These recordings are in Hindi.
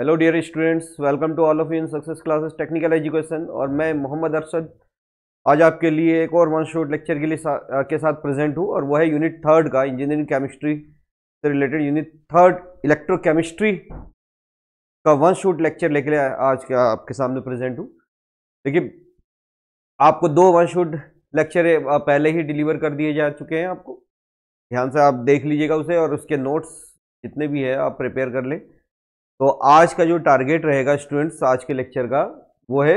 Hello dear students, welcome to all of you in success classes technical education. और मैं मोहम्मद अरशद आज आपके लिए एक और वन शॉट लेक्चर के लिए के साथ प्रेजेंट हूँ। और वो है यूनिट थर्ड का, इंजीनियरिंग केमिस्ट्री से रिलेटेड यूनिट थर्ड इलेक्ट्रोकेमिस्ट्री का वन शॉट लेक्चर लेके आज का आपके सामने प्रेजेंट हूँ। देखिए, आपको दो वन शॉट लेक्चर पहले ही डिलीवर कर दिए जा चुके हैं। आपको ध्यान से आप देख लीजिएगा उसे, और उसके नोट्स जितने भी है आप प्रिपेयर कर लें। तो आज का जो टारगेट रहेगा स्टूडेंट्स आज के लेक्चर का, वो है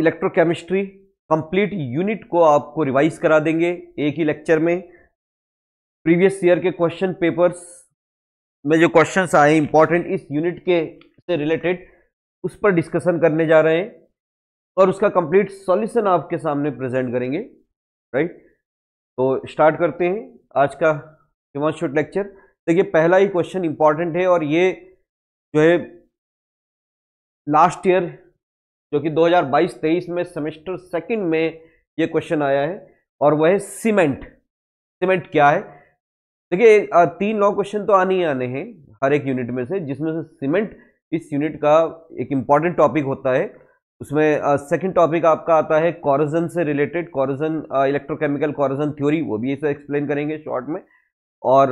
इलेक्ट्रोकेमिस्ट्री कंप्लीट यूनिट को आपको रिवाइज करा देंगे एक ही लेक्चर में। प्रीवियस ईयर के क्वेश्चन पेपर्स में जो क्वेश्चंस आए इंपॉर्टेंट इस यूनिट के से रिलेटेड, उस पर डिस्कशन करने जा रहे हैं और उसका कंप्लीट सॉल्यूशन आपके सामने प्रेजेंट करेंगे। राइट, तो स्टार्ट करते हैं आज का वन शॉट लेक्चर। देखिए, पहला ही क्वेश्चन इंपॉर्टेंट है और ये जो है लास्ट ईयर जो कि 2022-23 में सेमेस्टर सेकंड में ये क्वेश्चन आया है, और वह है सीमेंट। सीमेंट क्या है? देखिए, 3 लॉ क्वेश्चन तो आने ही आने हैं हर एक यूनिट में से, जिसमें से सीमेंट इस यूनिट का एक इम्पॉर्टेंट टॉपिक होता है। उसमें सेकंड टॉपिक आपका आता है कॉरोजन से related, corrosion electrochemical corrosion theory, वो भी इसे एक्सप्लेन करेंगे शॉर्ट में। और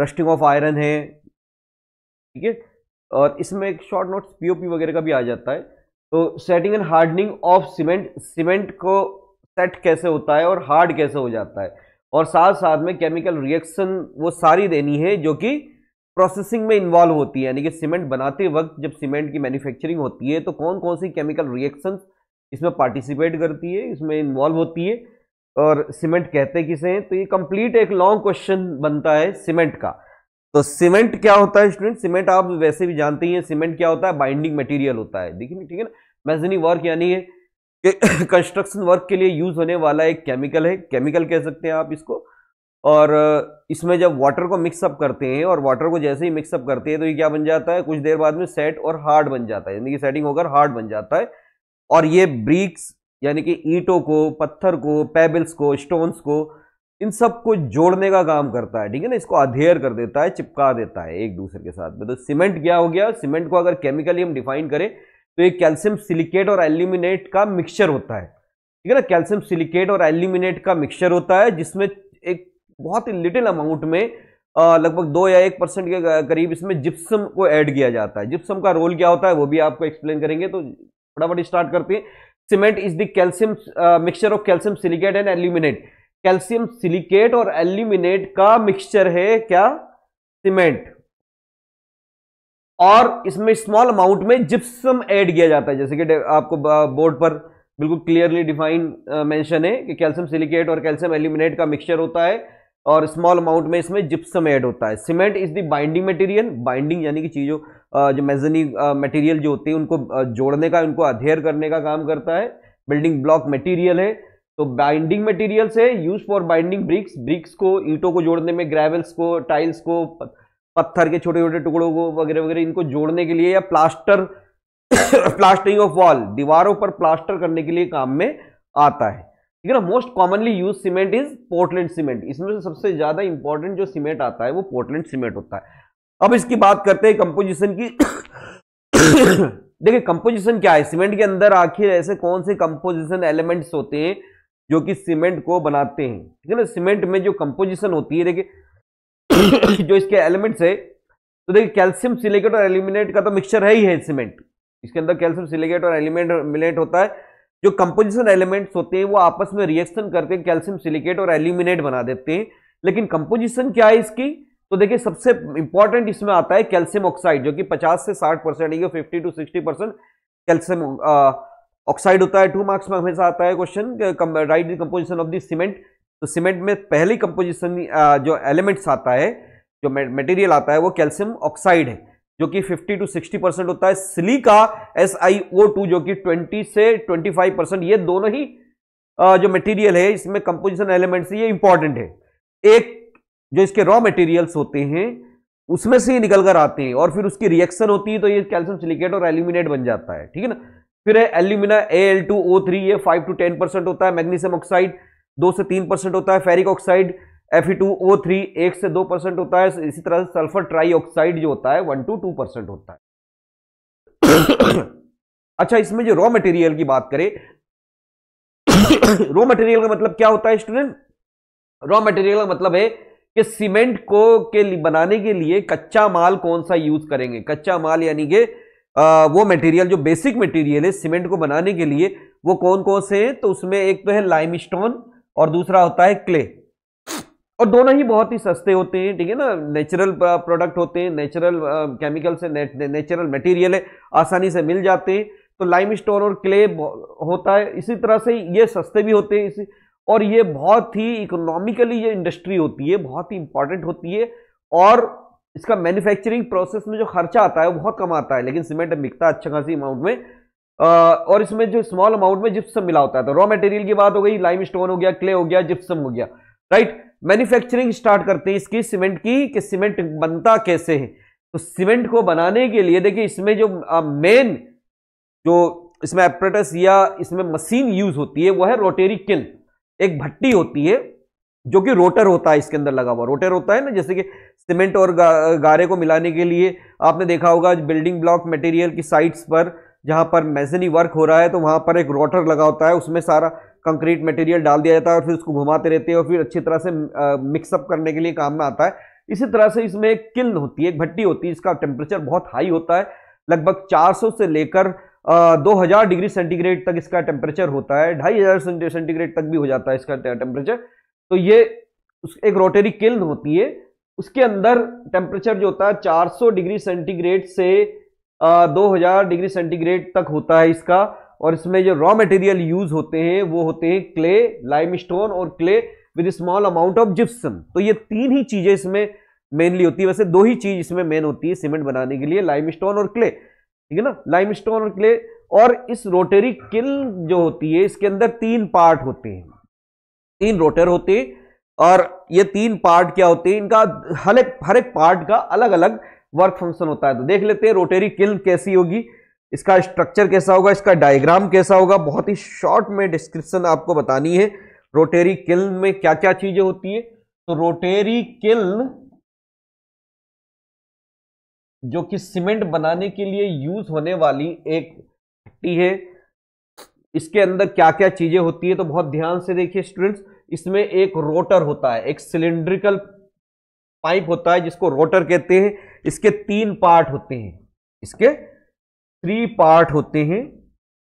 रस्टिंग ऑफ आयरन है, ठीक है। और इसमें एक शॉर्ट नोट्स पीओपी वगैरह का भी आ जाता है। तो setting and hardening of cement, cement को सेट कैसे होता है और हार्ड कैसे हो जाता है, और साथ साथ में केमिकल रिएक्शन वो सारी देनी है जो कि प्रोसेसिंग में इन्वॉल्व होती है। यानी कि सीमेंट बनाते वक्त जब सीमेंट की मैन्युफैक्चरिंग होती है तो कौन कौन सी केमिकल रिएक्शंस इसमें पार्टिसिपेट करती है, इसमें इन्वॉल्व होती है, और सीमेंट कहते किसे हैं। तो ये कंप्लीट एक लॉन्ग क्वेश्चन बनता है सीमेंट का। तो सीमेंट क्या होता है स्टूडेंट? सीमेंट आप वैसे भी जानते ही हैं, सीमेंट क्या होता है, बाइंडिंग मटीरियल होता है। देखिए, ठीक है ना, मेसनरी वर्क यानी कंस्ट्रक्शन वर्क के लिए यूज होने वाला एक केमिकल है, केमिकल कह सकते हैं आप इसको। और इसमें जब वाटर को मिक्सअप करते हैं, और वाटर को जैसे ही मिक्सअप करते हैं तो ये क्या बन जाता है, कुछ देर बाद में सेट और हार्ड बन जाता है। यानी कि सेटिंग होकर हार्ड बन जाता है। और ये ब्रिक्स यानी कि ईंटों को, पत्थर को, पेबल्स को, स्टोन्स को, इन सब को जोड़ने का काम करता है, ठीक है ना। इसको अधेर कर देता है, चिपका देता है एक दूसरे के साथ में। तो सीमेंट क्या हो गया? सीमेंट को अगर केमिकली हम डिफाइन करें तो ये कैल्शियम सिलिकेट और एल्यूमिनेट का मिक्सचर होता है, ठीक है ना। कैल्शियम सिलिकेट और एल्यूमिनेट का मिक्सचर होता है, जिसमें एक बहुत ही लिटिल अमाउंट में लगभग 2 या 1% के करीब इसमें जिप्सम को ऐड किया जाता है। जिप्सम का रोल क्या होता है वो भी आपको एक्सप्लेन करेंगे। तो फटाफट स्टार्ट करते हैं। Cement is the calcium mixture of calcium silicate and aluminate. Calcium silicate और एल्यूमिनेट का मिक्सचर है क्या? सीमेंट। और इसमें स्मॉल अमाउंट में जिप्सम ऐड किया जाता है। जैसे कि आपको बोर्ड पर बिल्कुल क्लियरली डिफाइन मेंशन है कि कैल्शियम सिलिकेट और कैल्शियम एल्यूमिनेट का मिक्सचर होता है, और स्मॉल अमाउंट में इसमें जिप्सम ऐड होता है। Cement is the binding material. Binding यानी कि चीज़ों जो मेसनरी मटेरियल जो होती है उनको जोड़ने का, उनको अधेर करने का काम करता है। बिल्डिंग ब्लॉक मटेरियल है, तो बाइंडिंग मटेरियल से use for binding bricks. Bricks को, ईंटों को जोड़ने में, ग्रेवल्स को, टाइल्स को, पत्थर के छोटे छोटे टुकड़ों को वगैरह वगैरह, इनको जोड़ने के लिए, या प्लास्टर प्लास्टरिंग ऑफ वॉल, दीवारों पर प्लास्टर करने के लिए काम में आता है, ठीक है ना। Most commonly use cement is Portland cement. इसमें से सबसे ज्यादा इंपॉर्टेंट जो सीमेंट आता है वो पोर्टलैंड सीमेंट होता है। अब इसकी बात करते हैं कंपोजिशन की। देखिए, कंपोजिशन क्या है सीमेंट के अंदर, आखिर ऐसे कौन से कंपोजिशन एलिमेंट्स होते हैं जो कि सीमेंट को बनाते हैं, ठीक है ना। सीमेंट में जो कंपोजिशन होती है, देखिए जो इसके एलिमेंट्स है, तो देखिए कैल्शियम सिलिकेट और एल्यूमिनेट का तो मिक्सचर है ही है सीमेंट। इसके अंदर कैल्शियम सिलिकेट और एल्यूमिनेट होता है। जो कंपोजिशन एलिमेंट्स होते हैं वो आपस में रिएक्शन करके कैल्शियम सिलिकेट और एल्यूमिनेट बना देते हैं। लेकिन कंपोजिशन क्या है इसकी? तो देखिए, सबसे इंपॉर्टेंट इसमें आता है कैल्शियम ऑक्साइड, जो कि 50 से 60% या 50 to 60% कैल्शियम ऑक्साइड होता है। 2 मार्क्स में हमेशा आता है question, write the composition of the cement. तो सीमेंट में पहली कंपोजिशन जो एलिमेंट्स आता है, जो मटेरियल आता है, वो कैल्शियम ऑक्साइड है, जो कि 50 to 60% होता है। सिलिका SiO2 जो कि 20 से 25%। ये दोनों ही जो मटेरियल है इसमें कंपोजिशन एलिमेंट्स ये इंपॉर्टेंट है। एक जो इसके रॉ मटेरियल्स होते हैं उसमें से ही निकल कर आते हैं, और फिर उसकी रिएक्शन होती है तो ये कैल्शियम सिलिकेट और एल्यूमिनेट बन जाता है, ठीक है ना। फिर है एल्यूमिना Al2O3, ये 5 to 10% होता है। मैग्नीशियम ऑक्साइड 2 से 3% होता है। फेरिक ऑक्साइड Fe2O3 1 से 2% होता है, इसी तरह सल्फर ट्राई ऑक्साइड जो होता है 1 से 2% होता है। अच्छा, इसमें जो रॉ मटेरियल की बात करें, रॉ मटेरियल का मतलब क्या होता है स्टूडेंट? रॉ मटेरियल का मतलब है कि सीमेंट को के बनाने के लिए कच्चा माल कौन सा यूज करेंगे। कच्चा माल यानी कि वो मटेरियल जो बेसिक मटेरियल है सीमेंट को बनाने के लिए, वो कौन कौन से हैं? तो उसमें एक तो है लाइमस्टोन और दूसरा होता है क्ले, और दोनों ही बहुत ही सस्ते होते हैं, ठीक है ना, नेचुरल प्रोडक्ट होते हैं, नेचुरल केमिकल से नेचुरल मटेरियल है, आसानी से मिल जाते हैं। तो लाइमस्टोन और क्ले होता है, इसी तरह से ये सस्ते भी होते हैं और ये बहुत ही इकोनॉमिकली ये इंडस्ट्री होती है, बहुत ही इंपॉर्टेंट होती है, और इसका मैन्युफैक्चरिंग प्रोसेस में जो खर्चा आता है वो बहुत कम आता है, लेकिन सीमेंट बिकता अच्छा खासी अमाउंट में, और इसमें जो स्मॉल अमाउंट में जिप्सम मिला होता है। तो रॉ मटेरियल की बात हो गई, लाइमस्टोन हो गया, क्ले हो गया, जिप्सम हो गया, राइट। मैन्युफैक्चरिंग स्टार्ट करते हैं इसकी सीमेंट की, कि सीमेंट बनता कैसे है। तो सीमेंट को बनाने के लिए देखिए इसमें जो मेन जो इसमें एपरेटस या इसमें मशीन यूज होती है वो है रोटरी किल, एक भट्टी होती है जो कि रोटर होता है, इसके अंदर लगा हुआ रोटर होता है ना, जैसे कि सीमेंट और गारे को मिलाने के लिए आपने देखा होगा बिल्डिंग ब्लॉक मटेरियल की साइट्स पर जहां पर मेसनरी वर्क हो रहा है तो वहां पर एक रोटर लगा होता है, उसमें सारा कंक्रीट मटेरियल डाल दिया जाता है और फिर उसको घुमाते रहते हैं और फिर अच्छी तरह से मिक्सअप करने के लिए काम में आता है। इसी तरह से इसमें एक किल्न होती है, एक भट्टी होती है, इसका टेम्परेचर बहुत हाई होता है, लगभग 400 से लेकर 2000 डिग्री सेंटीग्रेड तक इसका टेम्परेचर होता है, 2500 सेंटीग्रेड तक भी हो जाता है इसका टेम्परेचर। तो ये एक रोटरी किल्न होती है, उसके अंदर टेम्परेचर जो होता है 400 डिग्री सेंटीग्रेड से 2000 डिग्री सेंटीग्रेड तक होता है इसका, और इसमें जो रॉ मटेरियल यूज होते हैं वो होते हैं क्ले, लाइमस्टोन और clay with small amount of gypsum. तो ये तीन ही चीजें इसमें मेनली होती है, वैसे दो ही चीज इसमें मेन होती है सीमेंट बनाने के लिए, लाइमस्टोन और क्ले, ठीक है ना, लाइमस्टोन और क्ले। और इस रोटरी किल्न जो होती है इसके अंदर तीन पार्ट होते हैं, तीन रोटर होते हैं, और ये तीन पार्ट क्या होते हैं, इनका हर एक पार्ट का अलग अलग वर्क फंक्शन होता है। तो देख लेते हैं रोटरी किल्न कैसी होगी, इसका स्ट्रक्चर कैसा होगा, इसका डायग्राम कैसा होगा, बहुत ही शॉर्ट में डिस्क्रिप्शन आपको बतानी है रोटरी किल्न में क्या क्या चीजें होती है। तो रोटरी किल्न जो कि सीमेंट बनाने के लिए यूज होने वाली एक भट्टी है, इसके अंदर क्या क्या चीजें होती है तो बहुत ध्यान से देखिए स्टूडेंट्स। इसमें एक रोटर होता है, एक सिलिंड्रिकल पाइप होता है जिसको रोटर कहते हैं, इसके तीन पार्ट होते हैं, इसके 3 पार्ट होते हैं।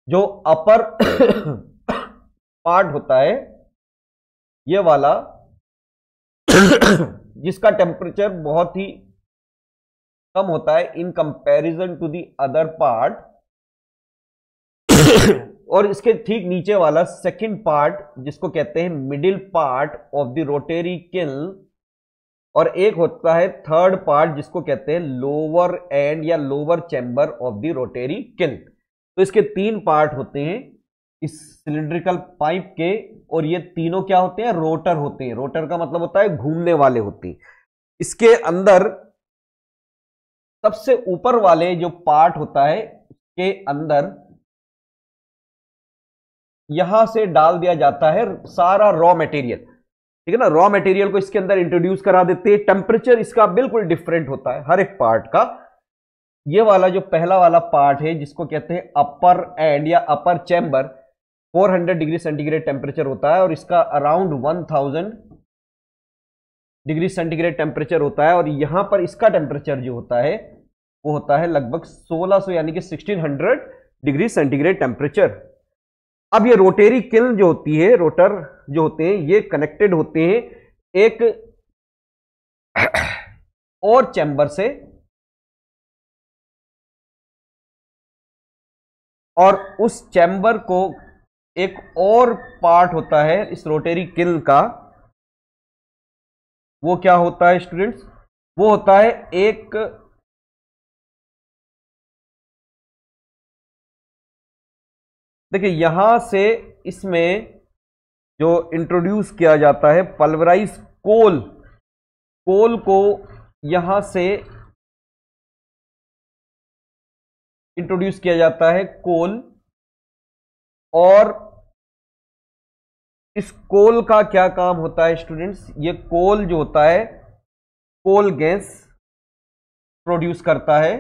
जो अपर पार्ट होता है ये वाला जिसका टेम्परेचर बहुत ही कम होता है in comparison to the other part, और इसके ठीक नीचे वाला सेकंड पार्ट जिसको कहते हैं middle part of the rotary kiln, और एक होता है थर्ड पार्ट जिसको कहते हैं लोअर एंड या lower chamber of the rotary kiln. तो इसके 3 पार्ट होते हैं इस सिलिंड्रिकल पाइप के, और ये तीनों क्या होते हैं, रोटर होते हैं। रोटर का मतलब होता है घूमने वाले होते हैं। इसके अंदर सबसे ऊपर वाले जो पार्ट होता है उसके अंदर यहां से डाल दिया जाता है सारा रॉ मटेरियल, ठीक है ना, रॉ मटेरियल को इसके अंदर इंट्रोड्यूस करा देते हैं। टेम्परेचर इसका बिल्कुल डिफरेंट होता है हर एक पार्ट का। ये वाला जो पहला वाला पार्ट है जिसको कहते हैं अपर एंड या upper chamber, 400 degree centigrade temperature होता है, और इसका अराउंड 1000 डिग्री सेंटीग्रेड टेम्परेचर होता है, और यहां पर इसका टेम्परेचर जो होता है वो होता है लगभग 1600 यानी कि 1600 डिग्री सेंटीग्रेड टेम्परेचर। अब ये रोटरी किल्न जो होती है, रोटर जो होते हैं ये कनेक्टेड होते हैं एक और चैम्बर से, और उस चैम्बर को एक और पार्ट होता है इस रोटरी किल्न का, वो क्या होता है स्टूडेंट्स, वो होता है एक देखिए यहां से इसमें जो इंट्रोड्यूस किया जाता है पल्वराइज कोल, कोल को यहां से इंट्रोड्यूस किया जाता है कोल, और इस कोल का क्या काम होता है स्टूडेंट्स? ये कोल जो होता है कोल गैस प्रोड्यूस करता है,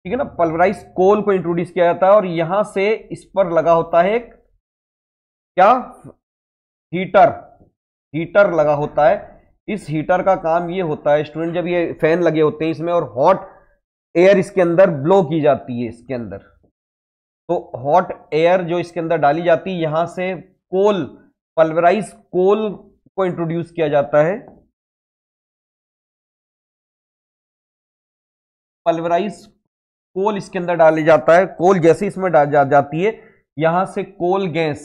ठीक है ना। पल्वराइज कोल को इंट्रोड्यूस किया जाता है और यहां से इस पर लगा होता है क्या, हीटर, हीटर लगा होता है। इस हीटर का काम ये होता है स्टूडेंट, जब ये फैन लगे होते हैं इसमें और हॉट एयर इसके अंदर ब्लो की जाती है इसके अंदर, तो हॉट एयर जो इसके अंदर डाली जाती है यहां से कोल, पल्वराइज कोल को इंट्रोड्यूस किया जाता है। पल्वराइज कोल इसके अंदर डाले जाता है, कोल जैसे इसमें डाल जाती है यहां से कोल गैस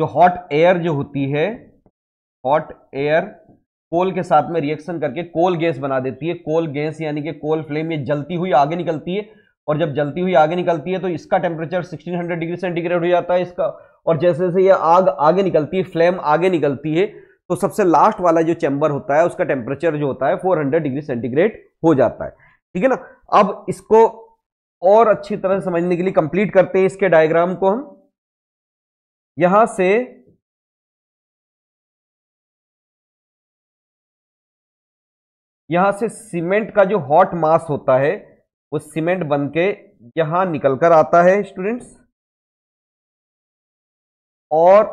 जो हॉट एयर जो होती है, हॉट एयर कोल के साथ में रिएक्शन करके कोल गैस बना देती है। कोल गैस यानी कि कोल फ्लेम, ये जलती हुई आगे निकलती है और जब जलती हुई आगे निकलती है तो इसका टेम्परेचर 1600 डिग्री सेंटीग्रेड हो जाता है इसका, और जैसे जैसे ये आग आगे निकलती है, फ्लेम आगे निकलती है, तो सबसे लास्ट वाला जो चैम्बर होता है उसका टेम्परेचर जो होता है 400 डिग्री सेंटीग्रेड हो जाता है, ठीक है ना। अब इसको और अच्छी तरह से समझने के लिए कंप्लीट करते हैं इसके डायग्राम को हम। यहां से सीमेंट का जो हॉट मास होता है वो सीमेंट बनके यहां निकल कर आता है स्टूडेंट्स, और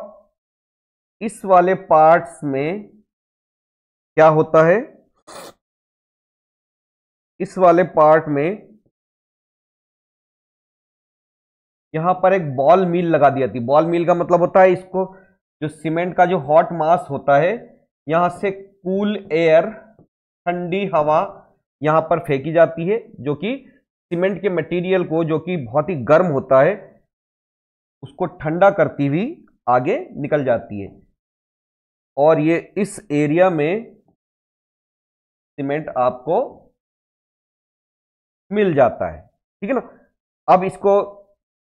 इस वाले पार्ट्स में क्या होता है, इस वाले पार्ट में यहां पर एक बॉल मिल लगा दी जाती है। बॉल मिल का मतलब होता है इसको, जो सीमेंट का जो हॉट मास होता है यहां से कूल एयर, ठंडी हवा यहां पर फेंकी जाती है जो कि सीमेंट के मटेरियल को, जो कि बहुत ही गर्म होता है, उसको ठंडा करती हुई आगे निकल जाती है। और ये इस एरिया में सीमेंट आपको मिल जाता है, ठीक है ना। अब इसको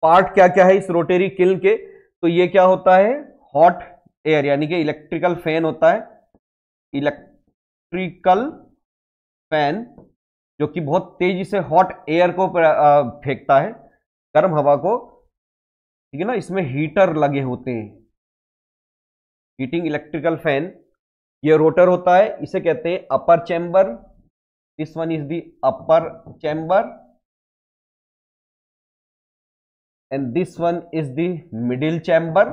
पार्ट क्या क्या है इस रोटरी किल्न के, तो ये क्या होता है, हॉट एयर यानी कि इलेक्ट्रिकल फैन होता है, इलेक्ट्रिकल फैन जो कि बहुत तेजी से हॉट एयर को फेंकता है, गर्म हवा को, ठीक है ना। इसमें हीटर लगे होते हैं, हीटिंग इलेक्ट्रिकल फैन। ये रोटर होता है, इसे कहते हैं upper chamber, this one is the upper chamber and this one is the middle chamber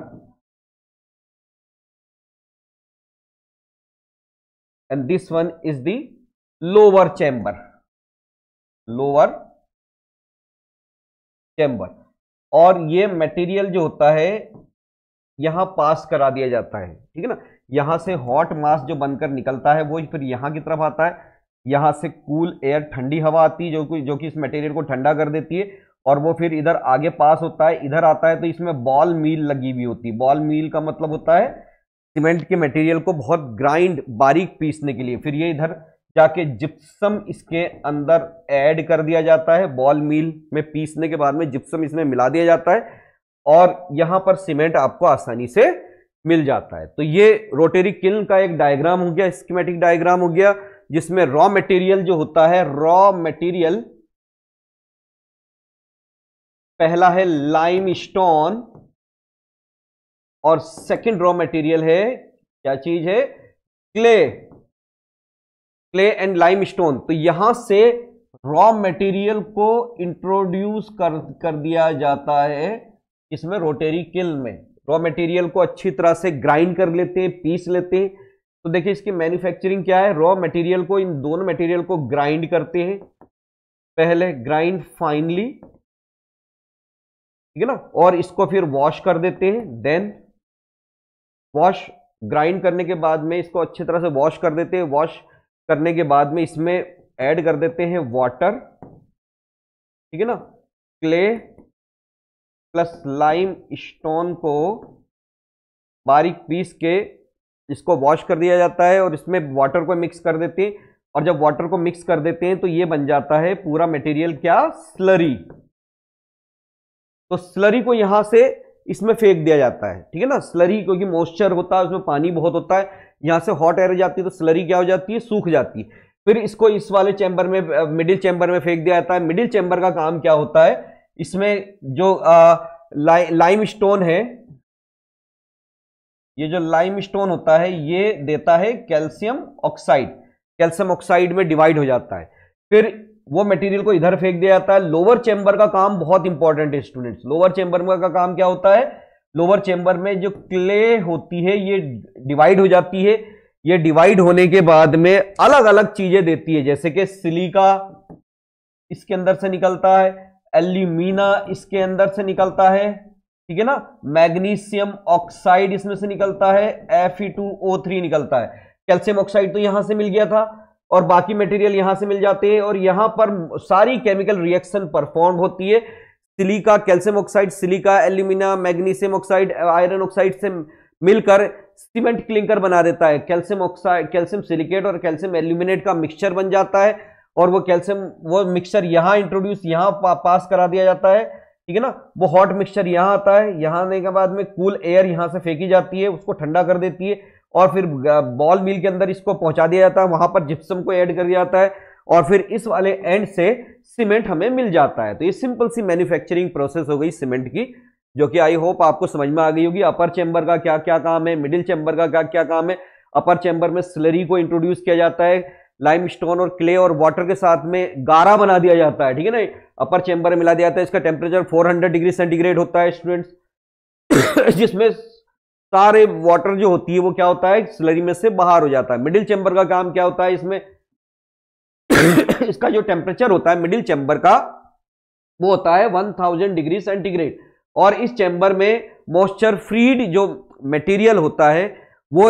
and this one is the lower chamber, lower chamber। और ये मटेरियल जो होता है यहां पास करा दिया जाता है, ठीक है ना। यहां से हॉट मास जो बनकर निकलता है वो फिर यहां की तरफ आता है, यहां से कूल एयर, ठंडी हवा आती है जो कि इस मटेरियल को ठंडा कर देती है, और वो फिर इधर आगे पास होता है, इधर आता है, तो इसमें बॉल मिल लगी हुई होती है। बॉल मिल का मतलब होता है सीमेंट के मटेरियल को बहुत ग्राइंड, बारीक पीसने के लिए। फिर ये इधर जाके जिप्सम इसके अंदर ऐड कर दिया जाता है, बॉल मिल में पीसने के बाद में जिप्सम इसमें मिला दिया जाता है, और यहाँ पर सीमेंट आपको आसानी से मिल जाता है। तो ये रोटरी किल्न का एक डायग्राम हो गया, स्कीमेटिक डायग्राम हो गया, जिसमें रॉ मटेरियल जो होता है, रॉ मटेरियल पहला है लाइमस्टोन और सेकंड रॉ मटेरियल है क्या चीज है, क्ले, क्ले एंड लाइमस्टोन। तो यहां से रॉ मटेरियल को इंट्रोड्यूस कर दिया जाता है इसमें रोटरी किल्न में। रॉ मटेरियल को अच्छी तरह से ग्राइंड कर लेते हैं, पीस लेते हैं। तो देखिए इसकी मैन्युफैक्चरिंग क्या है, रॉ मटेरियल को, इन दोनों मटेरियल को ग्राइंड करते हैं पहले, ग्राइंड फाइनली, ठीक है ना, और इसको फिर वॉश कर देते हैं। देन वॉश, ग्राइंड करने के बाद में इसको अच्छी तरह से वॉश कर देते हैं। वॉश करने के बाद में इसमें ऐड कर देते हैं वाटर, ठीक है ना, क्ले प्लस लाइम स्टोन को बारीक पीस के इसको वॉश कर दिया जाता है और इसमें वाटर को मिक्स कर देते हैं। और जब वाटर को मिक्स कर देते हैं तो ये बन जाता है पूरा मटेरियल क्या, स्लरी। तो स्लरी को यहां से इसमें फेंक दिया जाता है, ठीक है ना। स्लरी क्योंकि मॉइस्चर होता है, उसमें पानी बहुत होता है, यहां से हॉट एयर जाती है तो स्लरी क्या हो जाती है, सूख जाती है। फिर इसको इस वाले चैम्बर में, मिडिल चैम्बर में फेंक दिया जाता है। मिडिल चैम्बर का काम क्या होता है, इसमें जो लाइम स्टोन है, ये जो लाइम स्टोन होता है ये देता है कैल्शियम ऑक्साइड, कैल्शियम ऑक्साइड में डिवाइड हो जाता है, फिर वो मटेरियल को इधर फेंक दिया जाता है। लोअर चैम्बर का काम बहुत इंपॉर्टेंट है स्टूडेंट्स, लोअर चैम्बर का काम क्या होता है, लोअर चैम्बर में जो क्ले होती है ये डिवाइड हो जाती है, ये डिवाइड होने के बाद में अलग अलग चीजें देती है, जैसे कि सिलिका इसके अंदर से निकलता है, एल्यूमिना इसके अंदर से निकलता है, ठीक है ना, मैग्नीशियम ऑक्साइड इसमें से निकलता है, Fe2O3 निकलता है। कैल्शियम ऑक्साइड तो यहां से मिल गया था और बाकी मटेरियल यहां से मिल जाते हैं और यहां पर सारी केमिकल रिएक्शन परफॉर्म होती है। Silica, calcium oxide, silica, alumina, magnesium oxide, iron oxide से मिलकर सीमेंट क्लिंकर बना देता है। कैल्शियम ऑक्साइड, कैल्शियम सिलिकेट और कैल्शियम एल्यूमिनेट का मिक्सचर बन जाता है और वो कैल्शियम वो मिक्सचर यहाँ इंट्रोड्यूस, यहाँ पास करा दिया जाता है, ठीक है ना। वो हॉट मिक्सचर यहाँ आता है, यहाँ आने के बाद में कूल एयर यहाँ से फेंकी जाती है, उसको ठंडा कर देती है और फिर बॉल मिल के अंदर इसको पहुँचा दिया जाता है, वहाँ पर जिप्सम को ऐड कर दिया जाता है और फिर इस वाले एंड से सीमेंट हमें मिल जाता है। तो ये सिंपल सी मैन्युफैक्चरिंग प्रोसेस हो गई सीमेंट की, जो कि आई होप आपको समझ में आ गई होगी। अपर चैम्बर का क्या क्या काम है, मिडिल चैम्बर का क्या क्या काम है। अपर चैम्बर में स्लरी को इंट्रोड्यूस किया जाता है, लाइम स्टोन और क्ले और वाटर के साथ में गारा बना दिया जाता है, ठीक है ना, अपर चैम्बर में मिला दिया जाता है। इसका टेम्परेचर 400 डिग्री सेंटीग्रेड होता है स्टूडेंट्स, जिसमें सारे वाटर जो होती है वो क्या होता है, स्लरी में से बाहर हो जाता है। मिडिल चैम्बर का काम क्या होता है, इसमें इसका जो टेम्परेचर होता है मिडिल चैम्बर का वो होता है 1000 डिग्री सेंटीग्रेड और इस चैम्बर में मॉइस्चर फ्रीड जो मटेरियल होता है वो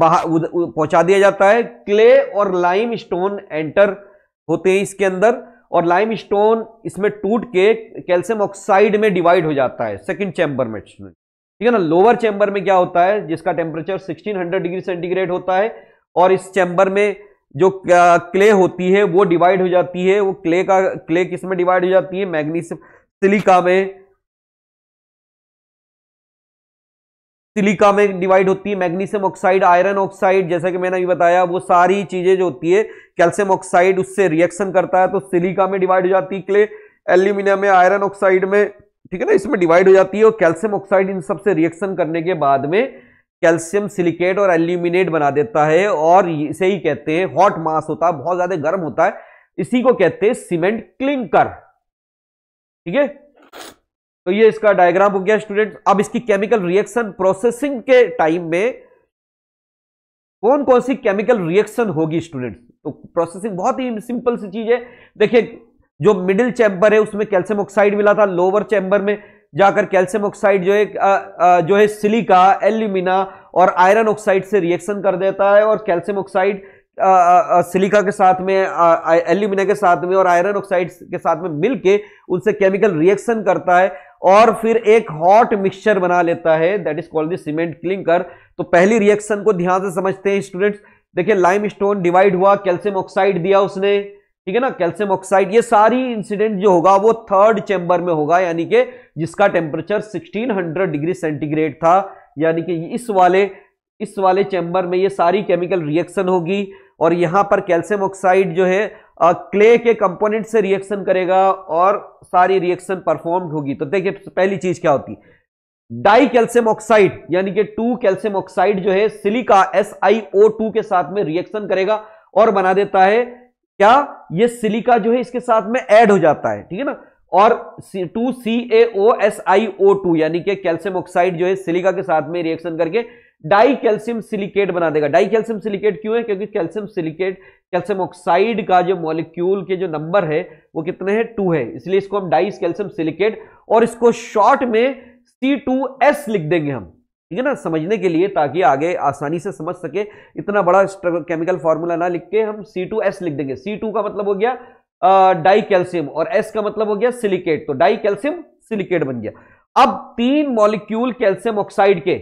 बाहर पहुंचा दिया जाता है। क्ले और लाइम स्टोन एंटर होते हैं इसके अंदर और लाइम स्टोन इसमें टूट के कैल्शियम ऑक्साइड में डिवाइड हो जाता है सेकंड चैम्बर में, ठीक है ना। लोअर चैम्बर में क्या होता है, जिसका टेम्परेचर 1600 डिग्री सेंटीग्रेड होता है और इस चैम्बर में जो क्ले होती है वो डिवाइड हो जाती है। वो क्ले किस में डिवाइड हो जाती है, मैग्नीशियम सिलिका में डिवाइड होती है, मैग्नीशियम ऑक्साइड, आयरन ऑक्साइड, जैसा कि मैंने अभी बताया वो सारी चीजें जो होती है, कैल्शियम ऑक्साइड उससे रिएक्शन करता है तो सिलिका में डिवाइड हो जाती है, क्ले एल्यूमिनियम में, आयरन ऑक्साइड में, ठीक है ना, इसमें डिवाइड हो जाती है और कैल्शियम ऑक्साइड इन सबसे रिएक्शन करने के बाद में कैल्शियम सिलिकेट और एल्यूमिनेट बना देता है और इसे ही कहते हैं, हॉट मास होता है, बहुत ज्यादा गर्म होता है, इसी को कहते हैं सीमेंट क्लिंकर, ठीक है। तो ये इसका डायग्राम हो गया स्टूडेंट। अब इसकी केमिकल रिएक्शन प्रोसेसिंग के टाइम में कौन कौन सी केमिकल रिएक्शन होगी स्टूडेंट्स, तो प्रोसेसिंग बहुत ही सिंपल सी चीज है। देखिए जो मिडिल चैम्बर है उसमें कैल्शियम ऑक्साइड मिला था, लोअर चैम्बर में जाकर कैल्शियम ऑक्साइड जो है सिलिका, एल्यूमिना और आयरन ऑक्साइड से रिएक्शन कर देता है और कैल्शियम ऑक्साइड सिलिका के साथ में, एल्यूमिना के साथ में और आयरन ऑक्साइड के साथ में मिलके उनसे केमिकल रिएक्शन करता है और फिर एक हॉट मिक्सचर बना लेता है, that is called the cement clinker. तो पहली रिएक्शन को ध्यान से समझते हैं स्टूडेंट्स। देखिए लाइम स्टोन डिवाइड हुआ, कैल्शियम ऑक्साइड दिया उसने, ठीक है ना, कैल्शियम ऑक्साइड, ये सारी इंसिडेंट जो होगा वो थर्ड चैम्बर में होगा, यानी कि जिसका टेम्परेचर 1600 डिग्री सेंटीग्रेड था, यानी कि इस वाले चैम्बर में ये सारी केमिकल रिएक्शन होगी और यहाँ पर कैल्शियम ऑक्साइड जो है क्ले के कंपोनेंट से रिएक्शन करेगा और सारी रिएक्शन परफॉर्म होगी। तो देखिए पहली चीज क्या होती है, डाई कैल्शियम ऑक्साइड, यानी कि 2 कैल्शियम ऑक्साइड जो है सिलिका SiO2 के साथ में रिएक्शन करेगा और बना देता है क्या, ये सिलिका जो है इसके साथ में ऐड हो जाता है, ठीक है ना, और 2CaOSiO2 यानी कि कैल्शियम ऑक्साइड जो है सिलिका के साथ में रिएक्शन करके डाई कैल्शियम सिलिकेट बना देगा। डाई कैल्शियम सिलिकेट क्यों है, क्योंकि कैल्शियम सिलिकेट कैल्शियम ऑक्साइड का जो मॉलिक्यूल के जो नंबर है वो कितने हैं, 2 है, इसलिए इसको हम डाई कैल्शियम सिलिकेट और इसको शॉर्ट में C2S लिख देंगे हम, ठीक है ना, समझने के लिए, ताकि आगे आसानी से समझ सके, इतना बड़ा केमिकल फॉर्मूला ना लिख के हम C2S लिख देंगे। C2 का मतलब हो गया डाई कैल्शियम और S का मतलब हो गया सिलिकेट, तो डाई कैल्शियम सिलिकेट बन गया। अब 3 मॉलिक्यूल कैल्शियम ऑक्साइड के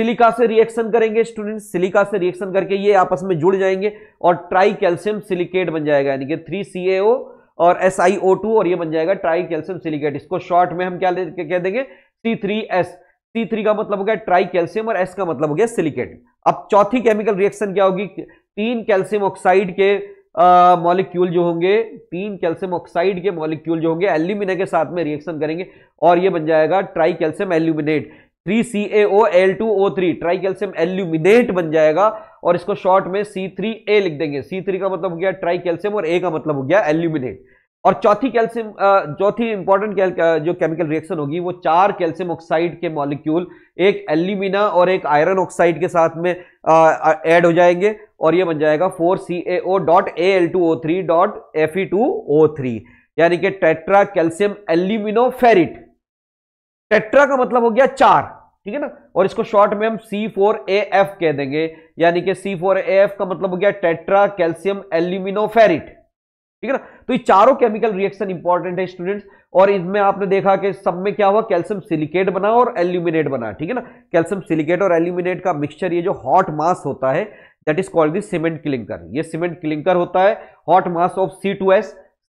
सिलिका से रिएक्शन करेंगे स्टूडेंट्स, सिलिका से रिएक्शन करके ये आपस में जुड़ जाएंगे और ट्राई कैल्शियम सिलिकेट बन जाएगा, यानी कि 3CaO और SiO2 और ये बन जाएगा ट्राई कैल्शियम सिलिकेट। इसको शॉर्ट में हम क्या कह देंगे, C3S। C3 का मतलब हो गया ट्राई कैल्शियम और S का मतलब हो गया सिलिकेट। अब चौथी केमिकल रिएक्शन क्या होगी, 3 कैल्शियम ऑक्साइड के मॉलिक्यूल जो होंगे, 3 कैल्शियम ऑक्साइड के मॉलिक्यूल जो होंगे एल्यूमिना के साथ में रिएक्शन करेंगे और ये बन जाएगा tri calcium aluminate, 3CaOL2O3 tri calcium aluminate बन जाएगा और इसको शॉर्ट में C3A लिख देंगे। C3 का मतलब हो गया ट्राई कैल्शियम और A का मतलब हो गया एल्यूमिनेट। और चौथी इंपॉर्टेंट जो केमिकल रिएक्शन होगी वो 4 कैल्शियम ऑक्साइड के मॉलिक्यूल, एक एल्यूमिना और एक आयरन ऑक्साइड के साथ में ऐड हो जाएंगे और ये बन जाएगा 4CaO.Al2O3.Fe2O3 यानी कि tetra calcium alumino ferrite. Tetra का मतलब हो गया 4, ठीक है ना, और इसको शॉर्ट में हम C4AF कह देंगे यानी कि C4AF का मतलब हो गया टेट्रा कैल्शियम एल्यूमिनो फेरिट, ठीक है ना। तो ये चारों केमिकल रिएक्शन इंपॉर्टेंट है स्टूडेंट्स और इसमें आपने देखा कि सब में क्या हुआ, कैल्शियम सिलिकेट बना और एल्यूमिनेट बना, ठीक है ना। कैल्शियम सिलिकेट और एल्यूमिनेट का मिक्सचर, ये जो हॉट मास होता है that is called the cement clinker. ये सीमेंट क्लिंकर होता है, hot mass of C2S,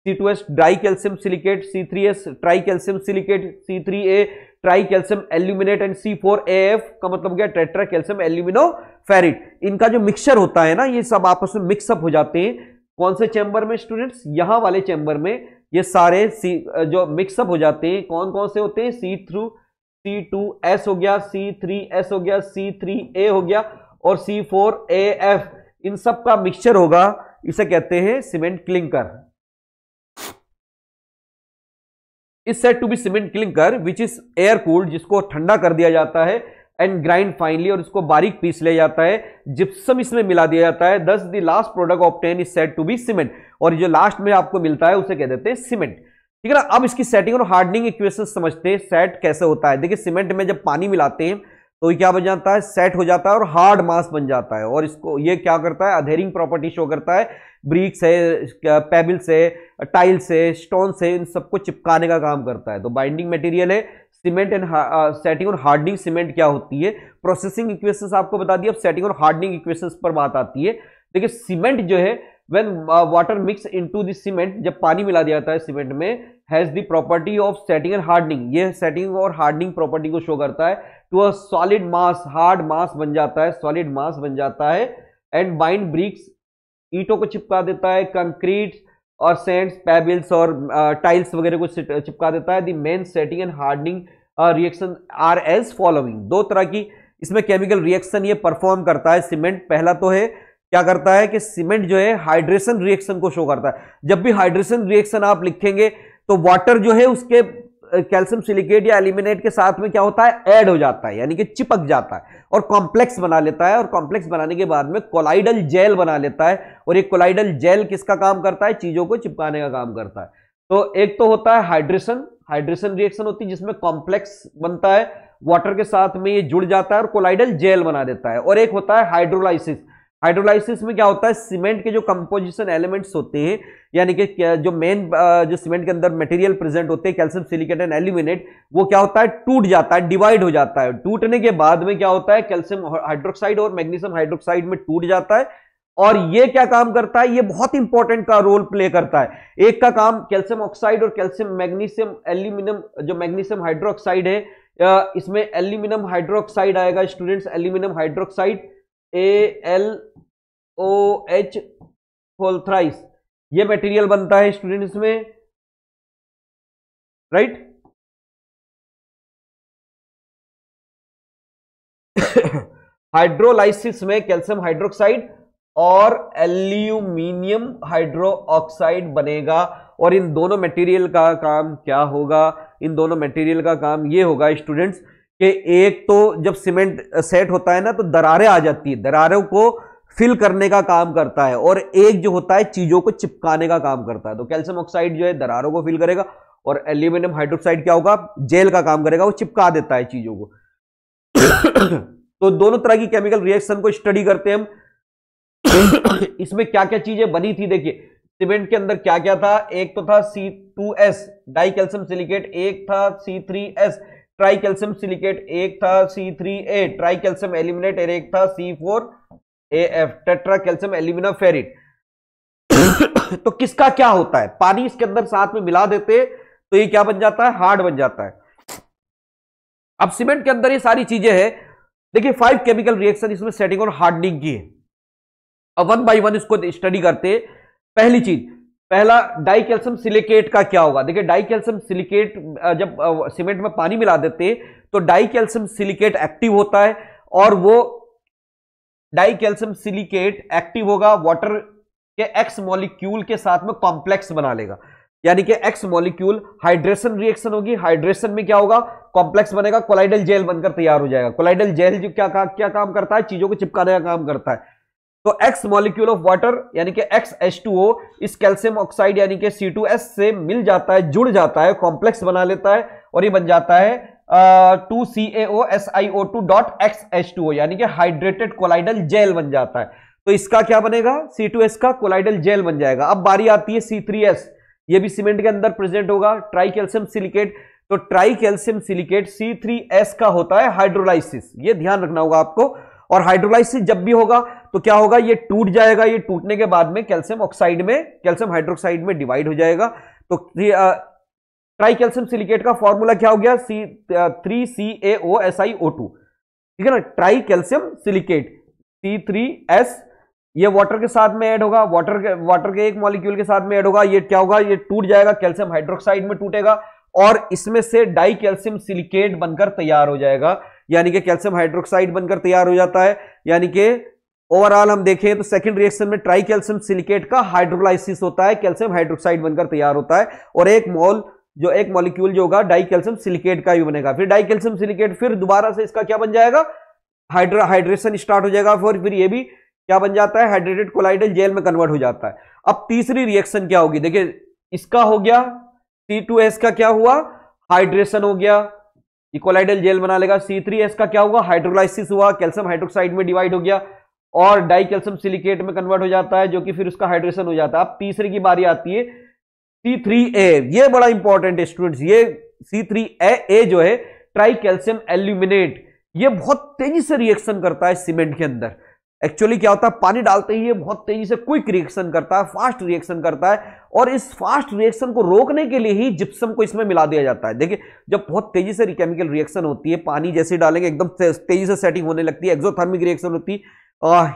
C2S die calcium silicate, C3S try calcium silicate, C3A try calcium aluminate and C4AF का मतलब हो गया टेट्रा कैल्शियम एल्यूमिनो फेरिट। इनका जो मिक्सचर होता है ना, ये सब आपस में मिक्सअप हो जाते हैं। कौन से चैम्बर में स्टूडेंट्स? यहां वाले चैम्बर में ये सारे जो मिक्सअप हो जाते हैं। कौन कौन से होते हैं? C2S हो गया, C3S हो गया, C3A हो गया और C4AF, इन सब का मिक्सचर होगा, इसे कहते हैं cement clinker. Is said to be cement clinker which is air cooled, जिसको ठंडा कर दिया जाता है एंड ग्राइंड फाइनली, और इसको बारीक पीस लिया जाता है। जिप्सम इसमें मिला दिया जाता है। 10 the last product obtain is said to be cement, और जो लास्ट में आपको मिलता है उसे कह देते हैं सीमेंट, ठीक है ना। अब इसकी सेटिंग और हार्डनिंग इक्वेशन समझते हैं। सेट कैसे होता है? देखिए, सीमेंट में जब पानी मिलाते हैं तो क्या बन जाता है? सेट हो जाता है और हार्ड मास बन जाता है। और इसको ये क्या करता है? अधेरिंग प्रॉपर्टी शो करता है। ब्रिक्स है, पेबल्स है, टाइल्स है, स्टोन्स है, इन सबको चिपकाने का काम करता है। तो बाइंडिंग मटेरियल है सीमेंट एंड सेटिंग और हार्डनिंग सीमेंट क्या होती है। प्रोसेसिंग इक्वेशंस आपको बता दिए। अब सेटिंग और हार्डनिंग इक्वेशंस पर बात आती है। देखिए, सीमेंट जो है, when water mix into the cement, जब पानी मिला दिया जाता है सीमेंट में, has the property of setting and hardening. ये सेटिंग और हार्डनिंग प्रॉपर्टी को शो करता है। To a solid mass, hard mass बन जाता है, सॉलिड मास बन जाता है एंड बाइंड ब्रिक्स, ईंटों को चिपका देता है, कंक्रीट और सैंड्स, पेबल्स और टाइल्स वगैरह को चिपका देता है। The main setting and hardening reaction are as following. दो तरह की इसमें केमिकल रिएक्शन ये परफॉर्म करता है सीमेंट। पहला तो है, क्या करता है कि सीमेंट जो है हाइड्रेशन रिएक्शन को शो करता है। जब भी हाइड्रेशन रिएक्शन आप लिखेंगे तो वाटर जो है उसके कैल्शियम सिलिकेट या एल्यूमिनेट के साथ में क्या होता है? ऐड हो जाता है, यानी कि चिपक जाता है और कॉम्प्लेक्स बना लेता है। और कॉम्प्लेक्स बनाने के बाद में कोलाइडल जेल बना लेता है। और एक कोलाइडल जेल किसका काम करता है? चीजों को चिपकाने का काम करता है। तो एक तो होता है हाइड्रेशन रिएक्शन होती है जिसमें कॉम्प्लेक्स बनता है, वाटर के साथ में ये जुड़ जाता है और कोलाइडल जेल बना देता है। और एक होता है हाइड्रोलाइसिस। हाइड्रोलाइसिस में क्या होता है? सीमेंट के जो कंपोजिशन एलिमेंट्स होते हैं, यानी कि जो मेन जो सीमेंट के अंदर मटेरियल प्रेजेंट होते हैं कैल्शियम सिलिकेट एंड एल्यूमिनेट, वो क्या होता है? टूट जाता है, डिवाइड हो जाता है। टूटने के बाद में क्या होता है? कैल्शियम हाइड्रोक्साइड और मैग्नीशियम हाइड्रोक्साइड में टूट जाता है। और ये क्या काम करता है? ये बहुत इंपॉर्टेंट का रोल प्ले करता है। एक का काम कैल्शियम ऑक्साइड और कैल्शियम मैग्नीशियम एल्यूमिनियम, जो मैग्नीशियम हाइड्रोक्साइड है, इसमें एल्यूमिनियम हाइड्रोक्साइड आएगा स्टूडेंट्स, एल्यूमिनियम हाइड्रोक्साइड AlOH4 ये मटेरियल बनता है स्टूडेंट्स में, राइट। हाइड्रोलाइसिस में कैल्शियम हाइड्रोक्साइड और एल्यूमिनियम हाइड्रोक्साइड बनेगा। और इन दोनों मटेरियल का काम क्या होगा? इन दोनों मटेरियल का काम ये होगा स्टूडेंट्स कि एक तो जब सीमेंट सेट होता है ना तो दरारें आ जाती है, दरारों को फिल करने का काम करता है। और एक जो होता है चीजों को चिपकाने का काम करता है। तो कैल्शियम ऑक्साइड जो है दरारों को फिल करेगा और एल्यूमिनियम हाइड्रोक्साइड क्या होगा? जेल का काम करेगा, वो चिपका देता है चीजों को। तो दोनों तरह की केमिकल रिएक्शन को स्टडी करते हैं हम। इसमें क्या क्या चीजें बनी थी? देखिए, सीमेंट के अंदर क्या क्या था? एक तो था C2S डाई कैल्शियम सिलिकेट, एक था C3S ट्राई कैल्शियम सिलिकेट, एक था C3A ट्राई कैल्शियम एल्यूमिनेट और एक था C4AF tetra calcium alumino ferrite. तो किसका क्या होता है? पानी इसके अंदर साथ में मिला देते तो ये क्या बन जाता है? हार्ड बन जाता है। अब सीमेंट के अंदर ये सारी चीजें हैं। देखिए, 5 केमिकल रिएक्शन इसमें सेटिंग और हार्डनिंग की है। अब वन बाई वन इसको स्टडी करते। पहली चीज, पहला डाइकैल्सियम सिलिकेट का क्या होगा? देखिए डाइकैल्सियम सिलिकेट जब सीमेंट में पानी मिला देते तो डाइकैल्सियम सिलिकेट एक्टिव होता है, और वो डाइकैल्सियम सिलिकेट एक्टिव होगा, वाटर के एक्स मॉलिक्यूल के साथ में कॉम्प्लेक्स बना लेगा, यानी कि एक्स मॉलिक्यूल, हाइड्रेशन रिएक्शन होगी, हाइड्रेशन में क्या होगा, कॉम्प्लेक्स बनेगा, कोलाइडल जेल बनकर तैयार हो जाएगा। कोलाइडल जेल जो क्या काम करता है, चीजों को चिपकाने का काम करता है। तो x मॉलिक्यूल ऑफ वाटर यानी कि XH2O इस कैल्शियम ऑक्साइड यानी कि C2S से मिल जाता है, जुड़ जाता है, कॉम्प्लेक्स बना लेता है, और ये बन जाता है 2CaOSiO2.XH2O यानी कि हाइड्रेटेड कोलाइडल जेल बन जाता है। तो इसका क्या बनेगा, C2S का कोलाइडल जेल बन जाएगा। अब बारी आती है C3S, ये भी सीमेंट के अंदर प्रेजेंट होगा, ट्राइकैल्सियम सिलिकेट। तो ट्राइकैल्सियम सिलिकेट C3S का होता है हाइड्रोलाइसिस, ये ध्यान रखना होगा आपको। और हाइड्रोलाइसिस जब भी होगा तो क्या होगा, ये टूट जाएगा, ये टूटने के बाद में कैल्शियम ऑक्साइड में, कैल्शियम हाइड्रोक्साइड में डिवाइड हो जाएगा। तो ट्राइकैल्सियम सिलिकेट का फॉर्मूला क्या हो गया, C3CaOSiO2, ठीक है ना। ट्राइकैल्सियम सिलिकेट C3S, ये वाटर के साथ में ऐड होगा, वाटर के एक मॉलिक्यूल के साथ में ऐड होगा, ये क्या होगा, ये टूट जाएगा, कैल्शियम हाइड्रोक्साइड में टूटेगा, और इसमें से डाइकैल्सियम सिलिकेट बनकर तैयार हो जाएगा, यानी कि कैल्शियम हाइड्रोक्साइड बनकर तैयार हो जाता है। यानी कि ओवरऑल हम देखें तो सेकंड रिएक्शन में ट्राइकैल्सियम सिलिकेट का हाइड्रोलाइसिस होता है, कैल्शियम हाइड्रोक्साइड बनकर तैयार होता है, और एक मॉलिक्यूल जो होगा डाइकैल्सियम सिलिकेट का भी बनेगा। फिर डाइकैल्सियम सिलिकेट फिर दोबारा से इसका क्या बन जाएगा, हाइड्रेशन स्टार्ट हो जाएगा, फिर ये भी क्या बन जाता है, हाइड्रेटेड कोलाइडल जेल में कन्वर्ट हो जाता है। अब तीसरी रिएक्शन क्या होगी, देखिए इसका हो गया C2S का क्या हुआ, हाइड्रेशन हो गया, ये कोलाइडल जेल बना लेगा। C3S का क्या हुआ, हाइड्रोलाइसिस हुआ, कैल्शियम हाइड्रोक्साइड में डिवाइड हो गया और डाइकैल्सियम सिलिकेट में कन्वर्ट हो जाता है, जो कि फिर उसका हाइड्रेशन हो जाता है। अब तीसरे की बारी आती है C3A, ये बड़ा इंपॉर्टेंट है स्टूडेंट्स, ये C3A जो है ट्राइकैल्सियम एल्यूमिनेट, ये बहुत तेजी से रिएक्शन करता है सीमेंट के अंदर। एक्चुअली क्या होता है, पानी डालते ही ये बहुत तेजी से क्विक रिएक्शन करता है, फास्ट रिएक्शन करता है, और इस फास्ट रिएक्शन को रोकने के लिए ही जिप्सम को इसमें मिला दिया जाता है। देखिए जब बहुत तेजी से केमिकल रिएक्शन होती है, पानी जैसे डालेंगे एकदम तेजी से सेटिंग होने लगती है, एक्सोथर्मिक रिएक्शन होती है,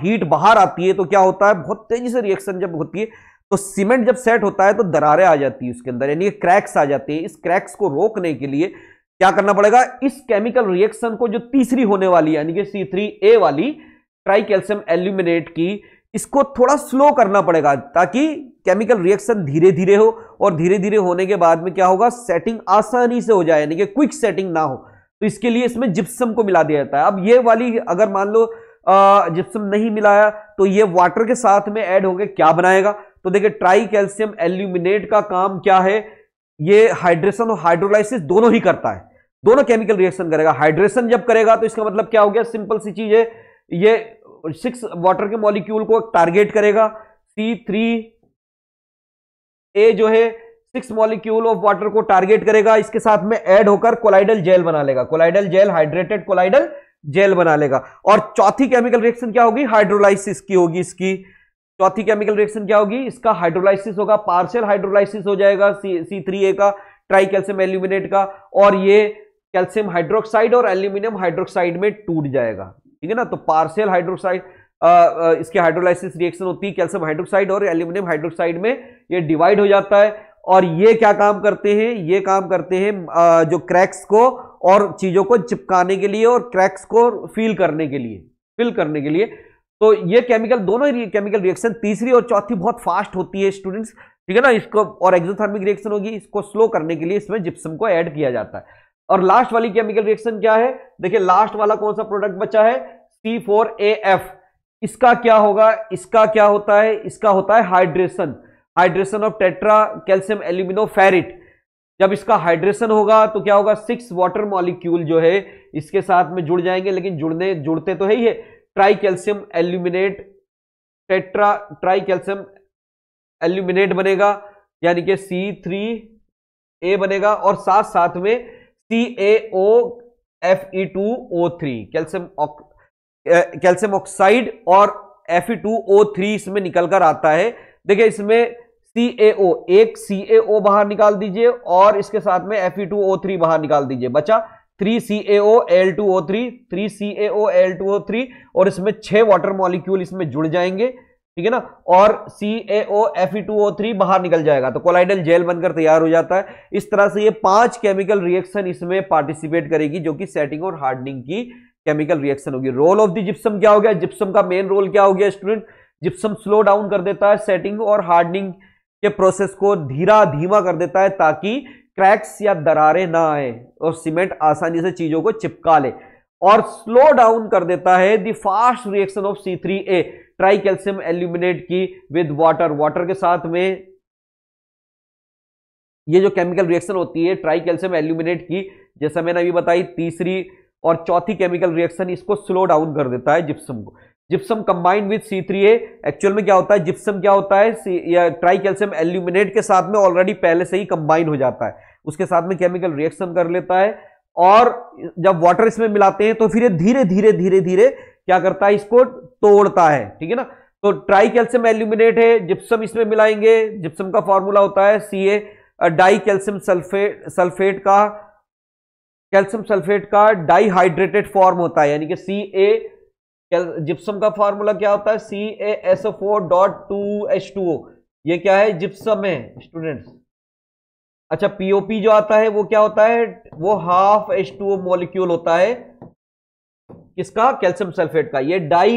हीट बाहर आती है, तो क्या होता है, बहुत तेजी से रिएक्शन जब होती है तो सीमेंट जब सेट होता है तो दरारें आ जाती है उसके अंदर, यानी क्रैक्स आ जाते हैं। इस क्रैक्स को रोकने के लिए क्या करना पड़ेगा, इस केमिकल रिएक्शन को जो तीसरी होने वाली यानी कि C3A वाली ट्राइकैल्सियम एल्यूमिनेट की, इसको थोड़ा स्लो करना पड़ेगा ताकि केमिकल रिएक्शन धीरे धीरे हो, और धीरे धीरे होने के बाद में क्या होगा, सेटिंग आसानी से हो जाए, यानी कि क्विक सेटिंग ना हो। तो इसके लिए इसमें जिप्सम को मिला दिया जाता है। अब ये वाली अगर मान लो जिप्सम नहीं मिलाया तो ये वाटर के साथ में ऐड होकर क्या बनाएगा, तो देखिए ट्राइकैल्सियम एल्यूमिनेट का काम क्या है, ये हाइड्रेशन और हाइड्रोलाइसिस दोनों ही करता है, दोनों केमिकल रिएक्शन करेगा। हाइड्रेशन जब करेगा तो इसका मतलब क्या हो गया, सिंपल सी चीज है, ये 6 वाटर के मॉलिक्यूल को टारगेट करेगा। C3A जो है 6 मॉलिक्यूल ऑफ वाटर को टारगेट करेगा, इसके साथ में ऐड होकर कोलाइडल जेल बना लेगा, colloidal gel, hydrated colloidal gel बना लेगा। और चौथी केमिकल रिएक्शन क्या होगी, हाइड्रोलाइसिस की होगी। इसकी चौथी केमिकल रिएक्शन क्या होगी, इसका हाइड्रोलाइसिस होगा, पार्शियल हाइड्रोलाइसिस हो जाएगा C3A का, ट्राइकैल्सियम एल्यूमिनेट का, और ये कैल्शियम हाइड्रोक्साइड और एल्यूमिनियम हाइड्रोक्साइड में टूट जाएगा, ठीक है ना। तो पार्शियल हाइड्रोक्साइड इसके हाइड्रोलाइसिस रिएक्शन होती है, कैल्शियम हाइड्रोक्साइड और एल्यूमिनियम हाइड्रोक्साइड में ये डिवाइड हो जाता है, और ये क्या काम करते हैं, ये काम करते हैं जो क्रैक्स को और चीज़ों को चिपकाने के लिए और क्रैक्स को फिल करने के लिए। तो ये केमिकल दोनों केमिकल रिएक्शन तीसरी और चौथी बहुत फास्ट होती है स्टूडेंट्स, ठीक है ना। इसको और एक्सोथर्मिक रिएक्शन होगी, इसको स्लो करने के लिए इसमें जिप्सम को ऐड किया जाता है। और लास्ट वाली केमिकल रिएक्शन क्या है, देखिए लास्ट वाला कौन सा प्रोडक्ट बचा है, C4AF, इसका क्या होगा, इसका क्या होता है, इसका होता है hydration, hydration of tetra calcium alumino ferrite. जब इसका हाइड्रेशन होगा तो क्या होगा, 6 वाटर मॉलिक्यूल जो है इसके साथ में जुड़ जाएंगे, लेकिन जुड़ते तो है ही है। ट्राइकैल्सियम एल्यूमिनेट ट्राइकैल्सियम एल्यूमिनेट बनेगा, यानी कि C3A बनेगा, और साथ में CaOFe2O3 कैल्शियम ऑक्साइड और Fe2O3 इसमें निकल कर आता है। देखिए इसमें एक CaO बाहर निकाल दीजिए और इसके साथ में Fe2O3 बाहर निकाल दीजिए, बचा 3CaOL2O3 और इसमें 6 वाटर मॉलिक्यूल इसमें जुड़ जाएंगे, ठीक है ना, और CaOFe2O3 बाहर निकल जाएगा तो कोलाइडल जेल बनकर तैयार हो जाता है। इस तरह से ये 5 केमिकल रिएक्शन इसमें पार्टिसिपेट करेगी जो कि सेटिंग और हार्डनिंग की केमिकल रिएक्शन होगी। रोल ऑफ द जिप्सम क्या हो गया, जिप्सम का मेन रोल क्या हो गया स्टूडेंट, जिप्सम स्लो डाउन कर देता है, सेटिंग और हार्डनिंग के प्रोसेस को धीमा कर देता है ताकि क्रैक्स या दरारें ना आए और सीमेंट आसानी से चीजों को चिपका ले, और स्लो डाउन कर देता है the fast reaction of C3A try calcium aluminate की विद वाटर। वाटर के साथ में ये जो केमिकल रिएक्शन होती है ट्राई कैल्शियम एल्यूमिनेट की, जैसा मैंने अभी बताई, तीसरी और चौथी केमिकल रिएक्शन, इसको स्लो डाउन कर देता है जिप्सम को। Gypsum combined with C3A, actual में क्या होता है, जिप्सम क्या होता है ट्राई कैल्शियम एल्यूमिनेट के साथ में ऑलरेडी पहले से ही कंबाइन हो जाता है, उसके साथ में केमिकल रिएक्शन कर लेता है, और जब वाटर इसमें मिलाते हैं तो फिर धीरे धीरे क्या करता है, इसको तोड़ता है। ठीक है ना, तो ट्राई कैल्शियम एल्यूमिनेट है, जिप्सम इसमें मिलाएंगे, जिप्सम का फॉर्मूला होता है CA डाई कैल्शियम सल्फेट का, कैल्शियम सल्फेट का डाईहाइड्रेटेड फॉर्म होता है, यानी कि CA जिप्सम का फॉर्मूला क्या होता है CaSO4.2H2O, ये क्या है जिप्सम है स्टूडेंट्स। अच्छा पीओपी जो आता है वो क्या होता है, वो हाफ H2O मॉलिक्यूल होता है किसका, कैल्शियम सल्फेट का, ये डाई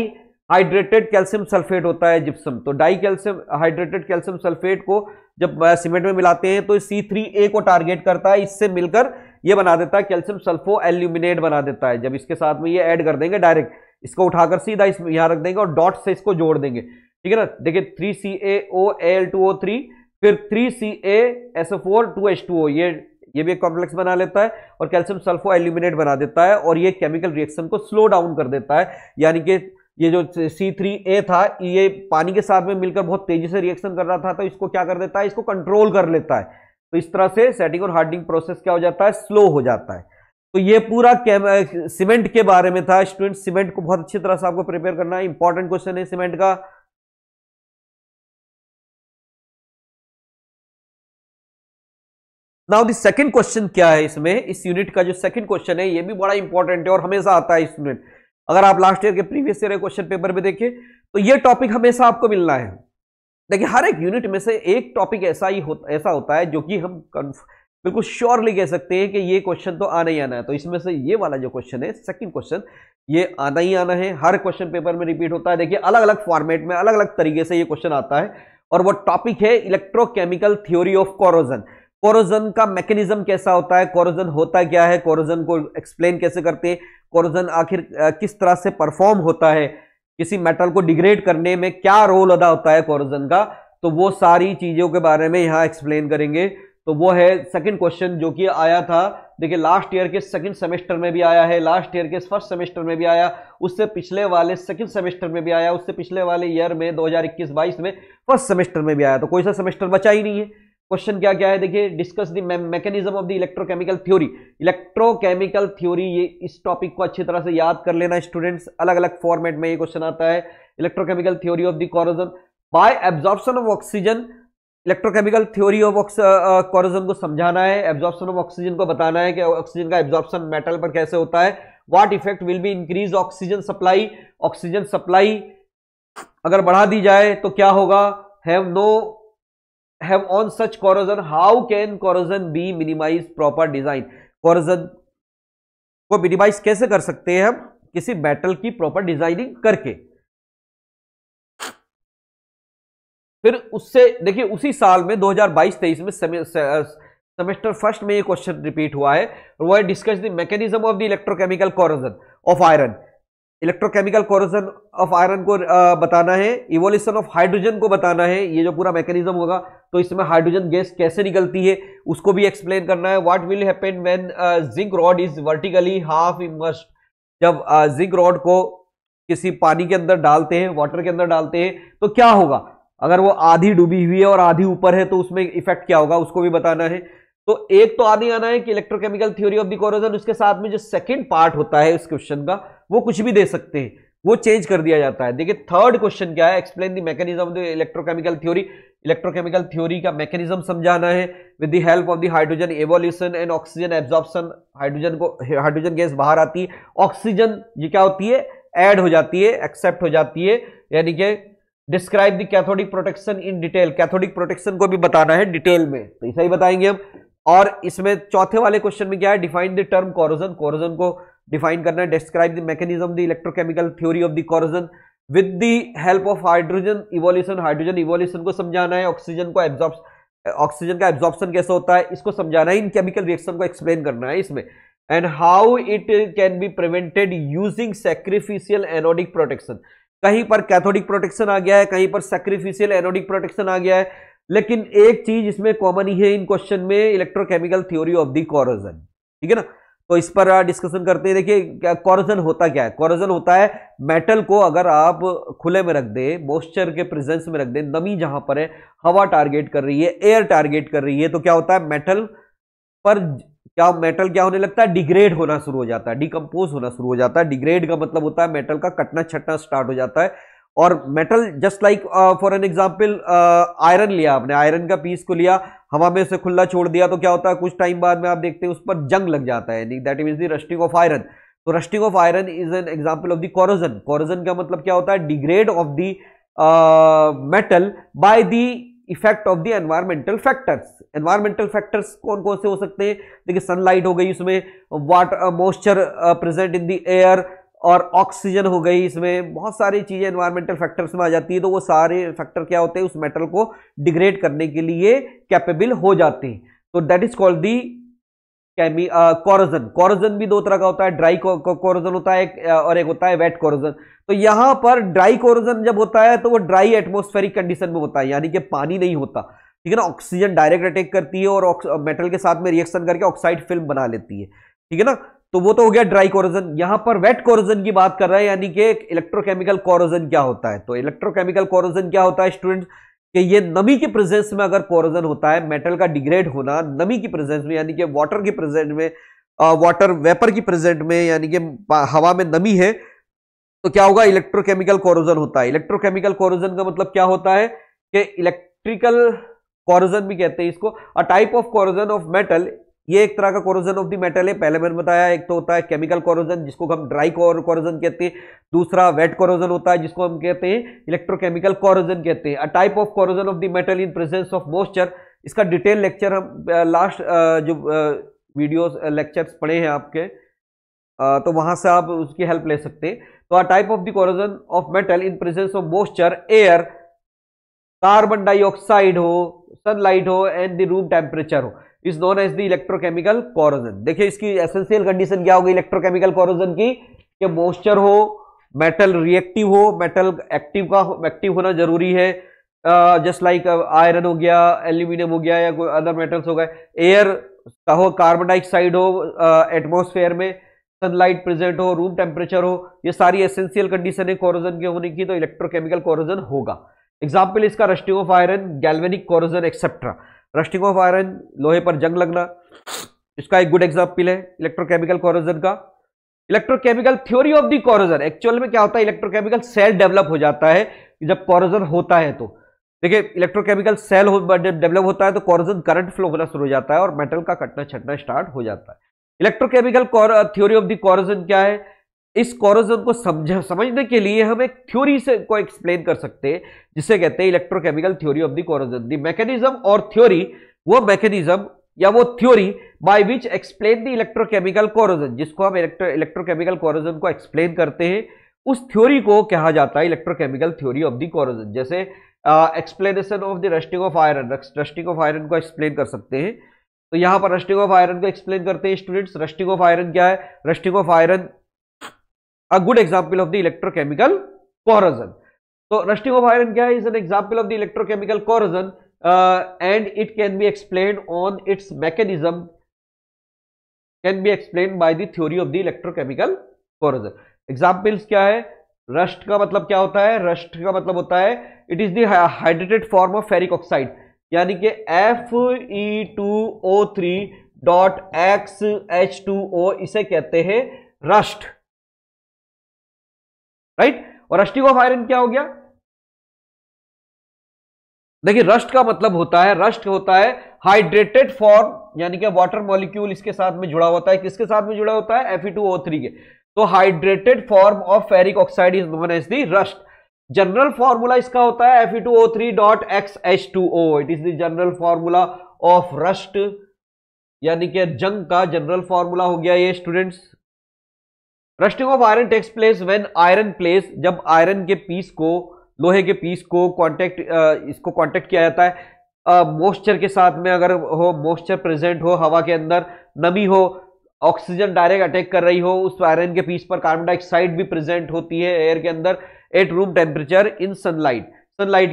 हाइड्रेटेड कैल्शियम सल्फेट होता है जिप्सम। तो di calcium hydrated calcium sulphate को जब सीमेंट में मिलाते हैं तो C3A को टारगेट करता है, इससे मिलकर ये बना देता है कैल्शियम सल्फो एल्यूमिनेट बना देता है। जब इसके साथ में ये ऐड कर देंगे डायरेक्ट, इसको उठाकर सीधा इसमें यहां रख देंगे और डॉट से इसको जोड़ देंगे। ठीक है ना, देखिए 3CaOL2O3 फिर 3CaSO4 2H2O, ये भी एक कॉम्प्लेक्स बना लेता है और कैल्शियम सल्फो एल्यूमिनेट बना देता है, और ये केमिकल रिएक्शन को स्लो डाउन कर देता है, यानी कि ये जो C3A था ये पानी के साथ में मिलकर बहुत तेजी से रिएक्शन कर रहा था तो इसको क्या कर देता है, इसको कंट्रोल कर लेता है। तो इस तरह से सेटिंग और हार्डनिंग प्रोसेस क्या हो जाता है, स्लो हो जाता है। तो ये पूरा सीमेंट के बारे में था स्टूडेंट। सीमेंट को बहुत अच्छी तरह से आपको प्रिपेयर करना है, इंपॉर्टेंट क्वेश्चन है सीमेंट का। नाउ द सेकंड क्वेश्चन क्या है इसमें, इस यूनिट का जो सेकंड क्वेश्चन है ये भी बड़ा इंपॉर्टेंट है और हमेशा आता है स्टूडेंट। अगर आप लास्ट ईयर के प्रीवियस ईयर के क्वेश्चन पेपर में देखें तो ये टॉपिक हमेशा आपको मिलना है। देखिए हर एक यूनिट में से एक टॉपिक ऐसा होता है जो कि हम बिल्कुल श्योरली कह सकते हैं कि ये क्वेश्चन तो आना ही आना है। तो इसमें से ये वाला जो क्वेश्चन है सेकंड क्वेश्चन, ये आना ही आना है, हर क्वेश्चन पेपर में रिपीट होता है। देखिए अलग अलग फॉर्मेट में अलग अलग तरीके से ये क्वेश्चन आता है, और वो टॉपिक है electrochemical theory of corrosion. Corrosion का मैकेनिज्म कैसा होता है, कोरोजन होता क्या है, कोरोजन को एक्सप्लेन कैसे करते हैं, कोरोजन आखिर किस तरह से परफॉर्म होता है, किसी मेटल को डिग्रेड करने में क्या रोल अदा होता है कोरोजन का, तो वो सारी चीजों के बारे में यहाँ एक्सप्लेन करेंगे। तो वो है सेकंड क्वेश्चन जो कि आया था, देखिए लास्ट ईयर के सेकंड सेमेस्टर में भी आया है, लास्ट ईयर के फर्स्ट सेमेस्टर में भी आया, उससे पिछले वाले सेकंड सेमेस्टर में भी आया, उससे पिछले वाले ईयर में 2021-22 में फर्स्ट सेमेस्टर में भी आया, तो कोई सा सेमेस्टर बचा ही नहीं है। क्वेश्चन क्या क्या है, देखिए discuss the mechanism of the electrochemical theory. Electrochemical theory, ये इस टॉपिक को अच्छी तरह से याद कर लेना स्टूडेंट्स, अलग अलग फॉर्मेट में ये क्वेश्चन आता है। Electrochemical theory of the corrosion by absorption of oxygen, electrochemical theory of corrosion को समझाना है, एब्जॉर्प्शन ऑफ ऑक्सीजन को बताना है कि ऑक्सीजन का एब्जॉर्प्शन मेटल पर कैसे होता है। What effect will be increase oxygen supply, oxygen supply अगर बढ़ा दी जाए तो क्या होगा। Have on such corrosion how can corrosion be minimise proper design, corrosion को मिनिमाइज कैसे कर सकते हैं हम किसी मेटल की प्रॉपर डिजाइनिंग करके। फिर उससे देखिए उसी साल में 2022-23 में सेमेस्टर फर्स्ट में ये क्वेश्चन रिपीट हुआ है, वो है discuss the mechanism of the electrochemical corrosion of iron. Electrochemical corrosion of iron को बताना है, इवोल्यूशन ऑफ हाइड्रोजन को बताना है, ये जो पूरा मैकेनिज्म होगा तो इसमें हाइड्रोजन गैस कैसे निकलती है उसको भी एक्सप्लेन करना है। What will happen when zinc rod is vertically half immersed, जब जिंक रॉड को किसी पानी के अंदर डालते हैं, वाटर के अंदर डालते हैं तो क्या होगा, अगर वो आधी डूबी हुई है और आधी ऊपर है तो उसमें इफेक्ट क्या होगा उसको भी बताना है। तो एक तो आने आना है कि electrochemical theory of the corrosion, उसके साथ में जो सेकंड पार्ट होता है इस क्वेश्चन का वो कुछ भी दे सकते हैं, वो चेंज कर दिया जाता है। देखिए थर्ड क्वेश्चन क्या है, explain the mechanism of the electrochemical theory, electrochemical theory का मैकेनिज्म समझाना है with the help of the hydrogen evolution and oxygen absorption. Hydrogen gas बाहर आती है, ऑक्सीजन ये क्या होती है, ऐड हो जाती है, एक्सेप्ट हो जाती है, यानी कि describe the cathodic protection in detail, cathodic protection को भी बताना है डिटेल में, तो ऐसा ही बताएंगे हम। और इसमें चौथे वाले क्वेश्चन में क्या है, define the term corrosion, corrosion को डिफाइन करना है। Describe the mechanism the electrochemical theory of the corrosion with the help of hydrogen evolution, hydrogen evolution को समझाना है। ऑक्सीजन को ऑक्सीजन का एब्जॉर्प्शन कैसे होता है इसको समझाना है, इन केमिकल रिएक्शन को एक्सप्लेन करना है इसमें। And how it can be prevented using sacrificial anodic protection, कहीं पर कैथोडिक प्रोटेक्शन आ गया है, कहीं पर सैक्रिफिशियल एनोडिक प्रोटेक्शन आ गया है, लेकिन एक चीज इसमें कॉमन ही है इन क्वेश्चन में, electrochemical theory of the corrosion, ठीक है ना। तो इस पर डिस्कशन करते हैं। देखिए कोरोजन होता क्या है, कोरोजन होता है मेटल को अगर आप खुले में रख दें, मॉइस्चर के प्रेजेंस में रख दें, नमी जहां पर है, हवा टारगेट कर रही है, एयर टारगेट कर रही है, तो क्या होता है मेटल पर मेटल क्या होने लगता है, डिग्रेड होना शुरू हो जाता है, डिकम्पोज होना शुरू हो जाता है। डिग्रेड का मतलब होता है मेटल का कटना छटना स्टार्ट हो जाता है। और metal just like for an example iron लिया आपने, आयरन का पीस को लिया, हवा में उसे खुला छोड़ दिया, तो क्या होता है कुछ टाइम बाद में आप देखते हैं उस पर जंग लग जाता है, that is the rusting of iron. तो rusting of iron is an example of the corrosion. Corrosion का मतलब क्या होता है, degrade of the metal by the effect of the environmental factors. Environmental factors कौन कौन से हो सकते हैं, देखिए सनलाइट हो गई, उसमें water moisture present in the air, और ऑक्सीजन हो गई, इसमें बहुत सारी चीज़ें एनवायरमेंटल फैक्टर्स में आ जाती है। तो वो सारे फैक्टर क्या होते हैं, उस मेटल को डिग्रेड करने के लिए कैपेबल हो जाते हैं। तो that is called the corrosion. Corrosion भी दो तरह का होता है, ड्राई कोरोजन होता है और एक होता है वेट कोरोजन। तो यहां पर ड्राई कोरोजन जब होता है तो वो ड्राई एटमॉस्फेरिक कंडीशन में होता है, यानी कि पानी नहीं होता, ठीक है ना। ऑक्सीजन डायरेक्ट अटैक करती है और मेटल के साथ में रिएक्शन करके ऑक्साइड फिल्म बना लेती है, ठीक है ना। तो वो तो हो गया ड्राई कोरोजन। यहां पर वेट कोरोजन की बात कर रहा है, यानी कि इलेक्ट्रोकेमिकल कोरोजन क्या होता है। तो इलेक्ट्रोकेमिकल कोरोजन क्या होता है स्टूडेंट, कि ये नमी के प्रेजेंस में अगर कोरोजन होता है, मेटल का डिग्रेड होना नमी की प्रेजेंस में, यानी कि वाटर के प्रेजेंट में, वाटर वेपर की प्रेजेंट में, यानी कि हवा में नमी है, तो क्या होगा इलेक्ट्रोकेमिकल कोरोजन होता है। इलेक्ट्रोकेमिकल कोरोजन का मतलब क्या होता है कि इलेक्ट्रिकल कोरोजन भी कहते हैं इसको, a type of corrosion of metal. ये एक तरह का कोरोजन ऑफ द मेटल है, पहले मैंने बताया। एक तो होता है केमिकल कोरोजन जिसको हम ड्राई कोरोजन कहते हैं, दूसरा वेट कोरोजन होता है जिसको हम कहते हैं इलेक्ट्रोकेमिकल कोरोजन कहते हैं। A type of corrosion of the metal in presence of moisture. इसका डिटेल लेक्चर हम लास्ट जो वीडियोस लेक्चर्स पढ़े हैं आपके, तो वहां से आप उसकी हेल्प ले सकते हैं। तो a type of the corrosion of metal in presence of moisture, air, carbon dioxide हो, सनलाइट हो एंड द रूम टेम्परेचर हो, is known as the electrochemical corrosion. देखिए इसकी एसेंशियल कंडीशन क्या होगी इलेक्ट्रोकेमिकल कोरोजन की, कि मॉइस्चर हो, मेटल रिएक्टिव हो, मेटल एक्टिव होना जरूरी है, जस्ट लाइक आयरन हो गया, एल्यूमिनियम हो गया या कोई अदर मेटल्स हो गए, एयर का हो, कार्बन डाइऑक्साइड हो, एटमोसफेयर में सनलाइट प्रेजेंट हो, रूम टेम्परेचर हो, ये सारी एसेंशियल कंडीशन है कोरोजन के होने की, तो इलेक्ट्रोकेमिकल कोरोजन होगा। एग्जाम्पल इसका rusting of iron, galvanic corrosion etcetera. Rusting of iron लोहे पर जंग लगना, इसका एक गुड एग्जाम्पल है इलेक्ट्रोकेमिकल कोरोजन का। Electrochemical theory of the corrosion, actual में क्या होता है इलेक्ट्रोकेमिकल सेल डेवलप हो जाता है जब कोरोजन होता है। तो देखिए इलेक्ट्रोकेमिकल सेल डेवलप होता है तो कोरोजन करंट फ्लो होना शुरू हो जाता है और मेटल का कटना छटना स्टार्ट हो जाता है। Electrochemical theory of the corrosion क्या है, इस कोरोजन को समझने के लिए हम एक थ्योरी से को एक्सप्लेन कर सकते हैं जिसे कहते हैं electrochemical theory of the corrosion. The mechanism और थ्योरी, वो मैकेनिज्म या वो theory by which explain the electrochemical corrosion, जिसको हम इलेक्ट्रोकेमिकल कोरोजन को एक्सप्लेन करते हैं, उस थ्योरी को कहा जाता है electrochemical theory of the corrosion. जैसे explanation of the rusting of iron, rusting of iron को एक्सप्लेन कर सकते हैं। तो यहां पर रस्टिंग ऑफ आयरन को एक्सप्लेन करते हैं स्टूडेंट्स। रस्टिंग ऑफ आयरन क्या है, rusting of iron a good example of the electrochemical corrosion. So rusting of iron क्या है, is an example of the electrochemical corrosion and it can be explained on its mechanism, can be explained by the theory of the electrochemical corrosion. Examples क्या है, rust का मतलब क्या होता है, rust का मतलब होता है it is the hydrated form of ferric oxide, यानी कि Fe2O3.xH2O इसे कहते हैं rust, राइट और रस्टिंग ऑफ आयरन क्या हो गया। देखिए रस्ट का मतलब होता है, रस्ट होता है हाइड्रेटेड फॉर्म, यानी कि वाटर मॉलिक्यूल इसके साथ में जुड़ा होता है, किसके साथ में जुड़ा होता है, Fe2O3 के। तो hydrated form of ferric oxide is known as the rust. General formula इसका होता है Fe2O3.xH2O, it is the general formula of rust, यानी कि जंग का जनरल फॉर्मूला हो गया ये students. Rusting of iron takes place when iron place, जब आयरन के पीस को, लोहे के पीस को कांटेक्ट किया जाता है मॉइस्चर के साथ में, अगर हो मॉइस्चर प्रेजेंट हो, हवा के अंदर नमी हो, ऑक्सीजन डायरेक्ट अटैक कर रही हो, उस आयरन के पीस पर कार्बन डाइऑक्साइड भी प्रेजेंट होती है एयर के अंदर at room temperature in sunlight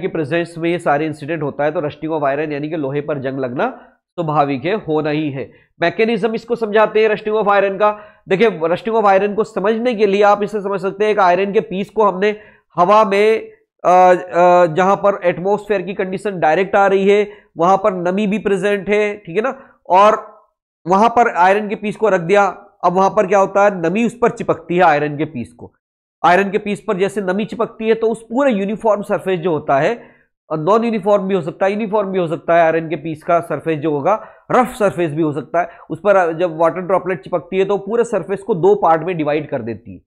की प्रेजेंस में ये सारे इंसिडेंट होता है। तो रस्टिंग ऑफ आयरन यानी कि लोहे पर जंग लगना स्वाभाविक है, होना ही है। मैकेनिज्म इसको समझाते हैं रस्टिंग ऑफ आयरन का। देखिए रस्टिंग ऑफ आयरन को समझने के लिए आप इसे समझ सकते हैं, एक आयरन के पीस को हमने हवा में जहां पर एटमोस्फेयर की कंडीशन डायरेक्ट आ रही है वहां पर नमी भी प्रेजेंट है, ठीक है ना, और वहां पर आयरन के पीस को रख दिया। अब वहां पर क्या होता है, नमी उस पर चिपकती है आयरन के पीस को, आयरन के पीस पर जैसे नमी चिपकती है तो उस पूरे यूनिफॉर्म सरफेस जो होता है, नॉन यूनिफॉर्म भी हो सकता है, यूनिफॉर्म भी हो सकता है, आयरन के पीस का सरफेस जो होगा रफ सरफेस भी हो सकता है, उस पर जब वाटर ड्रॉपलेट चिपकती है तो पूरे सरफेस को दो पार्ट में डिवाइड कर देती है।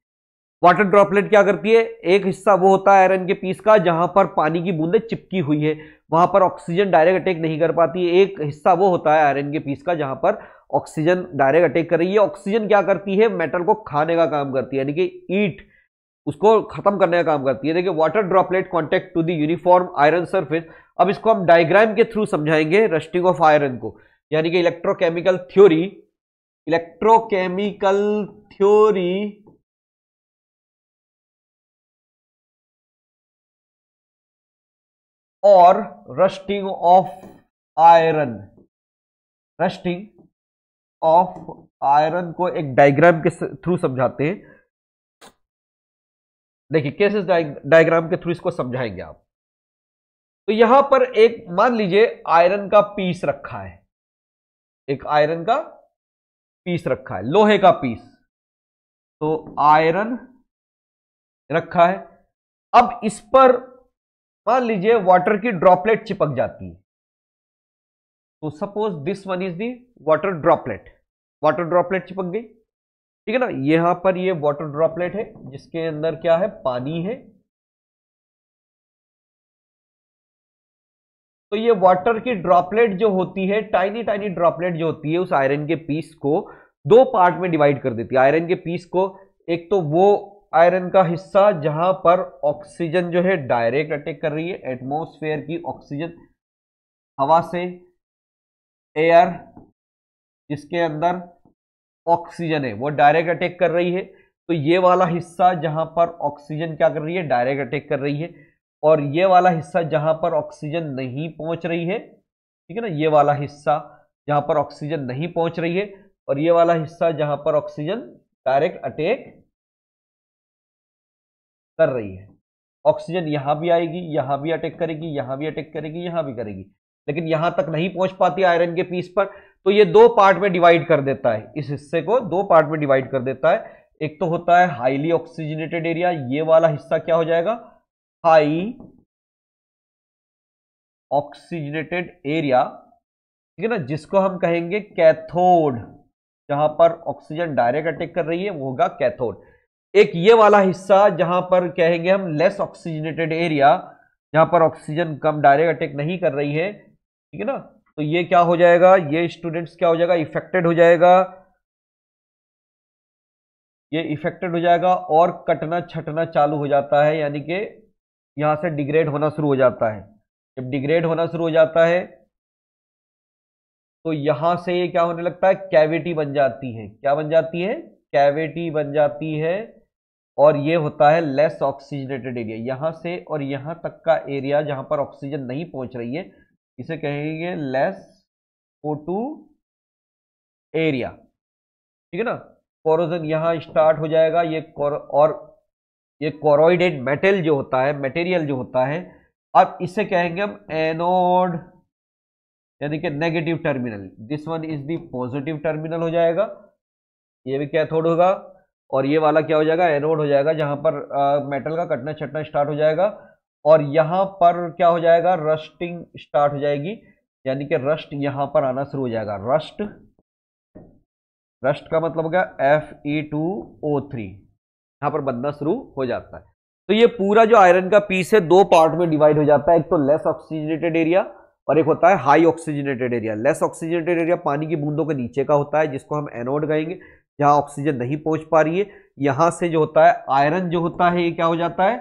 वाटर ड्रॉपलेट क्या करती है, एक हिस्सा वो होता है आयरन के पीस का जहां पर पानी की बूंदें चिपकी हुई है, वहां पर ऑक्सीजन डायरेक्ट अटैक नहीं कर पाती है, एक हिस्सा वो होता है आयरन के पीस का जहां पर ऑक्सीजन डायरेक्ट अटैक कर रही है। ऑक्सीजन क्या करती है, मेटल को खाने का काम करती है, यानी कि ईट, उसको खत्म करने का काम करती है। देखिए water droplet contact to the uniform iron surface. अब इसको हम डायग्राम के थ्रू समझाएंगे रस्टिंग ऑफ आयरन को, यानी कि इलेक्ट्रोकेमिकल थ्योरी, और rusting of iron. Rusting of iron को एक डायग्राम के थ्रू समझाते हैं। देखिए कैसे डायग्राम के थ्रू इसको समझाएंगे आप। तो यहां पर एक मान लीजिए आयरन का पीस रखा है, एक आयरन का पीस रखा है, लोहे का पीस, तो आयरन रखा है। अब इस पर मान लीजिए वाटर की ड्रॉपलेट चिपक जाती है, तो suppose this one is the water droplet, water droplet चिपक गई, ठीक है ना। यहां पर ये वाटर ड्रॉपलेट है जिसके अंदर क्या है, पानी है, तो ये वाटर की ड्रॉपलेट जो होती है, टाइनी टाइनी ड्रॉपलेट जो होती है, उस आयरन के पीस को दो पार्ट में डिवाइड कर देती है। आयरन के पीस को, एक तो वो आयरन का हिस्सा जहां पर ऑक्सीजन जो है डायरेक्ट अटैक कर रही है, एटमॉस्फेयर की ऑक्सीजन, हवा से एयर जिसके अंदर ऑक्सीजन है वो डायरेक्ट अटैक कर रही है, तो ये वाला हिस्सा जहां पर ऑक्सीजन क्या कर रही है, डायरेक्ट अटैक कर रही है, और ये वाला हिस्सा जहां पर ऑक्सीजन नहीं पहुंच रही है, ठीक है ना, ये वाला हिस्सा जहां पर ऑक्सीजन नहीं पहुंच रही है और ये वाला हिस्सा जहां पर ऑक्सीजन डायरेक्ट अटैक कर रही है। ऑक्सीजन यहां भी आएगी, यहां भी अटैक करेगी, यहां भी अटैक करेगी, यहां भी करेगी, लेकिन यहां तक नहीं पहुंच पाती आयरन के पीस पर, तो ये दो पार्ट में डिवाइड कर देता है, इस हिस्से को दो पार्ट में डिवाइड कर देता है। एक तो होता है हाईली ऑक्सीजनेटेड एरिया, ये वाला हिस्सा क्या हो जाएगा, हाई ऑक्सीजनेटेड एरिया, ठीक है ना, जिसको हम कहेंगे कैथोड, जहां पर ऑक्सीजन डायरेक्ट अटैक कर रही है वो होगा कैथोड। एक ये वाला हिस्सा जहां पर कहेंगे हम लेस ऑक्सीजनेटेड एरिया, जहां पर ऑक्सीजन कम डायरेक्ट अटैक नहीं कर रही है, ठीक है ना, तो ये क्या हो जाएगा, ये स्टूडेंट्स क्या हो जाएगा, इफेक्टेड हो जाएगा, ये इफेक्टेड हो जाएगा और कटना छटना चालू हो जाता है, यानी कि यहां से डिग्रेड होना शुरू हो जाता है। जब डिग्रेड होना शुरू हो जाता है तो यहां से ये क्या होने लगता है, कैविटी बन जाती है, क्या बन जाती है, कैविटी बन जाती है, और ये होता है लेस ऑक्सीजनेटेड एरिया। यहां से और यहां तक का एरिया जहां पर ऑक्सीजन नहीं पहुंच रही है इसे कहेंगे लेस O2 एरिया, ठीक है ना। कोरोजन यहां स्टार्ट हो जाएगा, ये और ये कोरोइडेड मेटल जो होता है, मटेरियल जो होता है, अब इसे कहेंगे हम एनोड, यानी कि negative terminal, this one is the positive terminal हो जाएगा, ये भी कैथोड होगा, और ये वाला क्या हो जाएगा, एनोड हो जाएगा, जहां पर मेटल का कटना छटना स्टार्ट हो जाएगा, और यहां पर क्या हो जाएगा, रस्टिंग स्टार्ट हो जाएगी, यानी कि रस्ट यहां पर आना शुरू हो जाएगा। रस्ट, रस्ट का मतलब होगा Fe2O3, यहां पर बनना शुरू हो जाता है। तो ये पूरा जो आयरन का पीस है दो पार्ट में डिवाइड हो जाता है, एक तो लेस ऑक्सीजनेटेड एरिया और एक होता है high oxygenated area. Less oxygenated area पानी की बूंदों के नीचे का होता है जिसको हम एनोड कहेंगे, जहाँ ऑक्सीजन नहीं पहुंच पा रही है। यहाँ से जो होता है आयरन जो होता है ये क्या हो जाता है,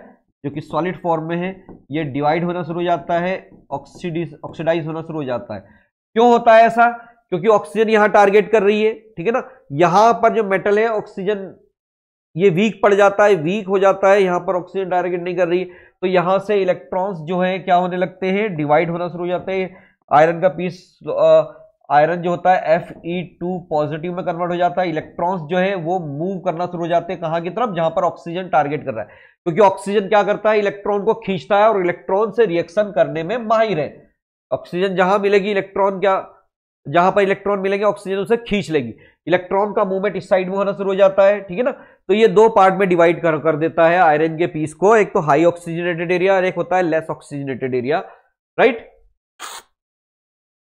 जो कि सॉलिड फॉर्म में है, ये डिवाइड होना शुरू हो जाता है, ऑक्सीडाइज होना शुरू हो जाता है। क्यों होता है ऐसा? क्योंकि ऑक्सीजन यहाँ टारगेट कर रही है, ठीक है ना। यहाँ पर जो मेटल है ऑक्सीजन ये वीक पड़ जाता है, वीक हो जाता है, यहाँ पर ऑक्सीजन टारगेट नहीं कर रही है, तो यहाँ से इलेक्ट्रॉन्स जो है क्या होने लगते हैं, डिवाइड होना शुरू हो जाते हैं। आयरन का पीस आयरन जो होता है Fe2 पॉजिटिव में कन्वर्ट हो जाता है। इलेक्ट्रॉन्स जो है वो मूव करना शुरू हो जाते हैं, कहाँ की तरफ, जहाँ पर ऑक्सीजन टारगेट कर रहा है, क्योंकि ऑक्सीजन क्या करता है, इलेक्ट्रॉन को खींचता है और इलेक्ट्रॉन से रिएक्शन करने में माहिर है। ऑक्सीजन जहाँ मिलेगी इलेक्ट्रॉन क्या, जहां पर इलेक्ट्रॉन मिलेंगे ऑक्सीजन उसे खींच लेगी, इलेक्ट्रॉन का मूवमेंट इस साइड में होना शुरू हो जाता है, ठीक है ना। तो ये दो पार्ट में डिवाइड कर देता है आयरन के पीस को, एक तो हाई ऑक्सीजनेटेड एरिया और एक होता है लेस ऑक्सीजनेटेड एरिया, राइट।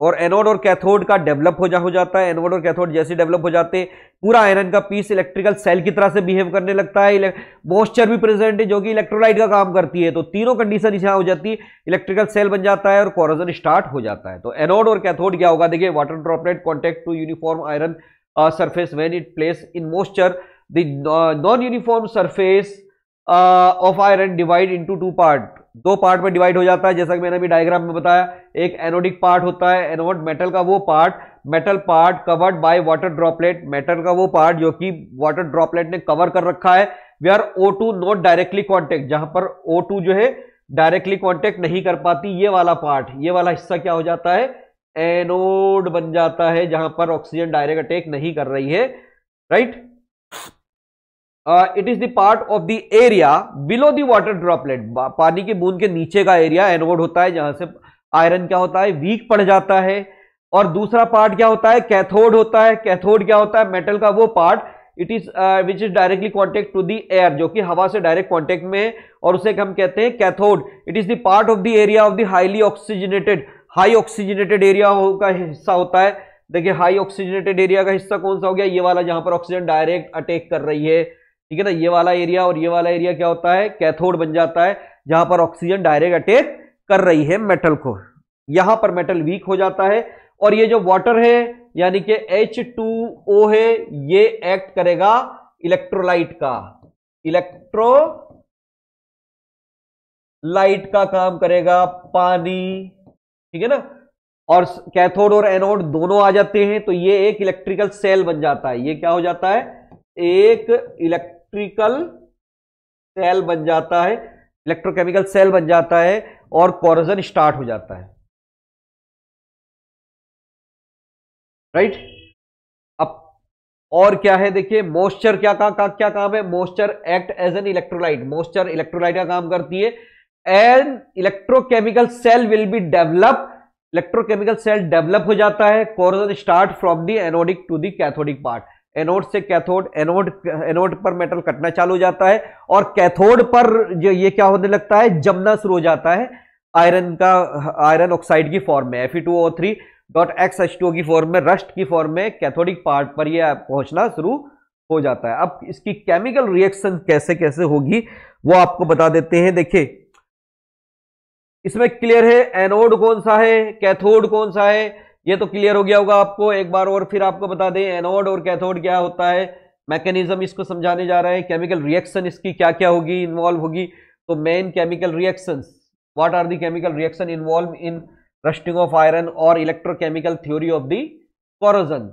और एनोड और कैथोड का डेवलप हो जाता है। एनोड और कैथोड जैसे डेवलप हो जाते हैं पूरा आयरन का पीस इलेक्ट्रिकल सेल की तरह से बिहेव करने लगता है। मॉइस्चर भी प्रेजेंट है जो कि इलेक्ट्रोलाइट का काम करती है, तो तीनों कंडीशन यहाँ हो जाती है, इलेक्ट्रिकल सेल बन जाता है और कोरोजन स्टार्ट हो जाता है। तो एनोड और कैथोड क्या होगा, देखिए, water droplet contact to uniform iron surface when it place in moisture the non uniform surface of iron divide into two part, दो पार्ट में डिवाइड हो जाता है। जैसा कि मैंने अभी डायग्राम में बताया, एक एनोडिक पार्ट होता है, एनोड मेटल का वो part, metal part covered by water droplet, metal का वो पार्ट जो कि वाटर ड्रॉपलेट ने कवर कर रखा है, where O2 not directly contact, जहां पर O2 जो है डायरेक्टली कॉन्टेक्ट नहीं कर पाती, ये वाला पार्ट, ये वाला हिस्सा क्या हो जाता है, एनोड बन जाता है, जहां पर ऑक्सीजन डायरेक्ट अटैक नहीं कर रही है, right. It is the part of the area below the water droplet, पानी की बूंद के नीचे का एरिया एनोड होता है, जहां से आयरन क्या होता है, वीक पड़ जाता है। और दूसरा पार्ट क्या होता है, कैथोड होता है। कैथोड क्या होता है, मेटल का वो part it is which is directly contact to the air, जो कि हवा से डायरेक्ट कॉन्टेक्ट में है, और उसे हम कहते हैं cathode. It is the part of the area of the highly oxygenated, high oxygenated area का हिस्सा होता है। देखिए, हाई ऑक्सीजनेटेड एरिया का हिस्सा कौन सा हो गया, ये वाला, जहां पर ऑक्सीजन डायरेक्ट अटैक कर रही है, ठीक है ना। ये वाला एरिया और ये वाला एरिया क्या होता है, कैथोड बन जाता है, जहां पर ऑक्सीजन डायरेक्ट अटैक कर रही है मेटल को, यहां पर मेटल वीक हो जाता है। और ये जो वाटर है यानी कि H2O है, ये एक्ट करेगा इलेक्ट्रोलाइट का, इलेक्ट्रोलाइट का काम करेगा पानी, ठीक है ना। और कैथोड और एनोड दोनों आ जाते हैं, तो ये एक इलेक्ट्रिकल सेल बन जाता है, ये क्या हो जाता है, एक इलेक्ट्रिकल सेल बन जाता है, इलेक्ट्रोकेमिकल सेल बन जाता है, और कोरोजन स्टार्ट हो जाता है, राइट। अब और क्या है, देखिए, मॉइस्चर क्या काम है, moisture act as an electrolyte, moisture electrolyte का काम करती है। An electrochemical cell will be develop, electrochemical cell develop हो जाता है। Corrosion start from the anodic to the cathodic part, anode से कैथोड, एनोड पर मेटल कटना चालू हो जाता है, और कैथोड पर जो ये क्या होने लगता है, जमना शुरू हो जाता है आयरन का, आयरन ऑक्साइड की फॉर्म में, Fe2O3.xH2O की फॉर्म में, रस्ट की फॉर्म में, कैथोडिक पार्ट पर ये पहुंचना शुरू हो जाता है। अब इसकी केमिकल रिएक्शन कैसे कैसे होगी वो आपको बता देते हैं। देखिए, इसमें क्लियर है एनोड कौन सा है, कैथोड कौन सा है, ये तो क्लियर हो गया होगा आपको। एक बार और फिर आपको बता दें, एनोड और कैथोड क्या होता है, मैकेनिज्म इसको समझाने जा रहे हैं, केमिकल रिएक्शन इसकी क्या क्या होगी, इन्वॉल्व होगी। तो main chemical reactions, what are the chemical reaction involve in rusting of iron और electrochemical theory of the corrosion.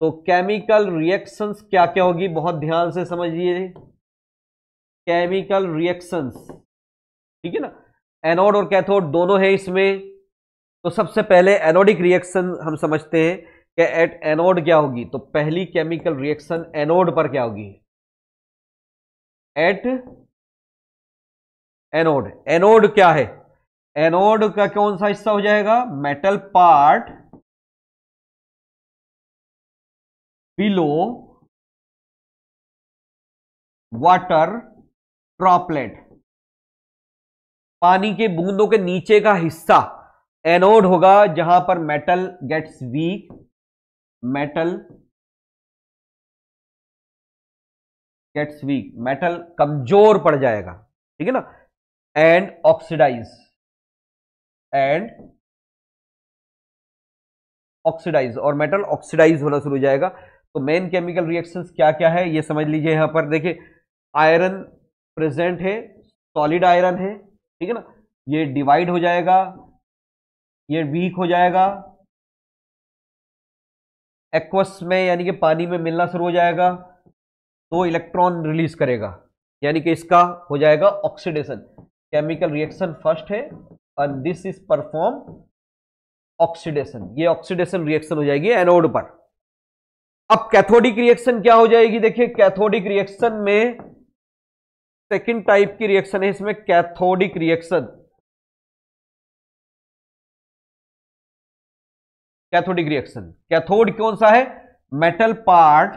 तो केमिकल रिएक्शंस क्या क्या होगी, बहुत ध्यान से समझिए, केमिकल रिएक्शंस, ठीक है ना। एनोड और कैथोड दोनों है इसमें, तो सबसे पहले एनोडिक रिएक्शन हम समझते हैं कि एट एनोड क्या होगी। तो पहली केमिकल रिएक्शन एनोड पर क्या होगी, एट एनोड। एनोड क्या है, एनोड का कौन सा हिस्सा हो जाएगा, metal part below water droplet, पानी के बूंदों के नीचे का हिस्सा एनोड होगा, जहां पर मेटल गेट्स वीक, मेटल कमजोर पड़ जाएगा, ठीक है ना, एंड ऑक्सीडाइज, एंड ऑक्सीडाइज, और मेटल ऑक्सीडाइज होना शुरू हो जाएगा। तो मेन केमिकल रिएक्शंस क्या क्या है ये समझ लीजिए। यहाँ पर देखिए आयरन प्रेजेंट है, सॉलिड आयरन है, ठीक है ना, ये डिवाइड हो जाएगा, ये वीक हो जाएगा, एक्वस में यानी कि पानी में मिलना शुरू हो जाएगा, तो इलेक्ट्रॉन रिलीज करेगा, यानी कि इसका हो जाएगा ऑक्सीडेशन। केमिकल रिएक्शन फर्स्ट है and this is perform oxidation, ये ऑक्सीडेशन रिएक्शन हो जाएगी एनोड पर। अब कैथोडिक रिएक्शन क्या हो जाएगी, देखिए कैथोडिक रिएक्शन में सेकंड टाइप की रिएक्शन है, इसमें cathodic reaction, cathodic reaction, cathode कौन सा है, metal part,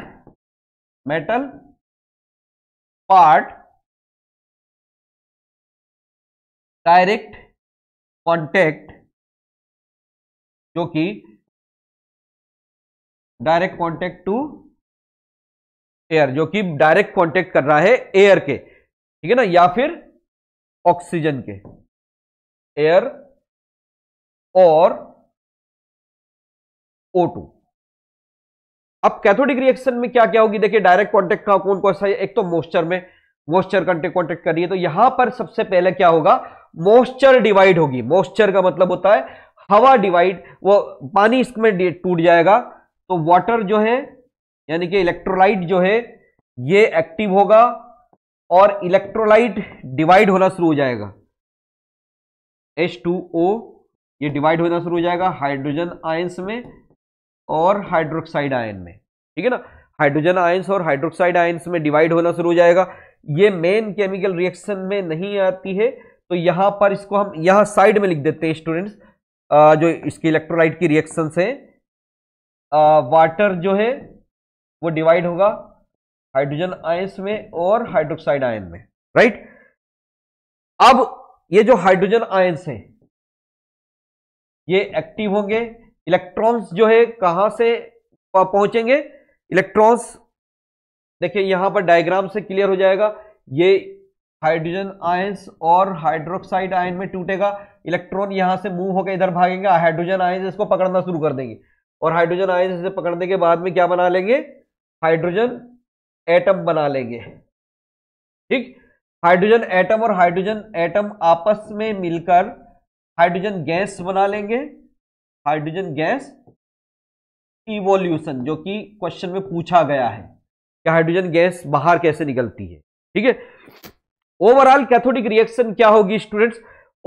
metal part direct contact, जो कि डायरेक्ट कांटेक्ट टू एयर, जो कि डायरेक्ट कांटेक्ट कर रहा है एयर के, ठीक है ना, या फिर ऑक्सीजन के, एयर और O2। अब कैथोडिक रिएक्शन में क्या क्या होगी, देखिए डायरेक्ट कांटेक्ट का कौन कौन सा है, एक तो मॉइस्चर में, मॉइस्चर कांटेक्ट कर रही है, तो यहां पर सबसे पहले क्या होगा, मॉइस्चर डिवाइड होगी। मॉइस्चर का मतलब होता है हवा डिवाइड, वो पानी इसमें टूट जाएगा, तो वाटर जो है यानी कि इलेक्ट्रोलाइट जो है ये एक्टिव होगा और इलेक्ट्रोलाइट डिवाइड होना शुरू हो जाएगा, H2O ये डिवाइड होना शुरू हो जाएगा हाइड्रोजन आयंस में और हाइड्रोक्साइड आयन में, ठीक है ना, हाइड्रोजन आयंस और हाइड्रोक्साइड आयंस में डिवाइड होना शुरू हो जाएगा। ये मेन केमिकल रिएक्शन में नहीं आती है, तो यहाँ पर इसको हम यहाँ साइड में लिख देते हैं स्टूडेंट्स, जो इसकी इलेक्ट्रोलाइट की रिएक्शन से वाटर जो है वो डिवाइड होगा हाइड्रोजन आयंस में और हाइड्रोक्साइड आयन में, राइट। अब ये जो हाइड्रोजन आयंस है ये एक्टिव होंगे, इलेक्ट्रॉन्स जो है कहां से पहुंचेंगे, इलेक्ट्रॉन्स देखिए यहां पर डायग्राम से क्लियर हो जाएगा, ये हाइड्रोजन आयंस और हाइड्रोक्साइड आयन में टूटेगा, इलेक्ट्रॉन यहां से मूव होकर इधर भागेंगे, हाइड्रोजन आयंस इसको पकड़ना शुरू कर देंगे, और हाइड्रोजन आयंस इसे पकड़ने के बाद में क्या बना लेंगे, हाइड्रोजन एटम बना लेंगे, ठीक। हाइड्रोजन एटम और हाइड्रोजन एटम आपस में मिलकर हाइड्रोजन गैस बना लेंगे, हाइड्रोजन गैस इवोल्यूशन, जो कि क्वेश्चन में पूछा गया है कि हाइड्रोजन गैस बाहर कैसे निकलती है, ठीक है। ओवरऑल कैथोडिक रिएक्शन क्या होगी स्टूडेंट्स,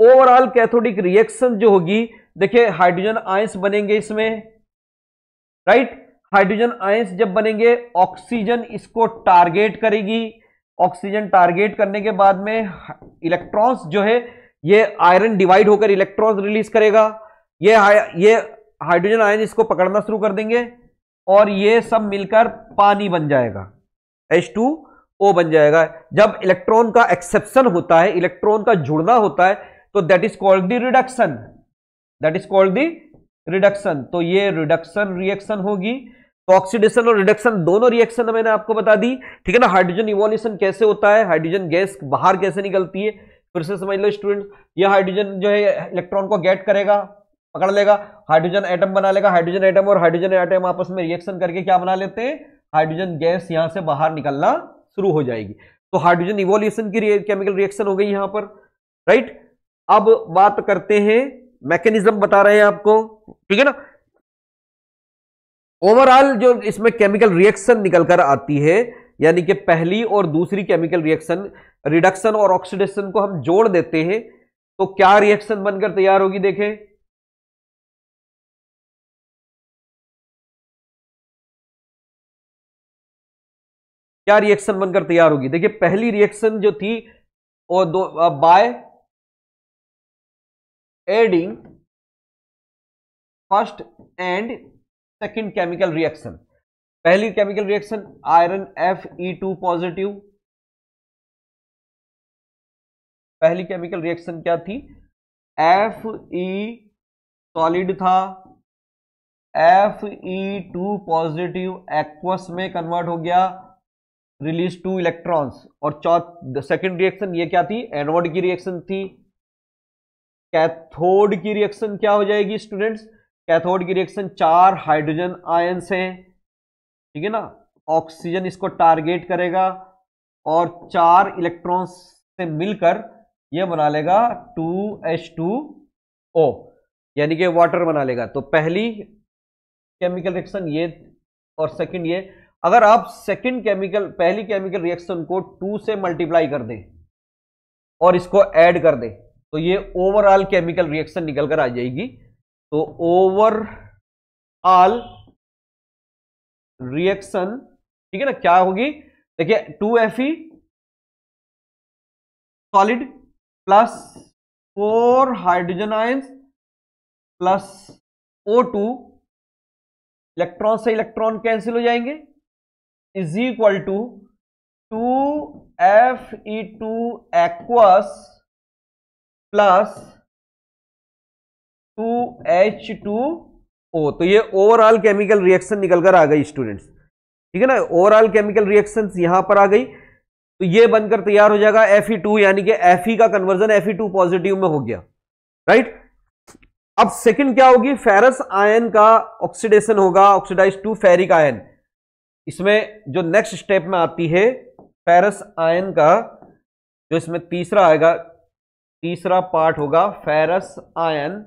ओवरऑल कैथोडिक रिएक्शन जो होगी, देखिए हाइड्रोजन आयंस बनेंगे इसमें, राइट, हाइड्रोजन आयंस जब बनेंगे ऑक्सीजन इसको टारगेट करेगी, ऑक्सीजन टारगेट करने के बाद में इलेक्ट्रॉन्स जो है ये आयरन डिवाइड होकर इलेक्ट्रॉन्स रिलीज करेगा, ये हाइड्रोजन आयन इसको पकड़ना शुरू कर देंगे और ये सब मिलकर पानी बन जाएगा, H2O बन जाएगा। जब इलेक्ट्रॉन का एक्सेप्शन होता है, इलेक्ट्रॉन का जुड़ना होता है, तो that is called the reduction, that is called the reduction. तो ये रिडक्शन रिएक्शन होगी। तो ऑक्सीडेशन और रिडक्शन दोनों रिएक्शन मैंने आपको बता दी, ठीक है ना। हाइड्रोजन इवोल्यूशन कैसे होता है, हाइड्रोजन गैस बाहर कैसे निकलती है, फिर से समझ लो स्टूडेंट। ये हाइड्रोजन जो है इलेक्ट्रॉन को गेट करेगा, पकड़ लेगा, हाइड्रोजन एटम बना लेगा, हाइड्रोजन एटम और हाइड्रोजन एटम आपस में रिएक्शन करके क्या बना लेते हैं, हाइड्रोजन गैस यहां से बाहर निकलना शुरू हो जाएगी। तो हाइड्रोजन इवोल्यूशन की केमिकल रिएक्शन हो गई यहां पर, राइट। अब बात करते हैं, मैकेनिज्म बता रहे हैं आपको, ठीक है ना। ओवरऑल जो इसमें केमिकल रिएक्शन निकल कर आती है, यानी कि पहली और दूसरी केमिकल रिएक्शन, रिडक्शन और ऑक्सीडेशन को हम जोड़ देते हैं, तो क्या रिएक्शन बनकर तैयार होगी, देखें। क्या रिएक्शन बनकर तैयार होगी, देखिए पहली रिएक्शन जो थी और दो by adding first and second chemical reaction. पहली chemical reaction iron Fe2 positive, पहली केमिकल रिएक्शन क्या थी, Fe सॉलिड था, Fe2 पॉजिटिव एक्वस में कन्वर्ट हो गया, रिलीज 2 इलेक्ट्रॉन्स, और सेकेंड रिएक्शन ये क्या थी, एनोड की रिएक्शन थी। कैथोड की रिएक्शन क्या हो जाएगी स्टूडेंट्स, कैथोड की रिएक्शन 4 हाइड्रोजन आयंस हैं, ठीक है ना, ऑक्सीजन इसको टारगेट करेगा और 4 इलेक्ट्रॉन्स से मिलकर ये बना लेगा 2H2O, यानी कि वाटर बना लेगा। तो पहली केमिकल रिएक्शन ये और सेकंड ये। अगर आप पहली केमिकल रिएक्शन को 2 से मल्टीप्लाई कर दें और इसको ऐड कर दें तो ये ओवरऑल केमिकल रिएक्शन निकल कर आ जाएगी। तो ओवरऑल रिएक्शन, ठीक है ना, क्या होगी, देखिए 2Fe solid plus 4 hydrogen ions plus O2, electron से इलेक्ट्रॉन कैंसिल हो जाएंगे, is equal to 2Fe2 aqueous plus 2H2O। तो ये ओवरऑल केमिकल रिएक्शन निकल कर आ गई स्टूडेंट्स, ठीक है ना, ओवरऑल केमिकल रिएक्शंस यहां पर आ गई। तो ये बनकर तैयार हो जाएगा Fe2, यानी कि Fe का कन्वर्जन Fe2 पॉजिटिव में हो गया, राइट। अब सेकंड क्या होगी, फेरस आयन का ऑक्सीडेशन होगा, ऑक्सीडाइज टू फेरिक आयन। इसमें जो नेक्स्ट स्टेप में आती है फेरस आयन का, जो इसमें तीसरा आएगा, तीसरा पार्ट होगा ferrous ion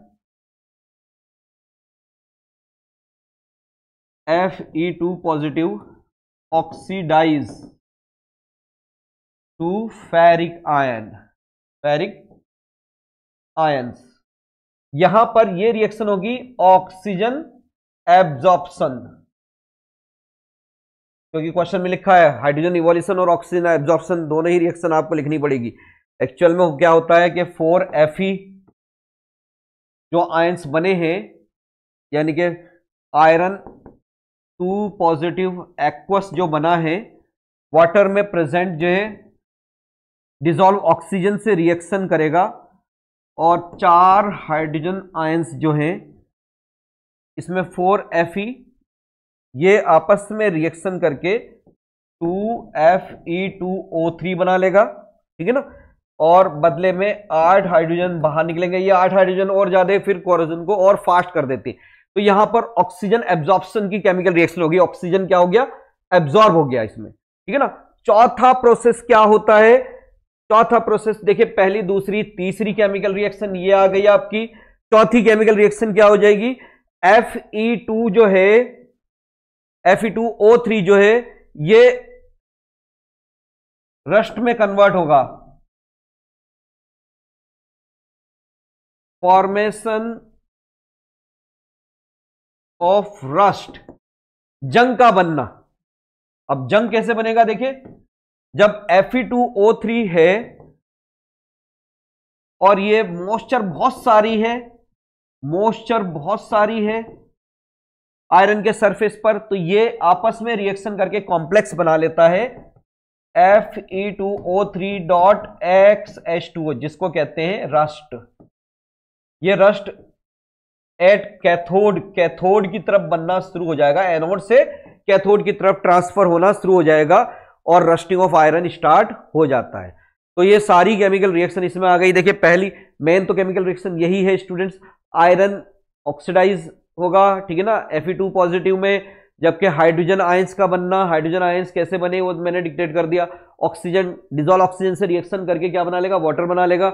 Fe2 positive oxidise to ferric ion, ferric ions. यहां पर यह रिएक्शन होगी ऑक्सीजन एब्जॉर्प्शन, क्योंकि क्वेश्चन में लिखा है हाइड्रोजन इवोल्यूशन और ऑक्सीजन एब्जॉर्प्शन, दोनों ही रिएक्शन आपको लिखनी पड़ेगी। एक्चुअल में क्या होता है कि 4Fe जो आयंस बने हैं, यानी कि आयरन 2 पॉजिटिव एक्वस जो बना है, वाटर में प्रेजेंट जो है डिसॉल्व ऑक्सीजन से रिएक्शन करेगा और 4 हाइड्रोजन आयंस जो हैं इसमें 4Fe ये आपस में रिएक्शन करके 2Fe2O3 बना लेगा, ठीक है ना, और बदले में 8 हाइड्रोजन बाहर निकलेंगे। ये 8 हाइड्रोजन और ज्यादा फिर कोरोजन को और फास्ट कर देती है। तो यहां पर ऑक्सीजन एब्जॉर्प्शन की केमिकल रिएक्शन होगी, ऑक्सीजन क्या हो गया, एब्जॉर्ब हो गया इसमें, ठीक है ना। चौथा प्रोसेस क्या होता है, चौथा प्रोसेस देखिए, पहली दूसरी तीसरी केमिकल रिएक्शन ये आ गई आपकी। चौथी केमिकल रिएक्शन क्या हो जाएगी, Fe2 जो है, Fe2O3 जो है ये रस्ट में कन्वर्ट होगा, फॉर्मेशन ऑफ रस्ट, जंग का बनना। अब जंग कैसे बनेगा, देखिए जब Fe2O3 है और ये मॉइस्चर बहुत सारी है, मॉइस्चर बहुत सारी है आयरन के सरफेस पर, तो ये आपस में रिएक्शन करके कॉम्प्लेक्स बना लेता है Fe2O3.xH2O, जिसको कहते हैं रस्ट। ये रस्ट एट कैथोड, कैथोड की तरफ बनना शुरू हो जाएगा, एनोड से कैथोड की तरफ ट्रांसफर होना शुरू हो जाएगा और रस्टिंग ऑफ आयरन स्टार्ट हो जाता है। तो ये सारी केमिकल रिएक्शन इसमें आ गई। देखिए पहली मेन तो केमिकल रिएक्शन यही है स्टूडेंट्स, आयरन ऑक्सीडाइज होगा, ठीक है ना, Fe2 पॉजिटिव में, जबकि हाइड्रोजन आयंस का बनना। हाइड्रोजन आयंस कैसे बने वो मैंने डिक्टेट कर दिया, ऑक्सीजन डिसॉल्व ऑक्सीजन से रिएक्शन करके क्या बना लेगा, वाटर बना लेगा।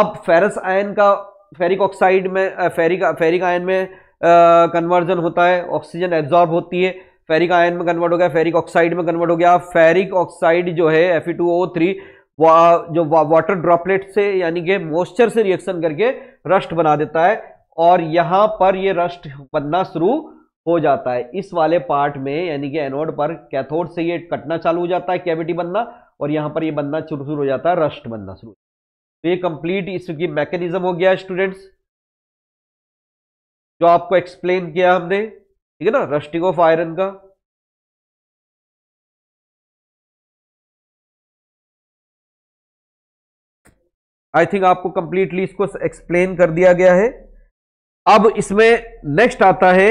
अब फेरस आयन का फेरिक ऑक्साइड में, फेरिक आयन में कन्वर्जन होता है, ऑक्सीजन एब्जॉर्ब होती है, फेरिक आयन में कन्वर्ट हो गया, फेरिक ऑक्साइड में कन्वर्ट हो गया। फेरिक ऑक्साइड जो है Fe2O3 जो वाटर ड्रॉपलेट से यानी कि मॉइस्चर से रिएक्शन करके रस्ट बना देता है और यहाँ पर ये रस्ट बनना शुरू हो जाता है। इस वाले पार्ट में यानी कि एनोड पर कैथोड से ये कटना चालू हो जाता है, कैविटी बनना, और यहाँ पर ये बनना शुरू हो जाता है, रस्ट बनना शुरू। तो ये कंप्लीट इसकी मैकेनिज्म हो गया स्टूडेंट्स, जो आपको एक्सप्लेन किया हमने, ठीक है ना, रस्टिंग ऑफ आयरन का। आई थिंक आपको कंप्लीटली इसको एक्सप्लेन कर दिया गया है। अब इसमें नेक्स्ट आता है,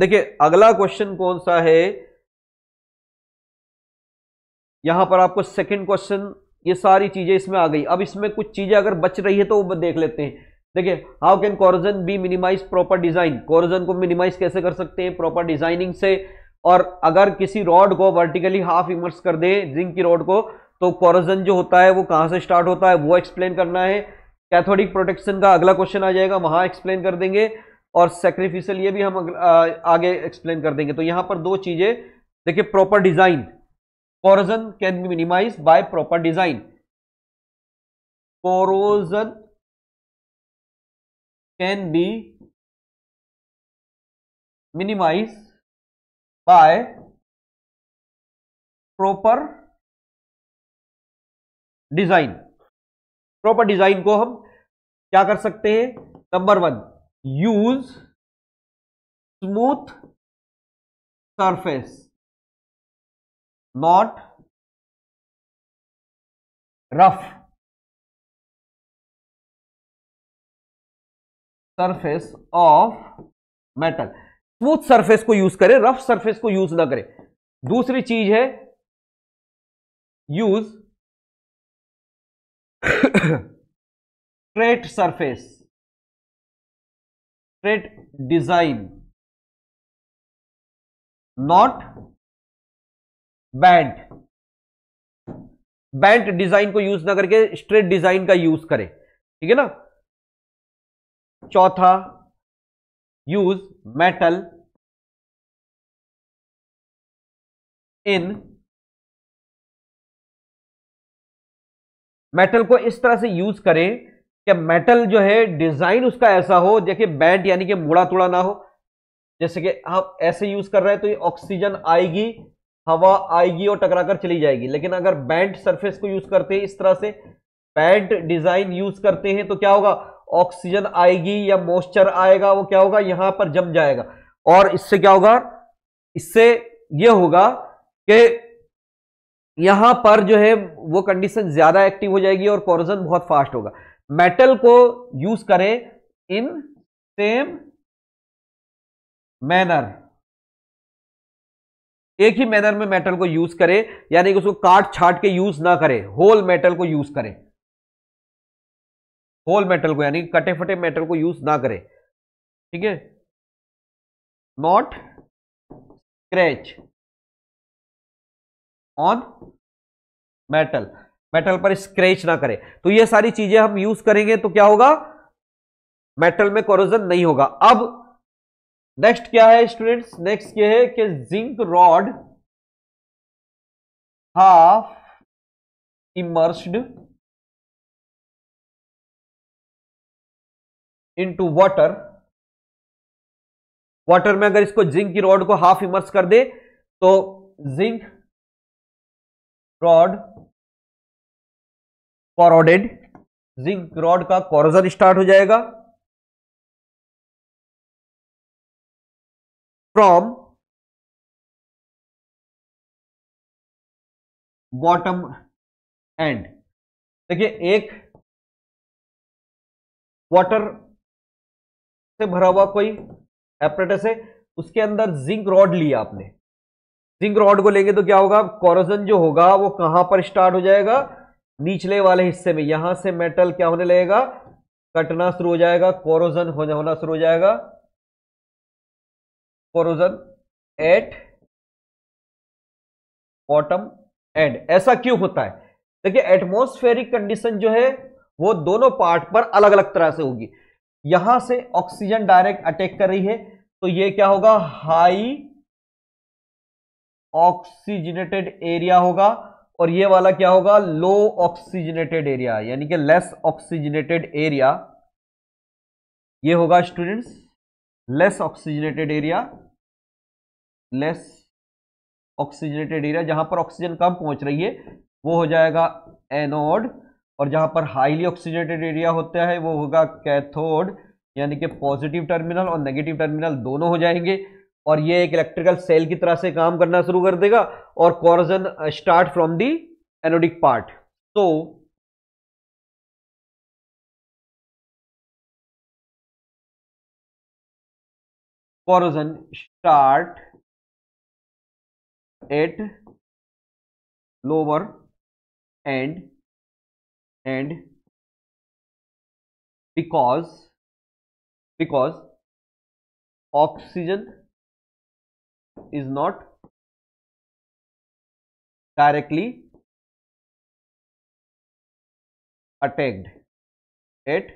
देखिए अगला क्वेश्चन कौन सा है, यहाँ पर आपको सेकंड क्वेश्चन, ये सारी चीजें इसमें आ गई। अब इसमें कुछ चीजें अगर बच रही है तो वो देख लेते हैं। देखिए, how can corrosion be minimise, proper design, corrosion को मिनिमाइज कैसे कर सकते हैं प्रॉपर डिजाइनिंग से। और अगर किसी रॉड को वर्टिकली हाफ इमर्स कर दे, जिंक की रॉड को, तो कोरोजन जो होता है वो कहाँ से स्टार्ट होता है वो एक्सप्लेन करना है। कैथोडिक प्रोटेक्शन का अगला क्वेश्चन आ जाएगा, वहाँ एक्सप्लेन कर देंगे। और सेक्रीफिसल, ये भी हम आगे एक्सप्लेन कर देंगे। तो यहाँ पर दो चीजें देखिए, proper design, corrosion can be minimise by proper design, corrosion can be minimise by proper design. Proper design को हम क्या कर सकते हैं? Number one, use smooth surface not rough surface of metal. Smooth surface को यूज करें, रफ सरफेस को यूज ना करें। दूसरी चीज है use straight surface, straight design not bend, bend design को यूज ना करके स्ट्रेट डिजाइन का यूज करें, ठीक है ना। चौथा, यूज मेटल इन, मेटल को इस तरह से यूज करें कि मेटल जो है डिजाइन उसका ऐसा हो, देखिए बैंड यानी कि मुड़ा तुड़ा ना हो। जैसे कि हम ऐसे यूज कर रहे हैं तो ये ऑक्सीजन आएगी, हवा आएगी और टकराकर चली जाएगी। लेकिन अगर बैंड सरफेस को यूज करते हैं, इस तरह से बैंड डिजाइन यूज करते हैं, तो क्या होगा? ऑक्सीजन आएगी या मॉइस्चर आएगा, वो क्या होगा? यहां पर जम जाएगा। और इससे क्या होगा? इससे ये होगा कि यहां पर जो है वो कंडीशन ज्यादा एक्टिव हो जाएगी और कोरोजन बहुत फास्ट होगा। मेटल को यूज करें इन सेम मैनर, एक ही मैनर में मेटल को यूज करें, यानी कि उसको काट छाट के यूज ना करें, होल मेटल को यूज करें, होल मेटल को यानी कटे फटे मेटल को यूज ना करें, ठीक है। Not scratch on metal, metal पर स्क्रैच ना करें। तो ये सारी चीजें हम यूज करेंगे तो क्या होगा? मेटल में कोरोजन नहीं होगा। अब नेक्स्ट क्या है स्टूडेंट्स? नेक्स्ट ये है कि zinc rod half immersed into water, water में अगर इसको जिंक की रॉड को हाफ इमर्स कर दे तो zinc rod corroded, zinc rod का कोरोजन स्टार्ट हो जाएगा फ्रॉम बॉटम एंड। देखिए, एक वाटर से भरा हुआ कोई एपरेटस है, उसके अंदर जिंक रॉड लिया आपने, जिंक रॉड को लेंगे तो क्या होगा? कोरोजन जो होगा वो कहां पर स्टार्ट हो जाएगा? निचले वाले हिस्से में। यहां से मेटल क्या होने लगेगा? कटना शुरू हो जाएगा, कोरोजन होना शुरू हो जाएगा। Corrosion at bottom end. ऐसा क्यों होता है? देखिए, एटमॉस्फेरिक कंडीशन जो है वो दोनों पार्ट पर अलग अलग तरह से होगी। यहां से ऑक्सीजन डायरेक्ट अटैक कर रही है तो ये क्या होगा? हाई ऑक्सीजनेटेड एरिया होगा, और ये वाला क्या होगा? लो ऑक्सीजनेटेड एरिया, यानी कि लेस ऑक्सीजनेटेड एरिया। ये होगा students less oxygenated area, less oxygenated area. जहां पर ऑक्सीजन कम पहुंच रही है वो हो जाएगा एनोड, और जहां पर हाईली ऑक्सीजनेटेड एरिया होता है वो होगा कैथोड, यानी कि पॉजिटिव टर्मिनल और नेगेटिव टर्मिनल दोनों हो जाएंगे। और ये एक इलेक्ट्रिकल सेल की तरह से काम करना शुरू कर देगा, और corrosion start from the anodic part. तो corrosion start at lower and because oxygen is not directly attacked at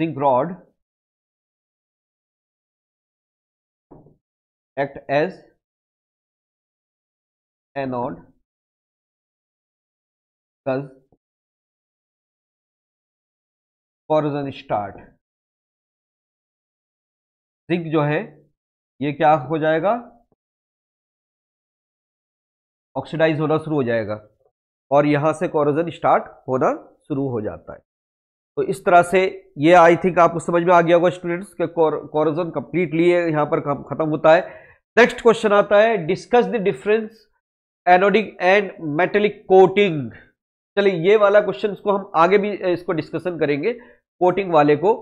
zinc rod, act as anode, thus corrosion start. Zinc जो है ये क्या हो जाएगा, ऑक्सीडाइज होना शुरू हो जाएगा और यहाँ से कॉरोजन स्टार्ट होना शुरू हो जाता है। तो इस तरह से ये आई थिंक आपको समझ में आ गया होगा स्टूडेंट्स के कॉरोजन कंप्लीटली यहाँ पर खत्म होता है। नेक्स्ट क्वेश्चन आता है, discuss the difference anodic and metallic coating. चलिए ये वाला क्वेश्चन इसको हम आगे भी इसको डिस्कशन करेंगे कोटिंग वाले को।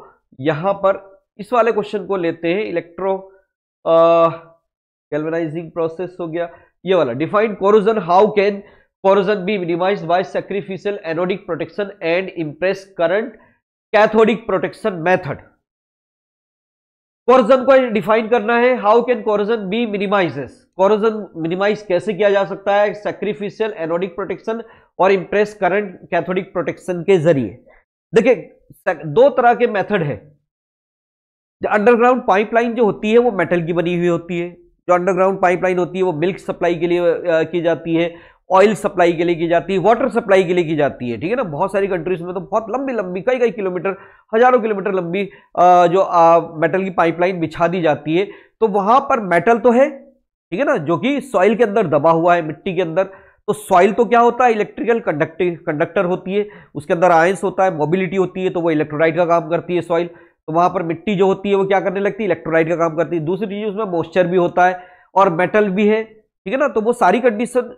यहाँ पर इस वाले क्वेश्चन को लेते हैं, इलेक्ट्रो गैल्वेनाइजिंग प्रोसेस हो गया ये वाला। Define corrosion, how can corrosion be minimised by sacrificial anodic protection and impressed current cathodic protection method. Corrosion को डिफाइन करना है, how can corrosion be minimises, corrosion minimise कैसे किया जा सकता है सैक्रिफिशियल एनोडिक प्रोटेक्शन और इम्प्रेस्ड करंट कैथोडिक प्रोटेक्शन के जरिए। देखिए दो तरह के मेथड है, जो अंडरग्राउंड पाइपलाइन जो होती है वो मेटल की बनी हुई होती है, जो अंडरग्राउंड पाइपलाइन होती है वो मिल्क सप्लाई के लिए की जाती है, ऑयल सप्लाई के लिए की जाती है, वाटर सप्लाई के लिए की जाती है, ठीक है ना। बहुत सारी कंट्रीज में तो बहुत लंबी लंबी कई कई किलोमीटर हजारों किलोमीटर लंबी जो मेटल की पाइपलाइन बिछा दी जाती है। तो वहां पर मेटल तो है, ठीक है ना, जो कि सॉइल के अंदर दबा हुआ है, मिट्टी के अंदर। तो सॉइल तो क्या होता है, इलेक्ट्रिकल कंडक्टर होती है, उसके अंदर आयंस होता है, मोबिलिटी होती है, तो वो इलेक्ट्रोलाइट का काम करती है सॉइल। तो वहां पर मिट्टी जो होती है वो क्या करने लगती है, इलेक्ट्रोलाइट का काम करती है। दूसरी चीज उसमें मॉइस्चर भी होता है और मेटल भी है, ठीक है ना। तो वो सारी कंडीशन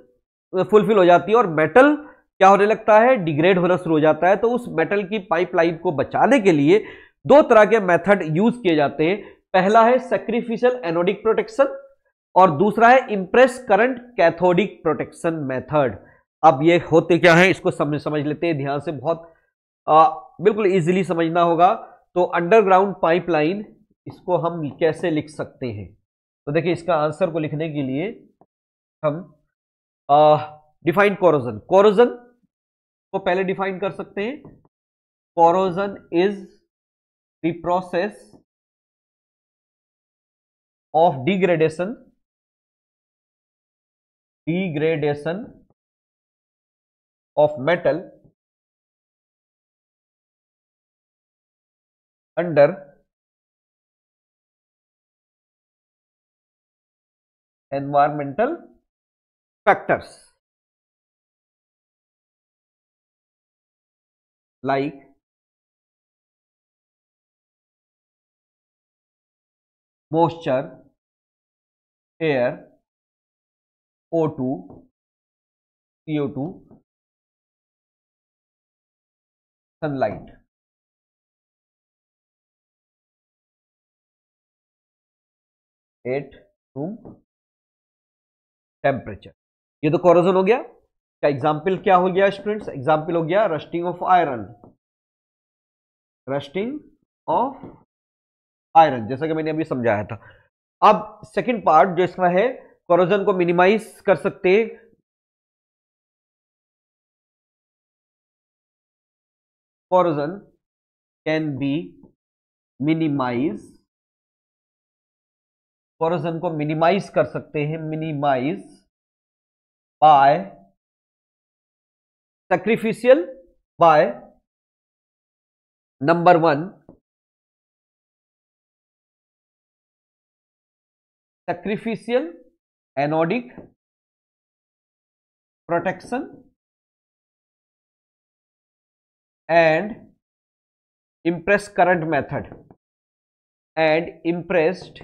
फुलफिल हो जाती है और मेटल क्या होने लगता है, डिग्रेड होना शुरू हो जाता है। तो उस मेटल की पाइपलाइन को बचाने के लिए दो तरह के मेथड यूज किए जाते हैं, पहला है सैक्रिफिशियल एनोडिक प्रोटेक्शन और दूसरा है impressed current cathodic protection method. अब ये होते क्या है इसको समझ लेते हैं ध्यान से, बहुत बिल्कुल इजीली समझना होगा। तो अंडरग्राउंड पाइपलाइन इसको हम कैसे लिख सकते हैं, तो देखिए इसका आंसर को लिखने के लिए हम डिफाइन कोरोजन, कोरोजन को पहले डिफाइन कर सकते हैं। Corrosion is the process of degradation of metal under environmental factors like moisture, air, O2, CO2, sunlight. At room temperature. ये तो कोरोजन हो गया का एग्जाम्पल क्या हो गया स्टूडेंट्स, एग्जाम्पल हो गया rusting of iron, rusting of iron, जैसा कि मैंने अभी समझाया था। अब सेकंड पार्ट जो इसका है, कोरोजन को मिनिमाइज कर सकते हैं corrosion can be minimise, corrosion को मिनिमाइज कर सकते हैं, minimise by sacrificial, by by number 1, sacrificial anodic protection and impressed current method and impressed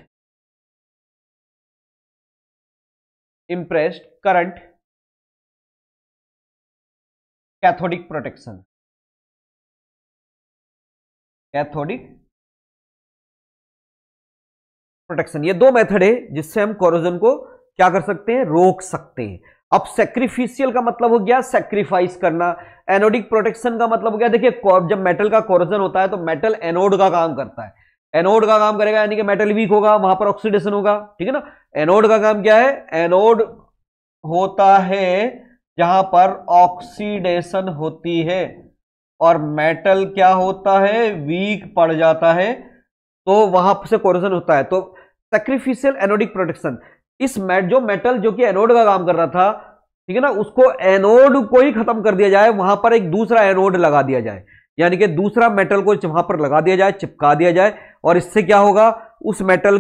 current cathodic protection. ये दो मेथड है जिससे हम कोरोजन को क्या कर सकते हैं, रोक सकते हैं। अब सेक्रीफिशियल का मतलब हो गया सेक्रीफाइस करना, एनोडिक प्रोटेक्शन का मतलब हो गया, देखिए जब मेटल का कोरोजन होता है तो मेटल एनोड का काम करता है, एनोड का काम करेगा यानी कि मेटल वीक होगा, वहां पर ऑक्सीडेशन होगा, ठीक है ना। एनोड का काम क्या है, एनोड होता है जहां पर ऑक्सीडेशन होती है, और मेटल क्या होता है, वीक पड़ जाता है तो वहां से कोरोजन होता है। तो सैक्रिफिशियल एनोडिक प्रोटेक्शन, इस जो मेटल जो कि एनोड का काम कर रहा था, ठीक है ना, उसको एनोड को ही खत्म कर दिया जाए, वहां पर एक दूसरा एनोड लगा दिया जाए, यानी कि दूसरा मेटल को वहां पर लगा दिया जाए, चिपका दिया जाए, और इससे क्या होगा, उस मेटल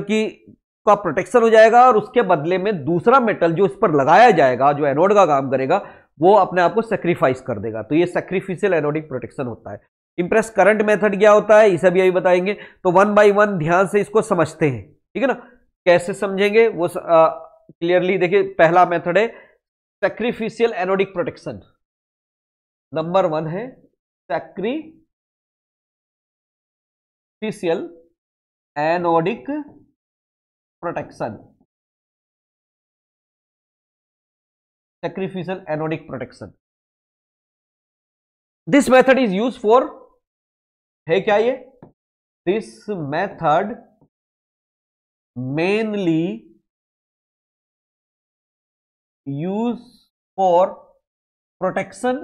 का प्रोटेक्शन हो जाएगा, और उसके बदले में दूसरा मेटल जो इस पर लगाया जाएगा जो एनोड का काम करेगा वो अपने आप को सैक्रिफाइस कर देगा। तो ये सैक्रिफिशियल एनोडिक प्रोटेक्शन होता है। इंप्रेस करंट मेथड क्या होता है, इसे भी अभी बताएंगे। तो वन बाई वन ध्यान से इसको समझते हैं, ठीक है ना, कैसे समझेंगे वो क्लियरली। देखिए पहला मेथड है sacrificial anodic protection, number one है sacrificial anodic protection, sacrificial anodic protection. This method is use for, है क्या ये, this method mainly used for protection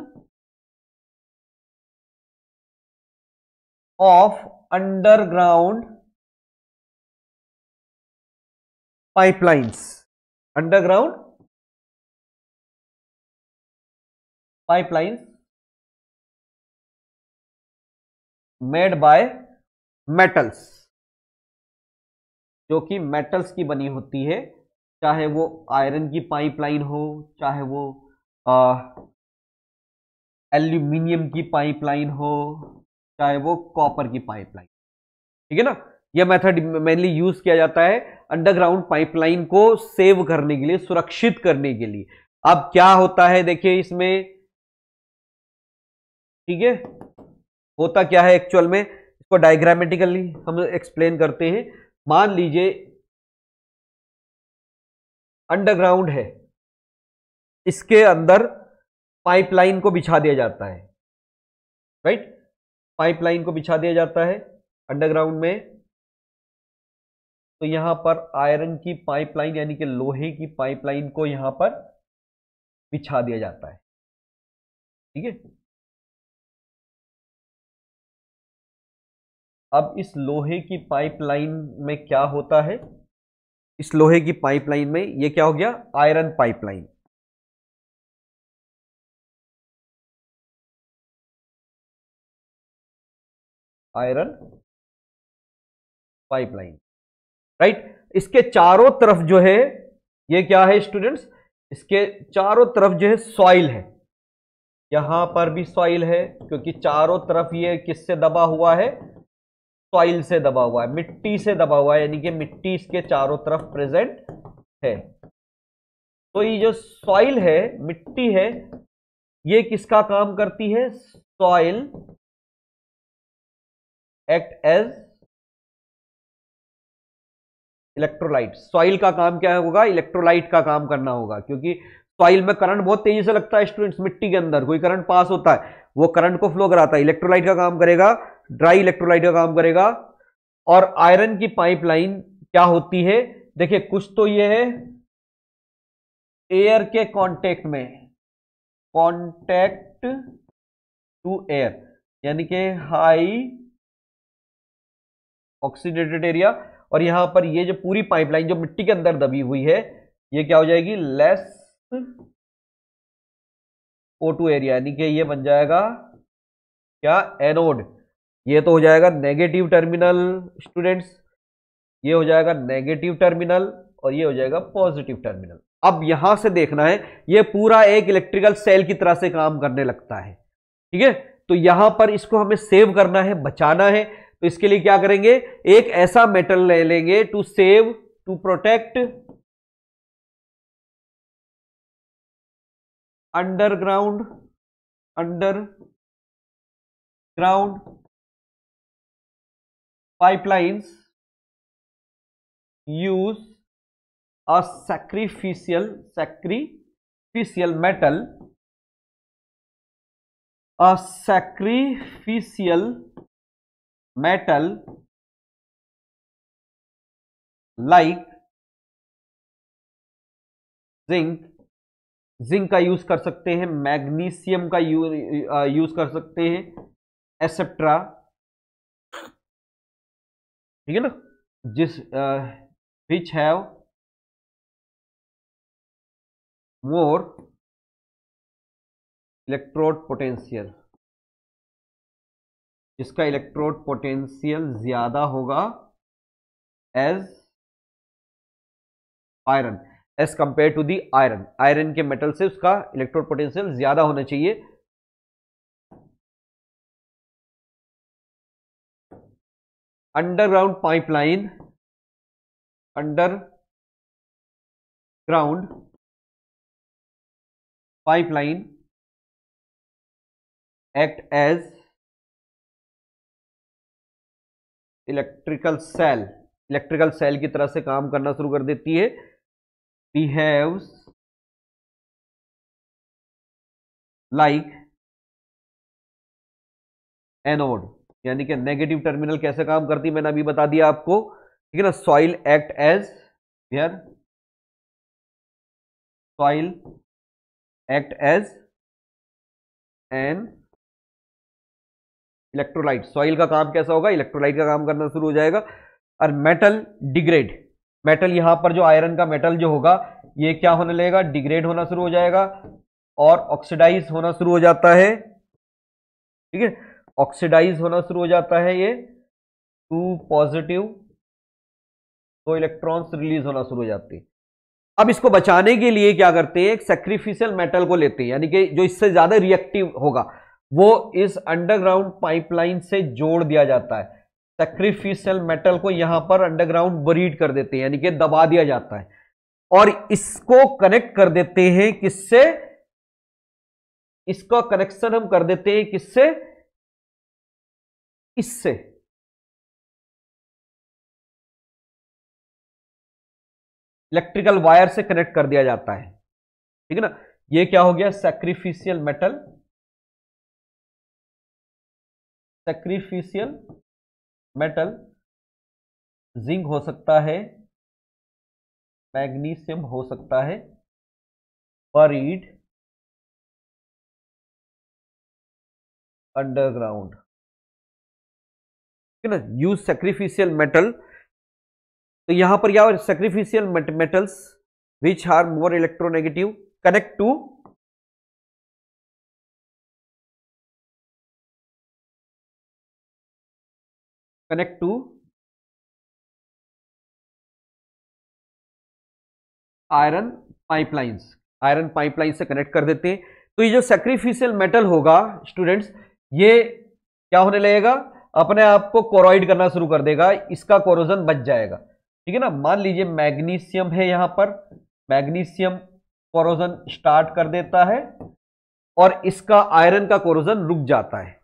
of underground pipelines, underground pipelines made by metals, जो कि मेटल्स की बनी होती है, चाहे वो आयरन की पाइपलाइन हो, चाहे वो एल्यूमिनियम की पाइपलाइन हो, चाहे वो कॉपर की पाइपलाइन, ठीक है ना। यह मेथड मेनली यूज किया जाता है अंडरग्राउंड पाइपलाइन को सेव करने के लिए, सुरक्षित करने के लिए। अब क्या होता है देखिए इसमें, ठीक है, होता क्या है एक्चुअल में, इसको डायग्रामेटिकली हम एक्सप्लेन करते हैं। मान लीजिए अंडरग्राउंड है, इसके अंदर पाइपलाइन को बिछा दिया जाता है, राइट, पाइपलाइन को बिछा दिया जाता है अंडरग्राउंड में। तो यहां पर आयरन की पाइपलाइन यानी कि लोहे की पाइपलाइन को यहां पर बिछा दिया जाता है, ठीक है। अब इस लोहे की पाइपलाइन में क्या होता है, इस लोहे की पाइपलाइन में ये क्या हो गया, iron pipeline, iron pipeline, right. इसके चारों तरफ जो है ये क्या है स्टूडेंट्स, इसके चारों तरफ जो है सॉइल है, यहां पर भी सॉइल है, क्योंकि चारों तरफ ये किससे दबा हुआ है, सॉइल से दबा हुआ है, मिट्टी से दबा हुआ है, यानी कि मिट्टी इसके चारों तरफ प्रेजेंट है। तो ये जो सॉइल है, मिट्टी है, ये किसका काम करती है, soil act as electrolyte. Soil का काम क्या होगा, इलेक्ट्रोलाइट का काम करना होगा, क्योंकि सॉइल में करंट बहुत तेजी से लगता है स्टूडेंट्स, मिट्टी के अंदर कोई करंट पास होता है वो करंट को फ्लो कराता है। इलेक्ट्रोलाइट का काम करेगा, ड्राई इलेक्ट्रोलाइट का काम करेगा। और आयरन की पाइपलाइन क्या होती है, देखिए कुछ तो ये है एयर के कांटेक्ट में, कांटेक्ट टू एयर यानी कि हाई ऑक्सीडेटेड एरिया, और यहां पर ये जो पूरी पाइपलाइन जो मिट्टी के अंदर दबी हुई है ये क्या हो जाएगी, लेस O2 एरिया, यानी कि ये बन जाएगा क्या, एनोड। ये तो हो जाएगा नेगेटिव टर्मिनल स्टूडेंट्स, ये हो जाएगा नेगेटिव टर्मिनल और ये हो जाएगा पॉजिटिव टर्मिनल। अब यहां से देखना है, ये पूरा एक इलेक्ट्रिकल सेल की तरह से काम करने लगता है, ठीक है। तो यहां पर इसको हमें सेव करना है, बचाना है, तो इसके लिए क्या करेंगे, एक ऐसा मेटल ले लेंगे to save, to protect underground pipelines use a sacrificial metal, like zinc, का यूज कर सकते हैं, मैग्नीशियम का यूज कर सकते हैं, एसेप्ट्रा, ठीक है ना, जिस which have more electrode potential, जिसका इलेक्ट्रोड पोटेंशियल ज्यादा होगा as iron, as compare to the iron, iron के मेटल से उसका इलेक्ट्रोड पोटेंशियल ज्यादा होना चाहिए। Underground pipeline, act as electrical cell, की तरह से काम करना शुरू कर देती है। बिहेव्स लाइक एनोड, यानी कि नेगेटिव टर्मिनल कैसे काम करती है मैंने अभी बता दिया आपको, ठीक है ना। Soil act as an electrolyte, soil का काम कैसा होगा, इलेक्ट्रोलाइट का काम करना शुरू हो जाएगा। और मेटल डिग्रेड, मेटल यहां पर जो आयरन का मेटल जो होगा ये क्या होने लगेगा, डिग्रेड होना शुरू हो जाएगा और ऑक्सीडाइज होना शुरू हो जाता है, ठीक है, ऑक्सीडाइज होना शुरू हो जाता है। ये टू पॉजिटिव, तो इलेक्ट्रॉन्स रिलीज होना शुरू हो जाते हैं। अब इसको बचाने के लिए क्या करते हैं, एक सैक्रिफिशियल मेटल को लेते हैं, यानी कि जो इससे ज्यादा रिएक्टिव होगा वो इस अंडरग्राउंड पाइपलाइन से जोड़ दिया जाता है। सैक्रिफिशियल मेटल को यहां पर अंडरग्राउंड बरीड कर देते हैं, यानी कि दबा दिया जाता है, और इसको कनेक्ट कर देते हैं किससे, इसका कनेक्शन हम कर देते हैं किससे, इससे, इलेक्ट्रिकल वायर से कनेक्ट कर दिया जाता है, ठीक है ना। ये क्या हो गया, सैक्रिफिशियल मेटल, जिंक हो सकता है, मैग्नीशियम हो सकता है, बरीड अंडरग्राउंड, ना, यूज सैक्रिफिशियल मेटल। तो यहां पर क्या हो, sacrificial metals which are more electronegative connect to iron pipelines, से कनेक्ट कर देते हैं। तो ये जो सैक्रिफिशियल मेटल होगा स्टूडेंट्स, ये क्या होने लगेगा, अपने आप को कोरॉइड करना शुरू कर देगा, इसका कोरोजन बच जाएगा, ठीक है ना। मान लीजिए मैग्नीशियम है, यहां पर मैग्नीशियम कोरोजन स्टार्ट कर देता है और इसका आयरन का कोरोजन रुक जाता है,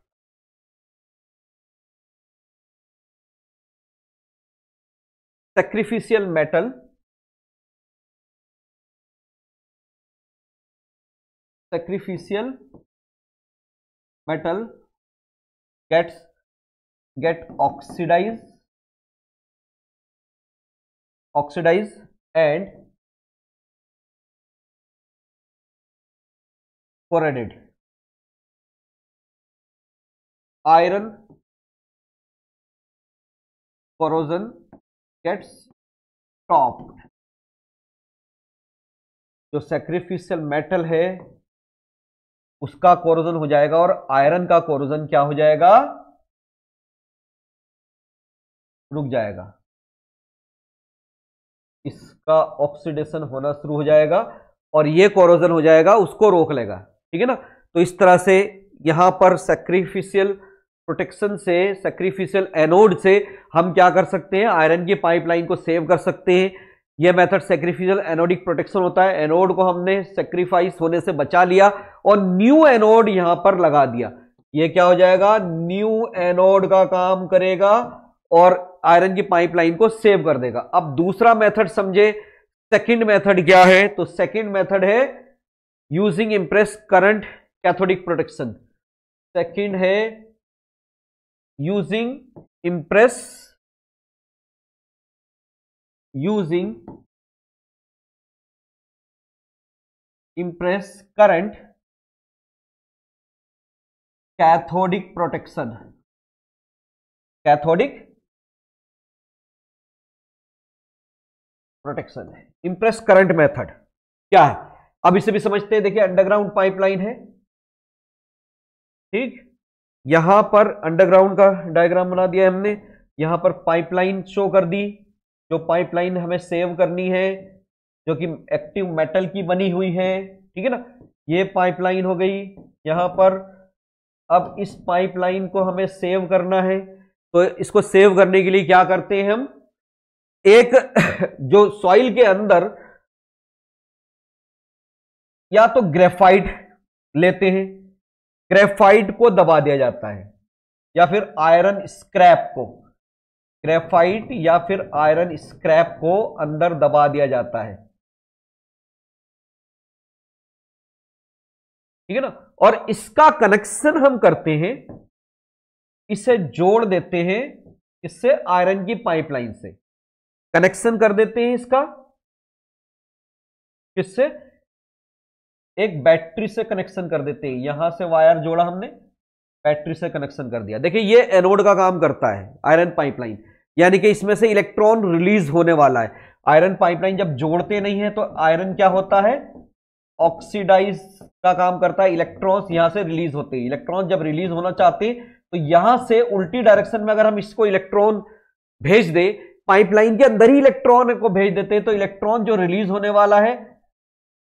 sacrificial metal gets oxidise and corroded. Iron corrosion gets stopped, जो सैक्रिफिशियल मेटल है उसका कोरोजन हो जाएगा और आयरन का कोरोजन क्या हो जाएगा, रुक जाएगा, इसका ऑक्सीडेशन होना शुरू हो जाएगा और ये कोरोजन हो जाएगा, उसको रोक लेगा, ठीक है ना। तो इस तरह से यहां पर सैक्रिफिशियल प्रोटेक्शन से, सैक्रिफिशियल एनोड से हम क्या कर सकते हैं, आयरन की पाइपलाइन को सेव कर सकते हैं। यह मेथड सैक्रिफिशियल एनोडिक प्रोटेक्शन होता है। एनोड को हमने सैक्रिफाइस होने से बचा लिया और न्यू एनोड यहां पर लगा दिया। यह क्या हो जाएगा, न्यू एनोड का काम करेगा और आयरन की पाइपलाइन को सेव कर देगा। अब दूसरा मेथड समझे, सेकेंड मेथड क्या है? तो सेकेंड मेथड है using impress current cathodic protection. Second है using impress current cathodic protection. Cathodic protection है इम्प्रेस करंट मेथड। क्या है अब इसे भी समझते हैं। देखिए अंडरग्राउंड पाइपलाइन है, ठीक, यहां पर अंडरग्राउंड का डायग्राम बना दिया हमने, यहां पर पाइपलाइन शो कर दी। जो पाइपलाइन हमें सेव करनी है जो कि एक्टिव मेटल की बनी हुई है, ठीक है ना, ये पाइपलाइन हो गई यहां पर। अब इस पाइपलाइन को हमें सेव करना है, तो इसको सेव करने के लिए क्या करते हैं हम, एक जो सॉइल के अंदर या तो ग्रेफाइट लेते हैं, ग्रेफाइट को दबा दिया जाता है, या फिर आयरन स्क्रैप को, ग्रेफाइट या फिर आयरन स्क्रैप को अंदर दबा दिया जाता है, ठीक है ना। और इसका कनेक्शन हम करते हैं, इसे जोड़ देते हैं, इससे आयरन की पाइपलाइन से कनेक्शन कर देते हैं इसका, इससे एक बैटरी से कनेक्शन कर देते हैं। यहां से वायर जोड़ा हमने, बैटरी से कनेक्शन कर दिया। देखिए ये एनोड का काम करता है आयरन पाइपलाइन, यानी कि इसमें से इलेक्ट्रॉन रिलीज होने वाला है। आयरन पाइपलाइन जब जोड़ते नहीं है तो आयरन क्या होता है, ऑक्सीडाइज का काम करता है, इलेक्ट्रॉन्स यहां से रिलीज होते हैं। इलेक्ट्रॉन जब रिलीज होना चाहते हैं तो यहां से उल्टी डायरेक्शन में अगर हम इसको इलेक्ट्रॉन भेज दे, पाइपलाइन के अंदर ही इलेक्ट्रॉन को भेज देते हैं, तो इलेक्ट्रॉन जो रिलीज होने वाला है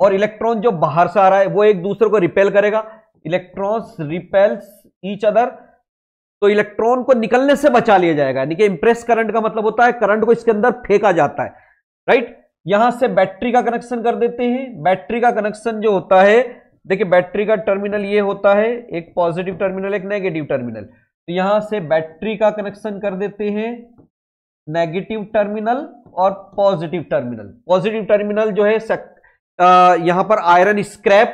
और इलेक्ट्रॉन जो बाहर से आ रहा है वो एक दूसरे को रिपेल करेगा। इलेक्ट्रॉन्स रिपेल्स ईच अदर, तो इलेक्ट्रॉन को निकलने से बचा लिया जाएगा, यानी कि इंप्रेस करंट का मतलब होता है करंट को इसके अंदर फेंका जाता है, राइट। यहां से बैटरी का कनेक्शन कर देते हैं। बैटरी का कनेक्शन जो होता है, देखिए बैटरी का टर्मिनल ये होता है, एक पॉजिटिव टर्मिनल एक नेगेटिव टर्मिनल, तो यहां से बैटरी का कनेक्शन कर देते हैं, नेगेटिव टर्मिनल और पॉजिटिव टर्मिनल। पॉजिटिव टर्मिनल जो है यहां पर आयरन स्क्रैप,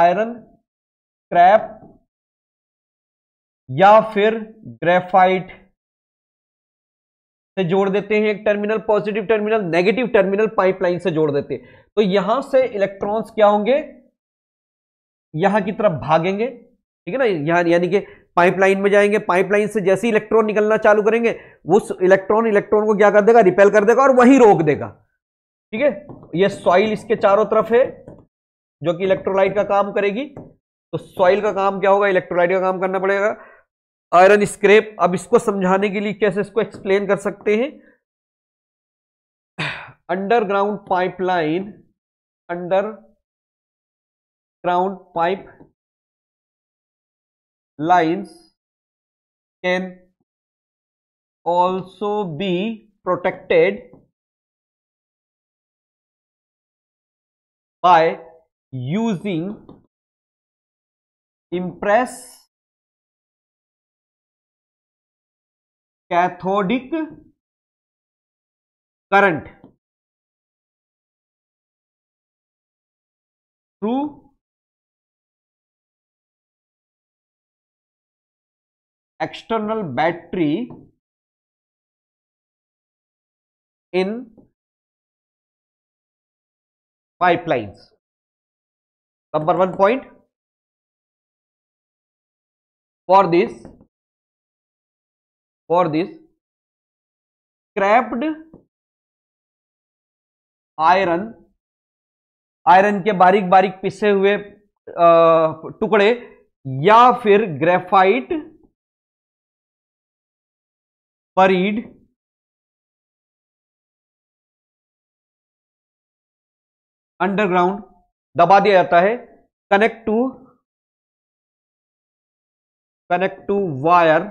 आयरन स्क्रैप या फिर ग्रेफाइट से जोड़ देते हैं एक terminal, positive terminal, negative terminal pipeline से जोड़ देते हैं। तो यहां से इलेक्ट्रॉन्स क्या होंगे, यहां की तरफ भागेंगे, ठीक है ना, यहां यानी कि पाइपलाइन में जाएंगे। पाइपलाइन से जैसे इलेक्ट्रॉन निकलना चालू करेंगे, उस इलेक्ट्रॉन को क्या कर देगा, रिपेल कर देगा और वहीं रोक देगा, ठीक है। ये सॉइल इसके चारों तरफ है जो कि इलेक्ट्रोलाइट का काम करेगी, तो सॉइल का काम क्या होगा, इलेक्ट्रोलाइट का काम करना पड़ेगा। आयरन स्क्रैप, अब इसको समझाने के लिए कैसे इसको एक्सप्लेन कर सकते हैं, underground pipeline, underground pipe lines can also be protected by using impress cathodic current through external battery in pipelines. Number 1 point, for this scrapped iron, iron के बारीक बारीक पिसे हुए टुकड़े या फिर ग्रेफाइट बरीड अंडरग्राउंड दबा दिया जाता है, connect to wire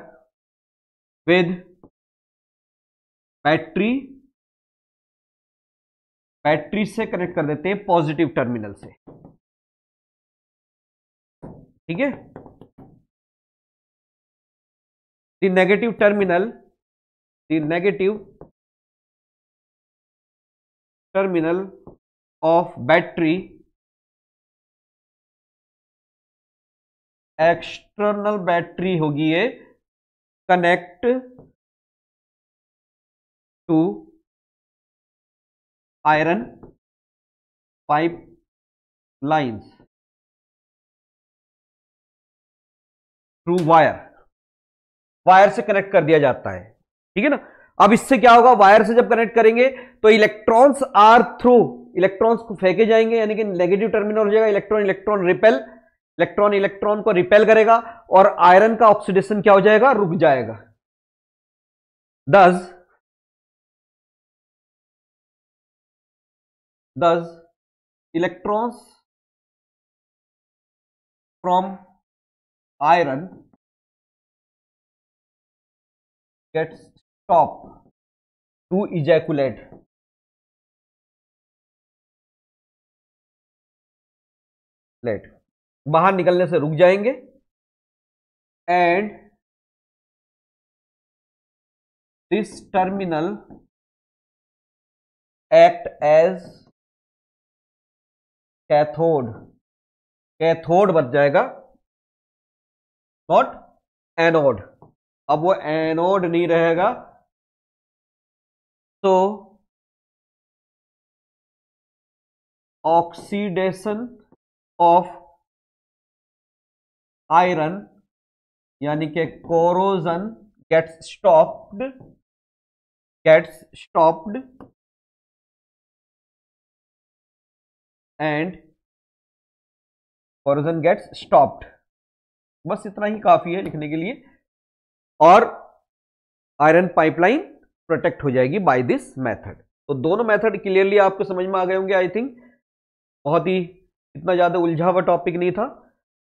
with battery से कनेक्ट कर देते हैं पॉजिटिव टर्मिनल से, ठीक है। The negative terminal of battery, external battery होगी ये, connect to iron pipe lines through wire, wire से कनेक्ट कर दिया जाता है, ठीक है ना। अब इससे क्या होगा, वायर से जब कनेक्ट करेंगे तो इलेक्ट्रॉन्स आर थ्रू, इलेक्ट्रॉन्स को फेंके जाएंगे, यानी कि नेगेटिव टर्मिनल हो जाएगा, electron electron repel, electron electron को रिपेल करेगा और आयरन का ऑक्सीडेशन क्या हो जाएगा, रुक जाएगा। Thus electrons from iron gets stop to ejaculate, late बाहर निकलने से रुक जाएंगे, and this terminal act as cathode, cathode बन जाएगा नॉट एनोड, अब वो एनोड नहीं रहेगा। तो ऑक्सीडेशन ऑफ आयरन यानी के corrosion gets stopped and corrosion gets stopped, बस इतना ही काफी है लिखने के लिए, और आयरन पाइपलाइन प्रोटेक्ट हो जाएगी बाय दिस मेथड। तो दोनों मेथड क्लियरली आपको समझ में आ गए होंगे आई थिंक, बहुत ही इतना ज्यादा उलझा हुआ टॉपिक नहीं था।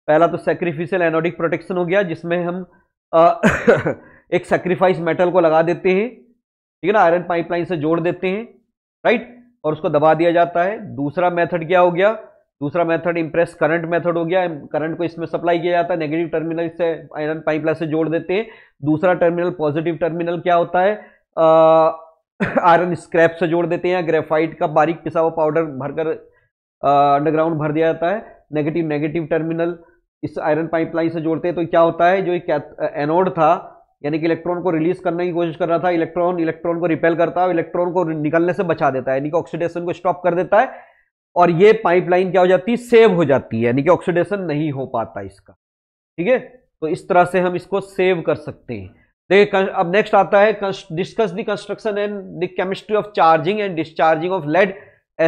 पहला तो सैक्रिफिशियल एनोडिक प्रोटेक्शन हो गया, जिसमें हम एक सैक्रिफाइस मेटल को लगा देते हैं, ठीक है ना, आयरन पाइपलाइन से जोड़ देते हैं, राइट, और उसको दबा दिया जाता है। दूसरा मेथड क्या हो गया, दूसरा मेथड इंप्रेस करंट मेथड हो गया, करंट को इसमें सप्लाई किया जाता है, नेगेटिव टर्मिनल से आयरन पाइपलाइन से जोड़ देते हैं, दूसरा टर्मिनल पॉजिटिव टर्मिनल क्या होता है, आयरन स्क्रैप से जोड़ देते हैं या ग्रेफाइट का बारीक पिसा हुआ पाउडर भरकर अंडरग्राउंड भर दिया जाता है, नेगेटिव टर्मिनल इस आयरन पाइपलाइन से जोड़ते हैं। तो क्या होता है, जो एक एनोड था यानी कि इलेक्ट्रॉन को रिलीज करने की कोशिश कर रहा था, इलेक्ट्रॉन इलेक्ट्रॉन को रिपेल करता है, इलेक्ट्रॉन को निकलने से बचा देता है, यानी कि ऑक्सीडेशन को स्टॉप कर देता है, और ये पाइपलाइन क्या हो जाती है, सेव हो जाती है, यानी कि ऑक्सीडेशन नहीं हो पाता इसका, ठीक है। तो इस तरह से हम इसको सेव कर सकते हैं। देखिए अब नेक्स्ट आता है, discuss the construction and the chemistry of charging and discharging of lead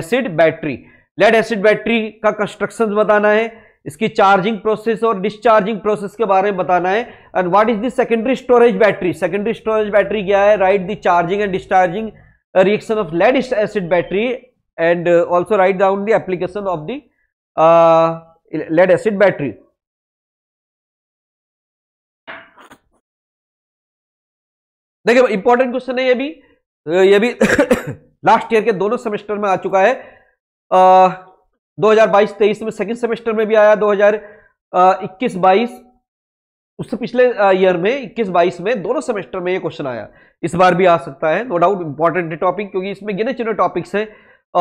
acid battery. Lead acid battery का कंस्ट्रक्शन बताना है, इसकी चार्जिंग प्रोसेस और डिस्चार्जिंग प्रोसेस के बारे में बताना है, and what is the secondary storage battery. Secondary storage battery क्या है, write the charging and discharging reaction of lead acid battery and also write down the application of the lead acid battery. देखिए इंपॉर्टेंट क्वेश्चन है ये भी, लास्ट ईयर के दोनों सेमेस्टर में आ चुका है, 2022-23 में सेकंड सेमेस्टर में भी आया, 2021-22 उससे पिछले ईयर में 21-22 में दोनों सेमेस्टर में ये क्वेश्चन आया, इस बार भी आ सकता है, नो डाउट इंपॉर्टेंट है टॉपिक, क्योंकि इसमें गिने चुने टॉपिक्स हैं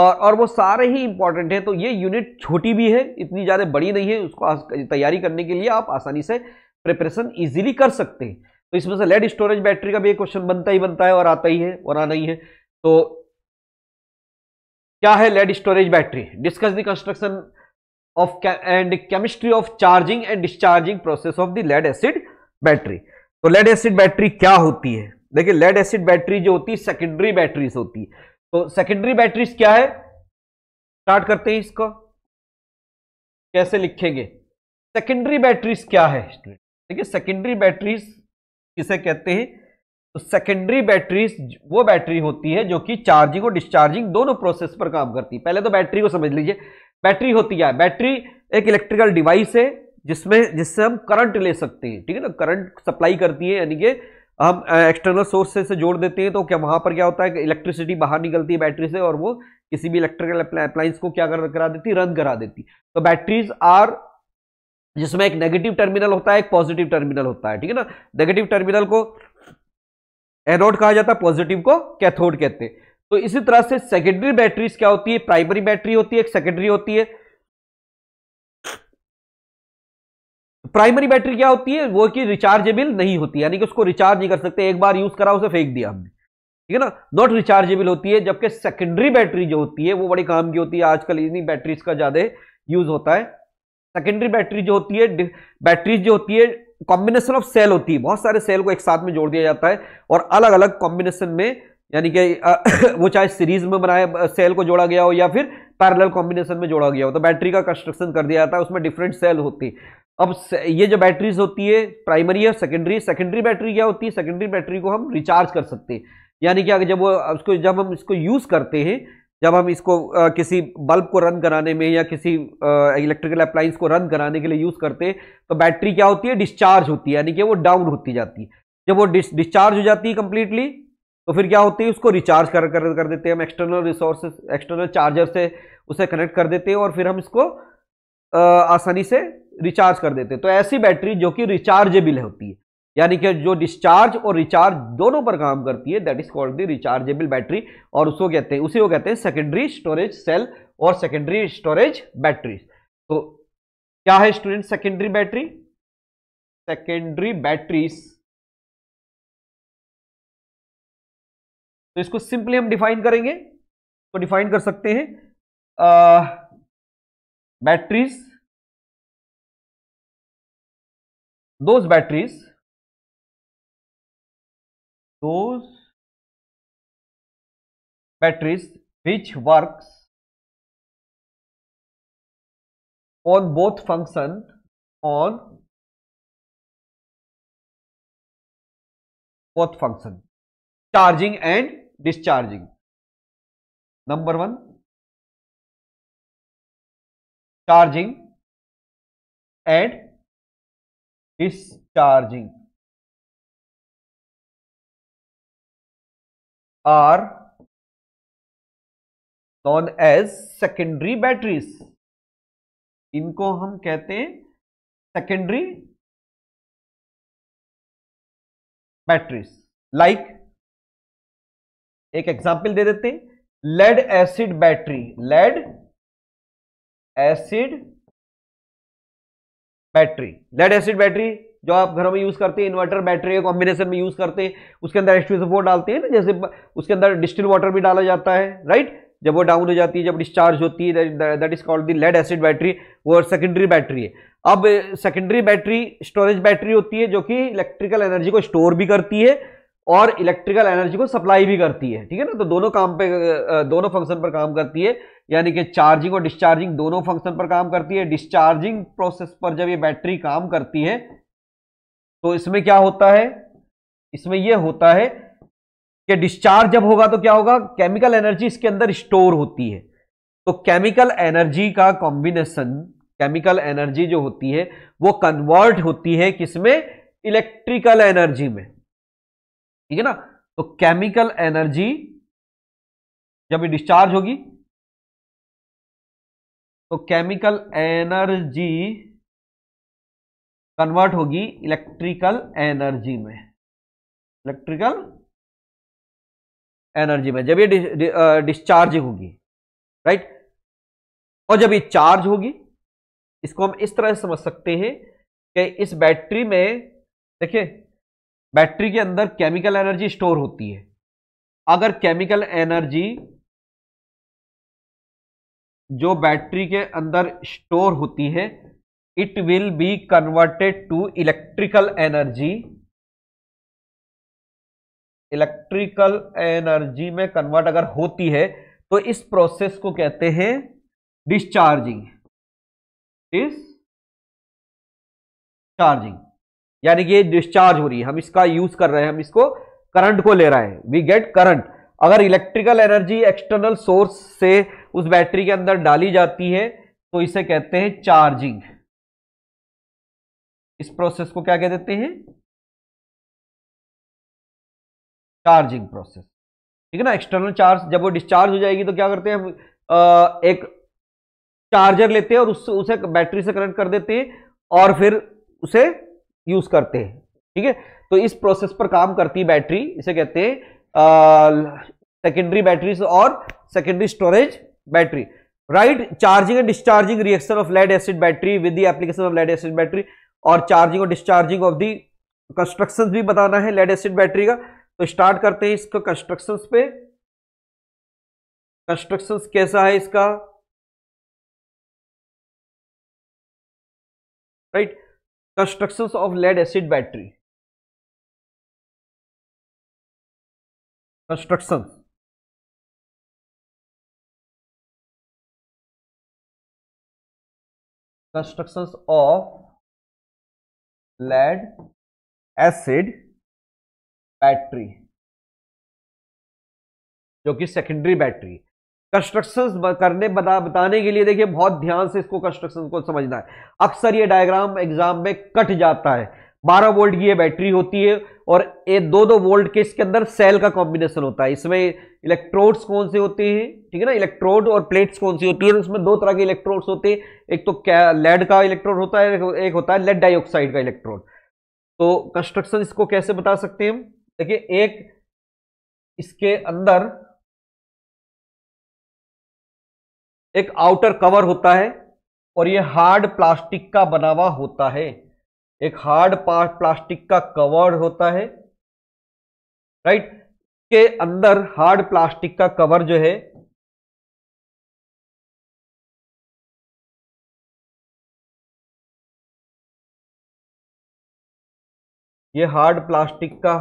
और वो सारे ही इंपॉर्टेंट हैं। तो ये यूनिट छोटी भी है, इतनी ज़्यादा बड़ी नहीं है, उसको तैयारी करने के लिए आप आसानी से प्रिपरेशन ईजिली कर सकते हैं। तो इसमें से लेड स्टोरेज बैटरी का भी एक क्वेश्चन बनता ही बनता है और आता ही है और आना ही है। तो क्या है lead storage battery, discuss the construction of and chemistry of charging and discharging process of the lead acid battery. तो लेड एसिड बैटरी क्या होती है, देखिए लेड एसिड बैटरी जो होती है सेकेंडरी बैटरीज होती है। तो सेकेंडरी बैटरीज क्या है, स्टार्ट करते हैं इसको, कैसे लिखेंगे सेकेंडरी बैटरीज क्या है स्टूडेंट। देखिए सेकेंडरी बैटरीज किसे कहते हैं, सेकेंडरी बैटरीज वो बैटरी होती है जो कि चार्जिंग और डिस्चार्जिंग दोनों प्रोसेस पर काम करती है। पहले तो बैटरी को समझ लीजिए, बैटरी होती है, बैटरी एक इलेक्ट्रिकल डिवाइस है जिससे हम करंट ले सकते हैं, ठीक है ना, करंट सप्लाई करती है, यानी कि हम एक्सटर्नल सोर्स से जोड़ देते हैं, तो क्या वहां पर क्या होता है, इलेक्ट्रिसिटी बाहर निकलती है बैटरी से और वो किसी भी इलेक्ट्रिकल अप्लायंस को क्या करा देती है, रन करा देती। तो बैटरीज आर, जिसमें एक नेगेटिव टर्मिनल होता है एक पॉजिटिव टर्मिनल होता है, ठीक है ना, नेगेटिव टर्मिनल को एनोड कहा जाता है, पॉजिटिव को कैथोड कहते हैं। तो इसी तरह से सेकेंडरी बैटरीज क्या होती है, प्राइमरी बैटरी होती है, एक सेकेंडरी होती है। प्राइमरी बैटरी क्या होती है, वो कि रिचार्जेबल नहीं होती, यानी कि उसको रिचार्ज नहीं कर सकते, एक बार यूज करा उसे फेंक दिया हमने, ठीक है ना, नॉट रिचार्जेबल होती है। जबकि सेकेंडरी बैटरी जो होती है वो बड़ी काम की होती है, आजकल इन्हीं बैटरीज का ज्यादा यूज होता है। सेकेंडरी बैटरी जो होती है, बैटरीज जो होती है कॉम्बिनेशन ऑफ सेल होती है, बहुत सारे सेल को एक साथ में जोड़ दिया जाता है और अलग अलग कॉम्बिनेशन में, यानी कि वो चाहे सीरीज में बनाए सेल को जोड़ा गया हो या फिर पैरेलल कॉम्बिनेशन में जोड़ा गया हो, तो बैटरी का कंस्ट्रक्शन कर दिया जाता है, उसमें डिफरेंट सेल होती है। अब ये जो बैटरीज होती है प्राइमरी और सेकेंडरी, सेकेंडरी बैटरी क्या होती है, सेकेंडरी बैटरी को हम रिचार्ज कर सकते हैं, यानी कि अगर जब हम इसको यूज करते हैं, जब हम इसको किसी बल्ब को रन कराने में या किसी इलेक्ट्रिकल अप्लायंस को रन कराने के लिए यूज करते हैं, तो बैटरी क्या होती है, डिस्चार्ज होती है, यानी कि वो डाउन होती जाती है। जब वो डिस्चार्ज हो जाती है कंप्लीटली, तो फिर क्या होती है, उसको रिचार्ज कर देते हैं हम, एक्सटर्नल रिसोर्सेज, एक्सटर्नल चार्जर से उसे कनेक्ट कर देते हैं और फिर हम इसको आसानी से रिचार्ज कर देते हैं। तो ऐसी बैटरी जो कि रिचार्जेबल होती है, यानी कि जो डिस्चार्ज और रिचार्ज दोनों पर काम करती है, that is called the rechargeable battery, और उसी को कहते हैं सेकेंडरी स्टोरेज सेल और सेकेंडरी स्टोरेज बैटरी। तो क्या है student secondary battery, secondary batteries, तो इसको सिंपली हम डिफाइन करेंगे, तो डिफाइन कर सकते हैं batteries, those batteries which works on both function charging and discharging, number 1 charging and discharging are known as secondary batteries, इनको हम कहते हैं secondary batteries। like एक example दे देते हैं, lead acid battery, lead acid battery जो आप घरों में यूज करते हैं, इन्वर्टर बैटरी के कॉम्बिनेशन में यूज करते हैं, उसके अंदर H2SO4 डालते हैं ना, जैसे उसके अंदर डिस्टिल वाटर भी डाला जाता है, राइट। जब वो डाउन हो जाती है, जब डिस्चार्ज होती है, that is called the lead acid battery, वो सेकेंडरी बैटरी है। अब सेकेंडरी बैटरी स्टोरेज बैटरी होती है जो कि इलेक्ट्रिकल एनर्जी को स्टोर भी करती है और इलेक्ट्रिकल एनर्जी को सप्लाई भी करती है, ठीक है ना, तो दोनों फंक्शन पर काम करती है, यानी कि चार्जिंग और डिस्चार्जिंग दोनों फंक्शन पर काम करती है। डिस्चार्जिंग प्रोसेस पर जब ये बैटरी काम करती है तो इसमें क्या होता है, इसमें ये होता है कि डिस्चार्ज जब होगा तो क्या होगा, केमिकल एनर्जी इसके अंदर स्टोर होती है, तो केमिकल एनर्जी का कॉम्बिनेशन, केमिकल एनर्जी जो होती है वो कन्वर्ट होती है किसमें, इलेक्ट्रिकल एनर्जी में, ठीक है ना। तो केमिकल एनर्जी जब ये डिस्चार्ज होगी तो केमिकल एनर्जी कन्वर्ट होगी इलेक्ट्रिकल एनर्जी में, इलेक्ट्रिकल एनर्जी में जब ये डिस्चार्ज होगी, राइट। और जब ये चार्ज होगी, इसको हम इस तरह से समझ सकते हैं कि इस बैटरी में, देखिए बैटरी के अंदर केमिकल एनर्जी स्टोर होती है, अगर केमिकल एनर्जी जो बैटरी के अंदर स्टोर होती है it will be converted to electrical energy, electrical energy में कन्वर्ट अगर होती है तो इस प्रोसेस को कहते हैं डिस्चार्जिंग, डिस्चार्जिंग, यानी कि ये डिस्चार्ज हो रही है, हम इसका यूज कर रहे हैं, हम इसको करंट को ले रहे हैं, वी गेट करंट। अगर इलेक्ट्रिकल एनर्जी एक्सटर्नल सोर्स से उस बैटरी के अंदर डाली जाती है तो इसे कहते हैं चार्जिंग, इस प्रोसेस को क्या कह देते हैं, चार्जिंग प्रोसेस, ठीक है ना। एक्सटर्नल चार्ज जब वो डिस्चार्ज हो जाएगी तो क्या करते हैं हम एक चार्जर लेते हैं और उसे बैटरी से कनेक्ट कर देते हैं और फिर उसे यूज करते हैं, ठीक है। तो इस प्रोसेस पर काम करती है बैटरी, इसे कहते हैं secondary batteries or secondary storage battery. Right, charging and discharging reaction of lead acid battery with the application of lead acid battery, और charging और discharging of the constructions भी बताना है lead acid battery का. तो start करते हैं इसको constructions पे. constructions कैसा है इसका, right? constructions of lead acid battery. constructions. constructions of lead acid battery, जो कि सेकेंडरी बैटरी. कंस्ट्रक्शंस करने बताने के लिए देखिए बहुत ध्यान से इसको कंस्ट्रक्शंस को समझना है. अक्सर ये डायग्राम एग्जाम में कट जाता है. 12 वोल्ट की ये बैटरी होती है और ये 2-2 वोल्ट के इसके अंदर सेल का कॉम्बिनेशन होता है. इसमें इलेक्ट्रोड्स कौन से होते हैं, ठीक है ना, इलेक्ट्रोड और प्लेट्स कौन सी होती है. उसमें दो तरह के इलेक्ट्रोड्स होते हैं, एक तो लेड का इलेक्ट्रोड होता है, एक होता है लेड डाइऑक्साइड का इलेक्ट्रोड. तो कंस्ट्रक्शन इसको कैसे बता सकते हैं हम, देखिए एक इसके अंदर एक आउटर कवर होता है और ये हार्ड प्लास्टिक का बना हुआ होता है, एक हार्ड प्लास्टिक का कवर होता है, राइट. के अंदर हार्ड प्लास्टिक का कवर जो है ये हार्ड प्लास्टिक का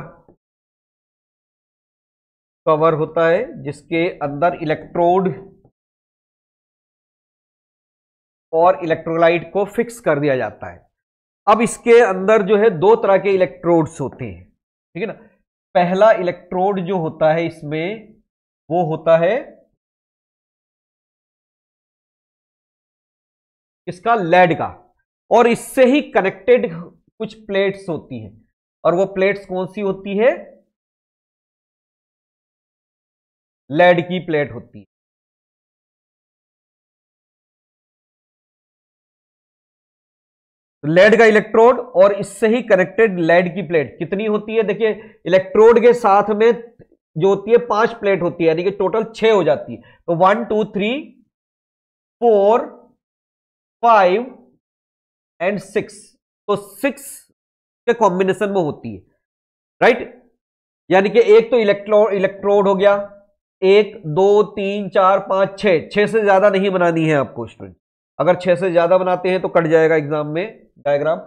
कवर होता है जिसके अंदर इलेक्ट्रोड और इलेक्ट्रोलाइट को फिक्स कर दिया जाता है. अब इसके अंदर जो है दो तरह के इलेक्ट्रोड्स होते हैं, ठीक है ना. पहला इलेक्ट्रोड जो होता है इसमें वो होता है इसका लेड का, और इससे ही कनेक्टेड कुछ प्लेट्स होती हैं, और वो प्लेट्स कौन सी होती है, लेड की प्लेट होती है. लेड का इलेक्ट्रोड और इससे ही कनेक्टेड लेड की प्लेट कितनी होती है, देखिए इलेक्ट्रोड के साथ में जो होती है 5 प्लेट होती है, यानी कि टोटल 6 हो जाती है. तो 1, 2, 3, 4, 5 and 6, तो 6 के कॉम्बिनेशन में होती है, राइट. यानी कि एक तो इलेक्ट्रोड हो गया, 1, 2, 3, 4, 5, 6 से ज्यादा नहीं बनानी है आपको स्टूडेंट. अगर 6 से ज्यादा बनाते हैं तो कट जाएगा एग्जाम में डायग्राम.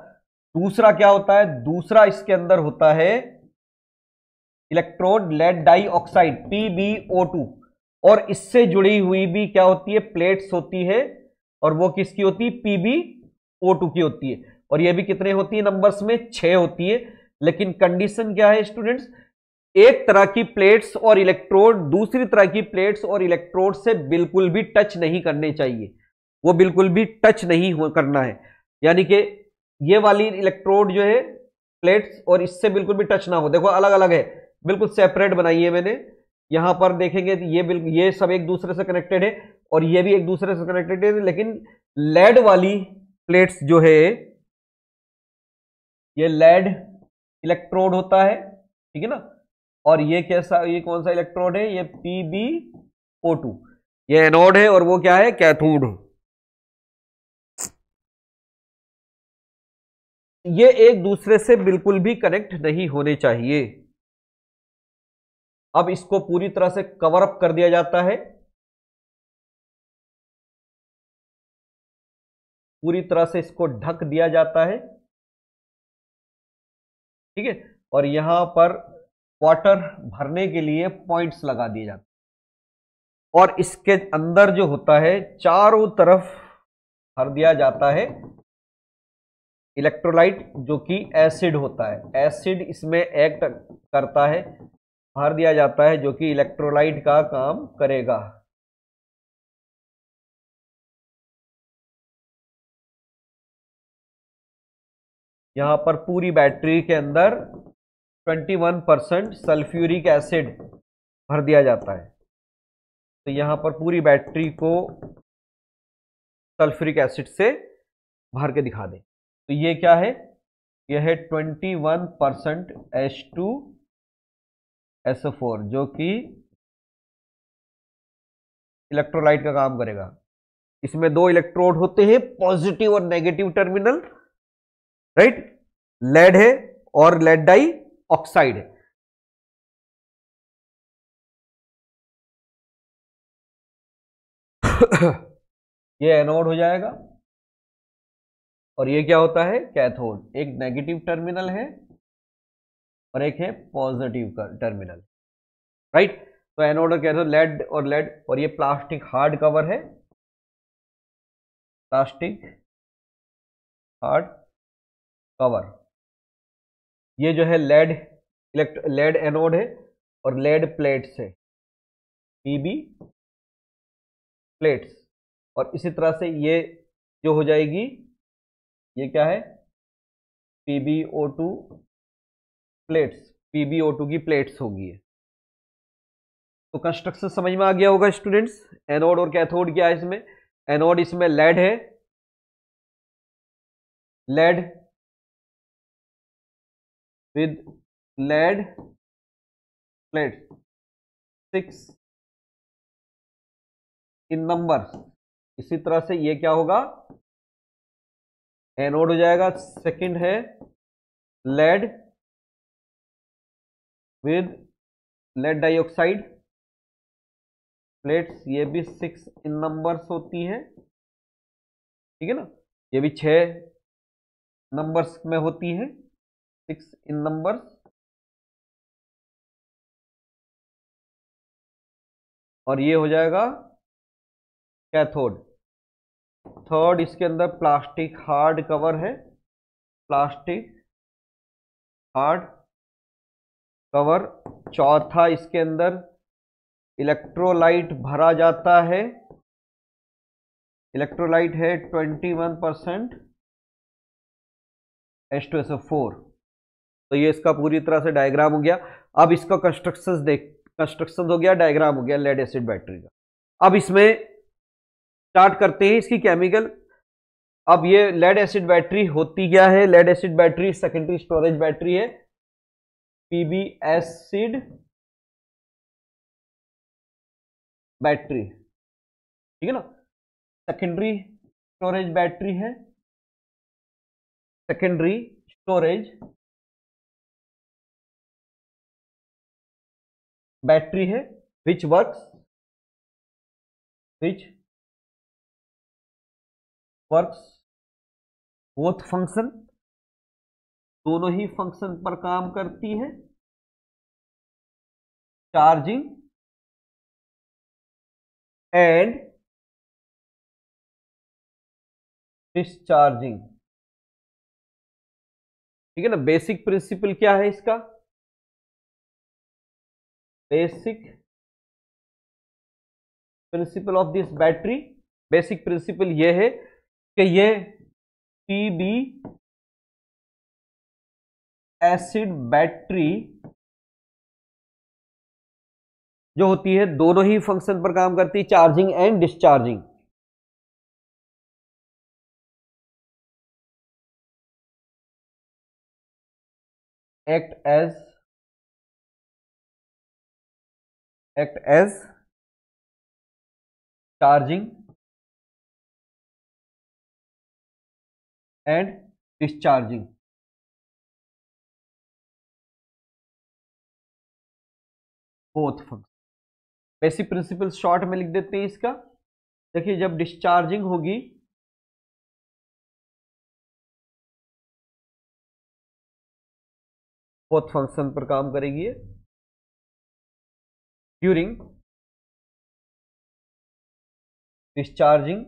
दूसरा क्या होता है, दूसरा इसके अंदर होता है इलेक्ट्रोड लेड डाइऑक्साइड PbO2, और इससे जुड़ी हुई भी क्या होती है, प्लेट्स होती है, और वो किसकी होती है, PbO2 की होती है. और ये भी कितने होती है नंबर्स में, 6 होती है. लेकिन कंडीशन क्या है स्टूडेंट्स, एक तरह की प्लेट्स और इलेक्ट्रोड दूसरी तरह की प्लेट्स और इलेक्ट्रोड से बिल्कुल भी टच नहीं करने चाहिए, वो बिल्कुल भी टच नहीं करना है. यानी कि ये वाली इलेक्ट्रोड जो है प्लेट्स और इससे बिल्कुल भी टच ना हो. देखो अलग अलग है, बिल्कुल सेपरेट बनाई है मैंने. यहाँ पर देखेंगे ये सब एक दूसरे से कनेक्टेड है और ये भी एक दूसरे से कनेक्टेड है, लेकिन लेड वाली प्लेट्स जो है ये लेड इलेक्ट्रोड होता है, ठीक है ना. और ये कैसा, ये कौन सा इलेक्ट्रोड है, ये PbO2, ये एनोड है और वो क्या है, कैथोड. ये एक दूसरे से बिल्कुल भी कनेक्ट नहीं होने चाहिए. अब इसको पूरी तरह से कवर अप कर दिया जाता है, पूरी तरह से इसको ढक दिया जाता है, ठीक है. और यहां पर वाटर भरने के लिए पॉइंट्स लगा दिए जाते हैं, और इसके अंदर जो होता है चारों तरफ भर दिया जाता है इलेक्ट्रोलाइट जो कि एसिड होता है. एसिड इसमें एक्ट करता है, भर दिया जाता है, जो कि इलेक्ट्रोलाइट का काम करेगा. यहां पर पूरी बैटरी के अंदर 21% सल्फ्यूरिक एसिड भर दिया जाता है. तो यहां पर पूरी बैटरी को सल्फ्यूरिक एसिड से भर के दिखा दें. तो ये क्या है, यह है 21% H2SO4 जो कि इलेक्ट्रोलाइट का काम करेगा। इसमें दो इलेक्ट्रोड होते हैं, पॉजिटिव और नेगेटिव टर्मिनल, राइट। लेड है और लेड डाई ऑक्साइड है। ये एनोड हो जाएगा और ये क्या होता है, कैथोड। एक नेगेटिव टर्मिनल है और एक है पॉजिटिव टर्मिनल, राइट। तो एनोड और कैथोड, लेड और लेड, और ये प्लास्टिक हार्ड कवर है, प्लास्टिक हार्ड कवर। ये जो है लेड लेड एनोड है और लेड प्लेट्स है, पीबी प्लेट्स। और इसी तरह से ये जो हो जाएगी, ये क्या है, पीबीओ2 प्लेट्स, पीबीओ2 की प्लेट्स होगी। तो कंस्ट्रक्शन समझ में आ गया होगा स्टूडेंट्स। एनोड और कैथोड क्या है इसमें, एनोड इसमें लेड है, lead with lead plate 6 in number. इसी तरह से ये क्या होगा, एनोड हो जाएगा। सेकंड है lead with lead dioxide plates, ये भी 6 इन नंबर्स होती हैं, ठीक है ना। ये भी 6 नंबर्स में होती है, 6 इन नंबर्स। और ये हो जाएगा कैथोड। थर्ड इसके अंदर प्लास्टिक हार्ड कवर है, प्लास्टिक हार्ड कवर। चौथा इसके अंदर इलेक्ट्रोलाइट भरा जाता है, इलेक्ट्रोलाइट है 21% H2SO4। तो ये इसका पूरी तरह से डायग्राम हो गया। अब इसका कंस्ट्रक्शन हो गया, डायग्राम हो गया लेड एसिड बैटरी का। अब इसमें स्टार्ट करते हैं इसकी केमिकल। अब ये लेड एसिड बैटरी होती क्या है, lead acid battery secondary storage battery है। पीबी एसिड बैटरी, ठीक है ना, सेकेंडरी स्टोरेज बैटरी है, सेकेंडरी स्टोरेज बैटरी है। विच वर्क्स बोथ फंक्शन, दोनों ही फंक्शन पर काम करती है। चार्जिंग एंड डिस्चार्जिंग, ठीक है ना। बेसिक प्रिंसिपल क्या है इसका, basic principle of this battery, basic principle ये है कि ये पीबी एसिड बैटरी जो होती है दोनों ही फंक्शन पर काम करती है, charging and discharging. Act as charging and discharging. Both function, basic principle short में लिख देते हैं इसका। देखिए जब डिस्चार्जिंग होगी, बोथ फंक्शन पर काम करेगी ये। ड्यूरिंग डिस्चार्जिंग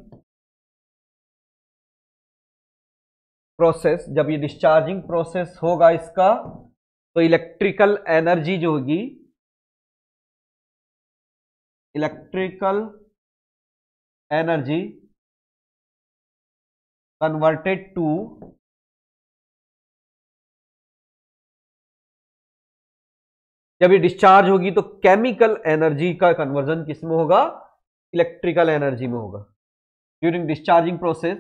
प्रोसेस, जब ये डिस्चार्जिंग प्रोसेस होगा इसका, तो इलेक्ट्रिकल एनर्जी जो होगी, इलेक्ट्रिकल एनर्जी कन्वर्टेड टू जब ये डिस्चार्ज होगी तो केमिकल एनर्जी का कन्वर्जन किस में होगा, इलेक्ट्रिकल एनर्जी में होगा। During discharging process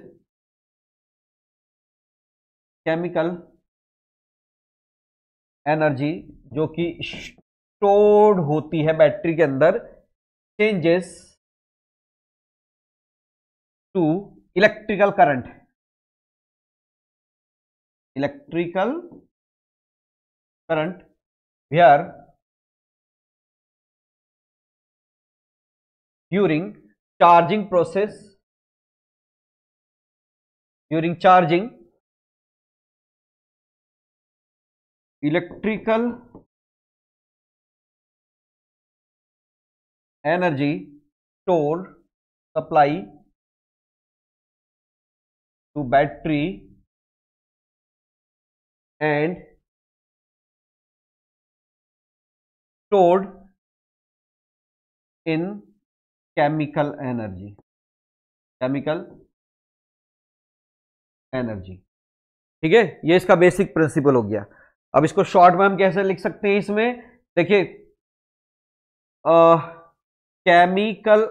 chemical energy जो कि स्टोर्ड होती है बैटरी के अंदर changes to electrical current. Electrical current where during charging electrical energy stored supply to battery and stored in chemical energy, ठीक है। ये इसका बेसिक प्रिंसिपल हो गया। अब इसको शॉर्ट में हम कैसे लिख सकते हैं, इसमें देखिए केमिकल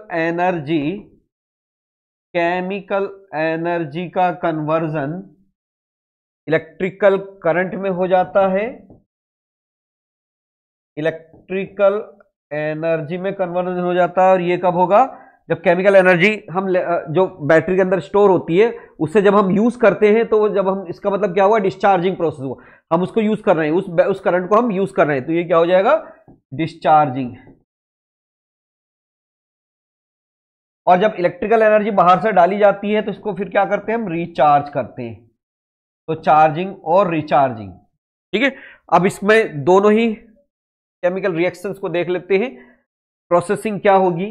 एनर्जी का कन्वर्जन इलेक्ट्रिकल करंट में हो जाता है। इलेक्ट्रिकल एनर्जी में कन्वर्जन हो जाता है और ये कब होगा, जब केमिकल एनर्जी हम जो बैटरी के अंदर स्टोर होती है उससे जब हम यूज करते हैं, तो जब हम, इसका मतलब क्या हुआ, डिस्चार्जिंग प्रोसेस हुआ, हम उसको यूज कर रहे हैं, उस करंट को हम यूज कर रहे हैं, तो ये क्या हो जाएगा, डिस्चार्जिंग। और जब इलेक्ट्रिकल एनर्जी बाहर से डाली जाती है तो इसको फिर क्या करते हैं, हम रिचार्ज करते हैं, तो चार्जिंग और रिचार्जिंग, ठीक है। अब इसमें दोनों ही केमिकल रिएक्शंस को देख लेते हैं। प्रोसेसिंग क्या होगी,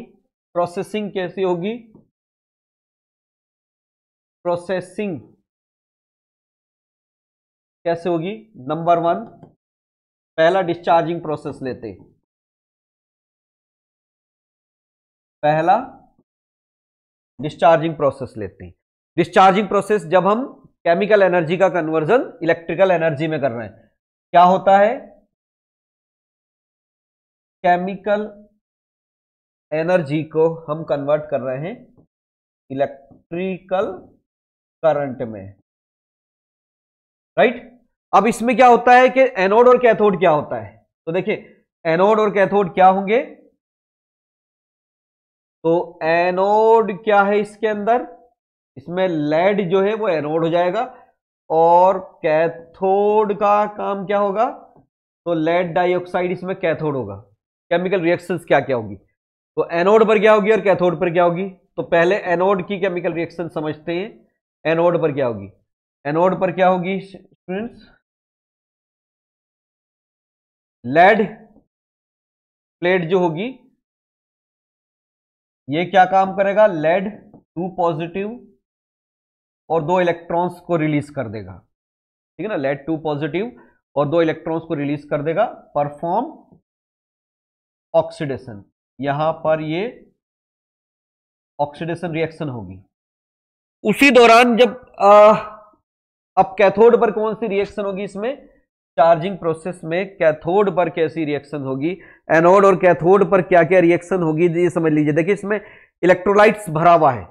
प्रोसेसिंग कैसी होगी, प्रोसेसिंग कैसे होगी। नंबर वन, पहला डिस्चार्जिंग प्रोसेस लेते, पहला डिस्चार्जिंग प्रोसेस लेते हैं। डिस्चार्जिंग प्रोसेस जब हम केमिकल एनर्जी का कन्वर्जन इलेक्ट्रिकल एनर्जी में कर रहे हैं, क्या होता है, केमिकल एनर्जी को हम कन्वर्ट कर रहे हैं इलेक्ट्रिकल करंट में, राइट। अब इसमें क्या होता है कि एनोड और कैथोड क्या होता है, तो देखिए एनोड और कैथोड क्या होंगे, तो एनोड क्या है इसके अंदर, इसमें लेड जो है वो एनोड हो जाएगा, और कैथोड का काम क्या होगा, तो लेड डाइऑक्साइड इसमें कैथोड होगा। केमिकल रिएक्शंस क्या क्या होगी, तो एनोड पर क्या होगी और कैथोड पर क्या होगी। तो पहले एनोड की केमिकल रिएक्शन समझते हैं। एनोड पर क्या होगी, एनोड पर क्या होगी स्टूडेंट्स, लेड प्लेट जो होगी ये क्या काम करेगा, लेड 2 पॉजिटिव और 2 इलेक्ट्रॉन्स को रिलीज कर देगा, ठीक है ना, लेड 2 पॉजिटिव और 2 इलेक्ट्रॉन्स को रिलीज कर देगा, परफॉर्म ऑक्सीडेशन। यहां पर ये ऑक्सीडेशन रिएक्शन होगी। उसी दौरान जब अब कैथोड पर कौन सी रिएक्शन होगी, इसमें चार्जिंग प्रोसेस में कैथोड पर कैसी रिएक्शन होगी, एनोड और कैथोड पर क्या क्या रिएक्शन होगी, ये समझ लीजिए। देखिए इसमें इलेक्ट्रोलाइट्स भरा हुआ है,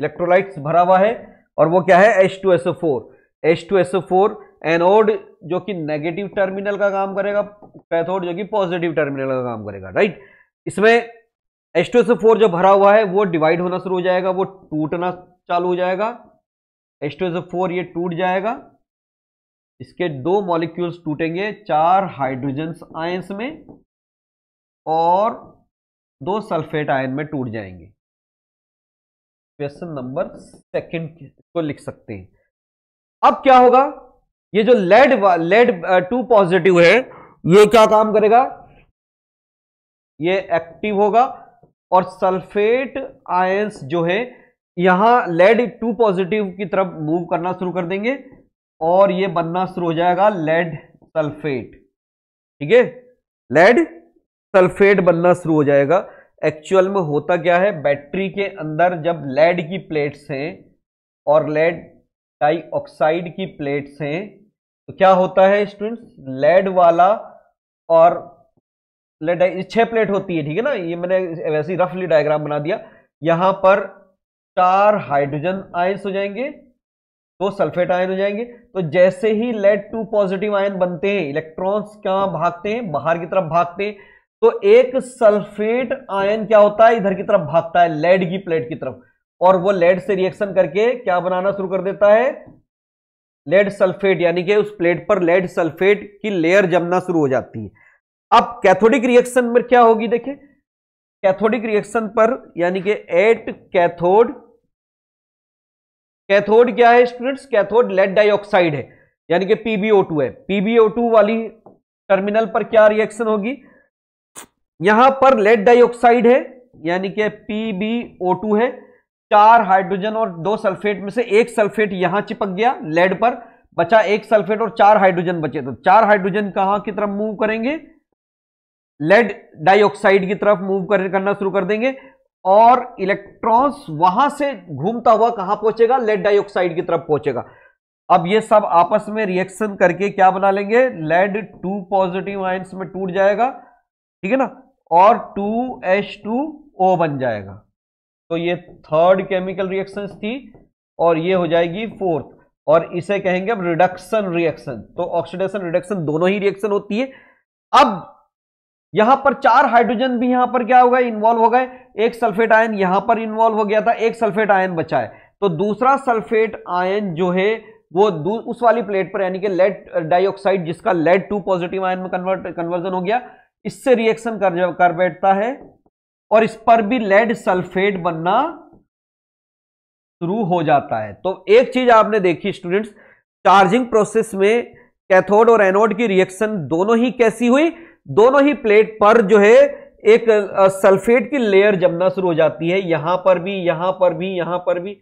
इलेक्ट्रोलाइट्स भरा हुआ है और वो क्या है, H2SO4। एनोड जो कि नेगेटिव टर्मिनल का काम करेगा, कैथोड जो कि पॉजिटिव टर्मिनल का काम करेगा, राइट। इसमें H2SO4 जो भरा हुआ है वो डिवाइड होना शुरू हो जाएगा, वो टूटना चालू हो जाएगा, H2SO4 ये टूट जाएगा, इसके 2 मॉलिक्यूल्स टूटेंगे, 4 हाइड्रोजन आयंस में और 2 सल्फेट आयन में टूट जाएंगे। क्वेश्चन नंबर 2 को लिख सकते हैं। अब क्या होगा, ये जो लेड 2 पॉजिटिव है ये क्या काम करेगा, ये एक्टिव होगा और सल्फेट आयंस जो है यहां लेड 2 पॉजिटिव की तरफ मूव करना शुरू कर देंगे और ये बनना शुरू हो जाएगा लेड सल्फेट, ठीक है, लेड सल्फेट बनना शुरू हो जाएगा। एक्चुअल में होता क्या है, बैटरी के अंदर जब लेड की प्लेट्स हैं और लेड डाइऑक्साइड की प्लेट्स हैं तो क्या होता है स्टूडेंट्स, लेड वाला और लेड 6 प्लेट होती है, ठीक है ना, ये मैंने वैसे ही रफली डायग्राम बना दिया। यहां पर 4 हाइड्रोजन आयंस हो जाएंगे, 2 सल्फेट आयन हो जाएंगे। तो जैसे ही लेड 2 पॉजिटिव आयन बनते हैं, इलेक्ट्रॉन्स कहाँ भागते हैं, बाहर की तरफ भागते हैं, तो एक सल्फेट आयन क्या होता है, इधर की तरफ भागता है लेड की प्लेट की तरफ और वो लेड से रिएक्शन करके क्या बनाना शुरू कर देता है, लेड सल्फेट, यानी कि उस प्लेट पर लेड सल्फेट की लेयर जमना शुरू हो जाती है। अब कैथोडिक रिएक्शन में क्या होगी, देखिए कैथोडिक रिएक्शन पर यानी कि एट कैथोड, कैथोड क्या है स्टूडेंट्स, कैथोड लेड डाइऑक्साइड है यानी कि PbO2 है। PbO2 वाली टर्मिनल पर क्या रिएक्शन होगी, यहां पर लेड डाइऑक्साइड है यानी कि PbO2 है, चार हाइड्रोजन और दो सल्फेट में से एक सल्फेट यहां चिपक गया लेड पर, बचा एक सल्फेट और चार हाइड्रोजन बचे, तो चार हाइड्रोजन कहां की तरफ मूव करेंगे, लेड डाइऑक्साइड की तरफ मूव करना शुरू कर देंगे, और इलेक्ट्रॉन्स वहां से घूमता हुआ कहां पहुंचेगा, लेड डाइऑक्साइड की तरफ पहुंचेगा। अब ये सब आपस में रिएक्शन करके क्या बना लेंगे, लेड 2 पॉजिटिव आयंस में टूट जाएगा, ठीक है ना, और 2H2O बन जाएगा। तो ये थर्ड केमिकल रिएक्शन थी और ये हो जाएगी फोर्थ, और इसे कहेंगे अब रिडक्शन रिएक्शन। तो ऑक्सीडेशन रिडक्शन दोनों ही रिएक्शन होती है। अब यहां पर चार हाइड्रोजन भी यहां पर क्या हो गए, इन्वॉल्व हो गए, एक सल्फेट आयन यहां पर इन्वॉल्व हो गया था, एक सल्फेट आयन बचा है, तो दूसरा सल्फेट आयन जो है वो उस वाली प्लेट पर यानी कि लेड डाइऑक्साइड जिसका लेड 2 पॉजिटिव आयन में कन्वर्जन हो गया, इससे रिएक्शन कर बैठता है और इस पर भी लेड सल्फेट बनना शुरू हो जाता है। तो एक चीज आपने देखी स्टूडेंट्स, चार्जिंग प्रोसेस में कैथोड और एनोड की रिएक्शन दोनों ही कैसी हुई, दोनों ही प्लेट पर जो है एक सल्फेट की लेयर जमना शुरू हो जाती है, यहां पर भी, यहां पर भी, यहां पर भी,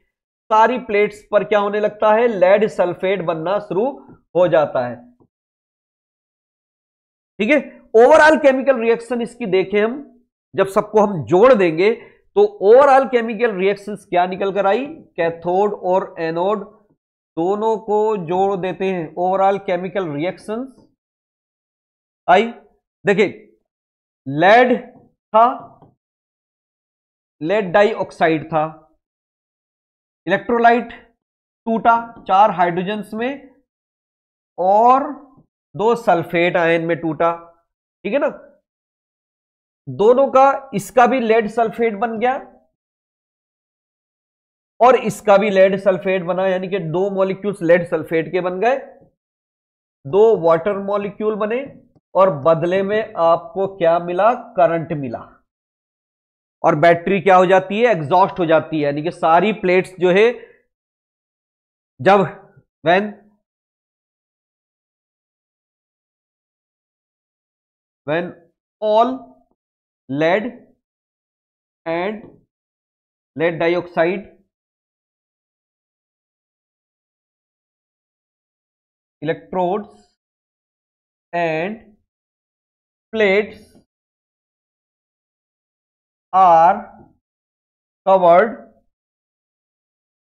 सारी प्लेट्स पर क्या होने लगता है, लेड सल्फेट बनना शुरू हो जाता है। ठीक है, ओवरऑल केमिकल रिएक्शन इसकी देखें हम, जब सबको हम जोड़ देंगे तो ओवरऑल केमिकल रिएक्शंस क्या निकल कर आई, कैथोड और एनोड दोनों को जोड़ देते हैं, ओवरऑल केमिकल रिएक्शंस आई। देखिए लेड था, लेड डाइऑक्साइड था, इलेक्ट्रोलाइट टूटा चार हाइड्रोजन्स में और दो सल्फेट आयन में टूटा, ठीक है ना, दोनों का, इसका भी लेड सल्फेट बन गया और इसका भी लेड सल्फेट बना, यानी कि दो मॉलिक्यूल्स लेड सल्फेट के बन गए, दो वाटर मॉलिक्यूल बने, और बदले में आपको क्या मिला, करंट मिला, और बैटरी क्या हो जाती है, एग्जॉस्ट हो जाती है, यानी कि सारी प्लेट्स जो है जब when all lead and lead dioxide, electrodes and plates are covered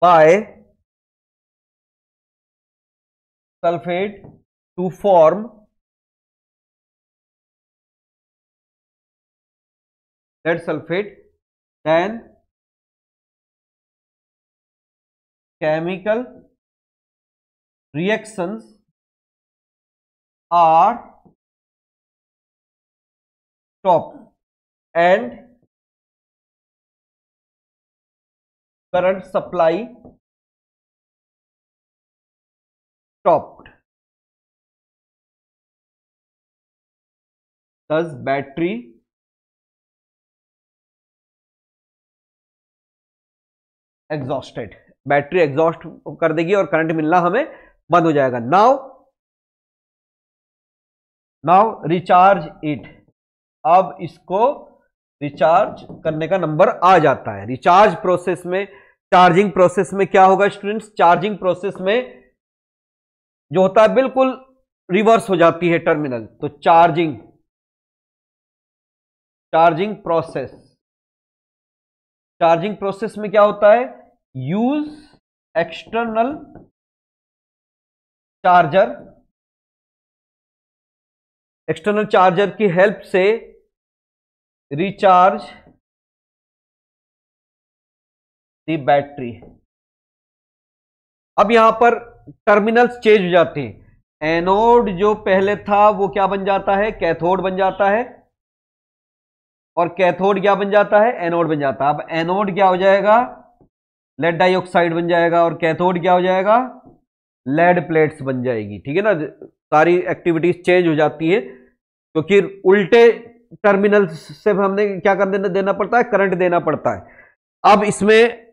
by sulfate to form lead sulfate, then chemical reactions are stopped and current supply stopped. Thus battery exhausted, battery exhaust कर देगी और करंट मिलना हमें बंद हो जाएगा। नाउ रिचार्ज इट, अब इसको रिचार्ज करने का नंबर आ जाता है। रिचार्ज प्रोसेस में, चार्जिंग प्रोसेस में क्या होगा स्टूडेंट्स, चार्जिंग प्रोसेस में जो होता है बिल्कुल रिवर्स हो जाती है टर्मिनल, तो चार्जिंग प्रोसेस में क्या होता है, use external charger, external charger की हेल्प से रिचार्ज द बैटरी। अब यहां पर टर्मिनल्स चेंज हो जाते हैं, एनोड जो पहले था वो क्या बन जाता है, कैथोड बन जाता है, और कैथोड क्या बन जाता है, एनोड बन जाता है। अब एनोड क्या हो जाएगा, लेड डाइऑक्साइड बन जाएगा और कैथोड क्या हो जाएगा, लेड प्लेट्स बन जाएगी। ठीक है ना, सारी एक्टिविटीज चेंज हो जाती है क्योंकि उल्टे टर्मिनल से हमने क्या कर देना पड़ता है, करंट देना पड़ता है। अब इसमें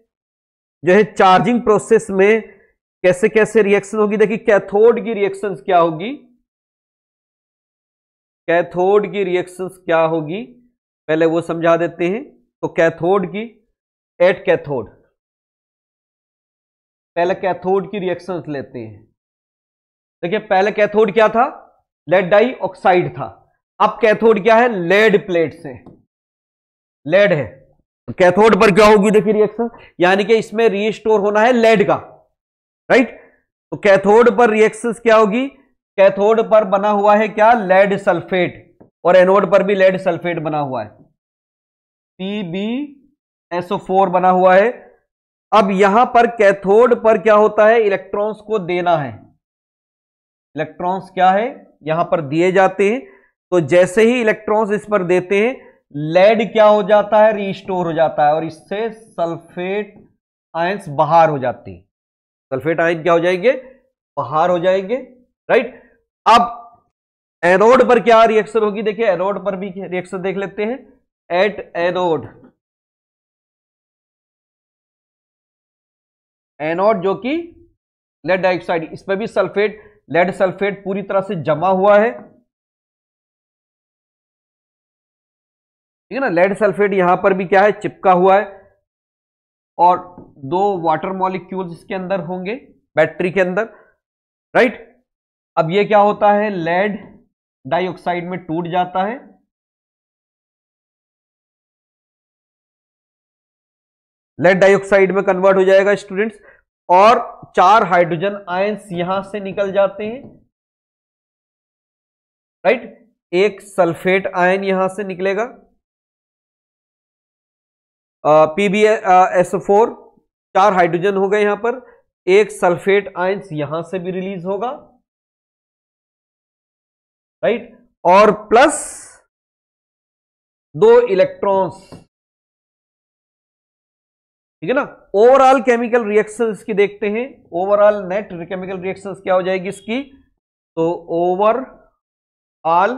जो है चार्जिंग प्रोसेस में कैसे कैसे रिएक्शन होगी, देखिए कैथोड की रिएक्शंस क्या होगी, कैथोड की रिएक्शंस क्या होगी पहले वो समझा देते हैं। तो कैथोड की एट कैथोड पहले कैथोड की रिएक्शंस लेते हैं। देखिए पहले कैथोड क्या था, लेड डाई ऑक्साइड था। अब कैथोड क्या है, लेड प्लेट्स है, लेड है। कैथोड पर क्या होगी देखिए रिएक्शन, यानी कि इसमें रीस्टोर होना है लेड का, राइट। तो कैथोड पर रिएक्शन क्या होगी, कैथोड पर बना हुआ है क्या, लेड सल्फेट, और एनोड पर भी लेड सल्फेट बना हुआ है, PbSO4 बना हुआ है। अब यहां पर कैथोड पर क्या होता है, इलेक्ट्रॉन्स को देना है, इलेक्ट्रॉन्स क्या है यहां पर दिए जाते हैं। तो जैसे ही इलेक्ट्रॉन्स इस पर देते हैं, लेड क्या हो जाता है, रिस्टोर हो जाता है और इससे सल्फेट आयंस बाहर हो जाती है, सल्फेट आयन क्या हो जाएंगे, बाहर हो जाएंगे, राइट। अब एनोड पर क्या रिएक्शन होगी, देखिए एनोड पर भी रिएक्शन देख लेते हैं। एट एनोड, एनोड जो कि लेड डाइऑक्साइड, इस पर भी सल्फेट, लेड सल्फेट पूरी तरह से जमा हुआ है, ठीक है ना। लेड सल्फेट यहां पर भी क्या है, चिपका हुआ है, और दो वाटर मॉलिक्यूल्स इसके अंदर होंगे बैटरी के अंदर, राइट। अब ये क्या होता है, लेड डाइऑक्साइड में टूट जाता है, लेड डाइऑक्साइड में कन्वर्ट हो जाएगा स्टूडेंट्स, और 4 हाइड्रोजन आयंस यहां से निकल जाते हैं, राइट। एक सल्फेट आयन यहां से निकलेगा, PbSO4, 4 हाइड्रोजन हो गए यहां पर, एक सल्फेट आयंस यहां से भी रिलीज होगा, राइट, और प्लस 2 इलेक्ट्रॉन्स, ठीक है ना। ओवरऑल केमिकल रिएक्शंस की देखते हैं, ओवरऑल नेट केमिकल रिएक्शंस क्या हो जाएगी इसकी, तो ओवरऑल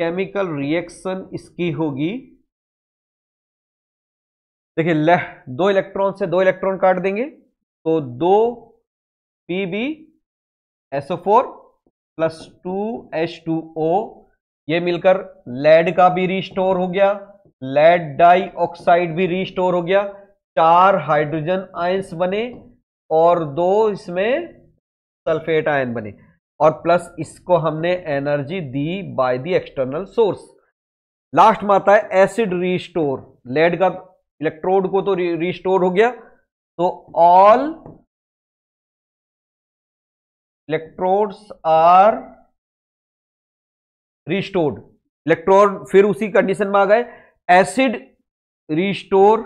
केमिकल रिएक्शन इसकी होगी, देखिए दो इलेक्ट्रॉन से 2 इलेक्ट्रॉन काट देंगे तो 2 PbSO4 प्लस 2H2O, ये मिलकर लेड का भी रिस्टोर हो गया, लेड डाइऑक्साइड भी रिस्टोर हो गया, 4 हाइड्रोजन आयंस बने और 2 इसमें सल्फेट आयन बने, और प्लस इसको हमने एनर्जी दी by the external source. Last में आता है एसिड रिस्टोर, लेड का इलेक्ट्रोड को तो रिस्टोर हो गया, तो all electrodes are restored, electrode फिर उसी कंडीशन में आ गए, एसिड रिस्टोर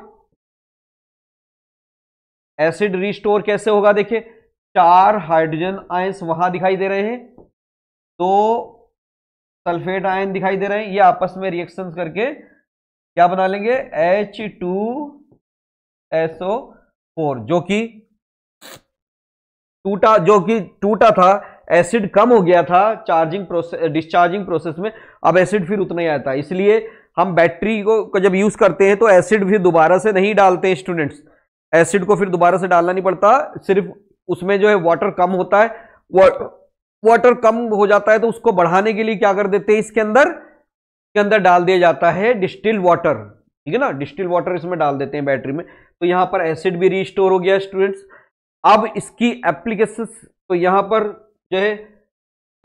कैसे होगा, देखिए 4 हाइड्रोजन आयंस वहां दिखाई दे रहे हैं, 2 सल्फेट आयन दिखाई दे रहे हैं, ये आपस में रिएक्शंस करके क्या बना लेंगे, H2SO4, जो कि टूटा था, एसिड कम हो गया था चार्जिंग प्रोसेस, डिस्चार्जिंग प्रोसेस में, अब एसिड फिर उतना ही आता है, इसलिए हम बैटरी को जब यूज करते हैं तो एसिड फिर दोबारा से नहीं डालते हैं स्टूडेंट्स, एसिड को फिर दोबारा से डालना नहीं पड़ता, सिर्फ उसमें जो है वाटर कम होता है, वाटर कम हो जाता है तो उसको बढ़ाने के लिए क्या कर देते हैं, इसके अंदर डाल दिया जाता है डिस्टिल वाटर, ठीक है ना, डिस्टिल वाटर इसमें डाल देते हैं बैटरी में, तो यहां पर एसिड भी रिस्टोर हो गया स्टूडेंट्स। अब इसकी एप्लीकेशन, तो यहां पर जो है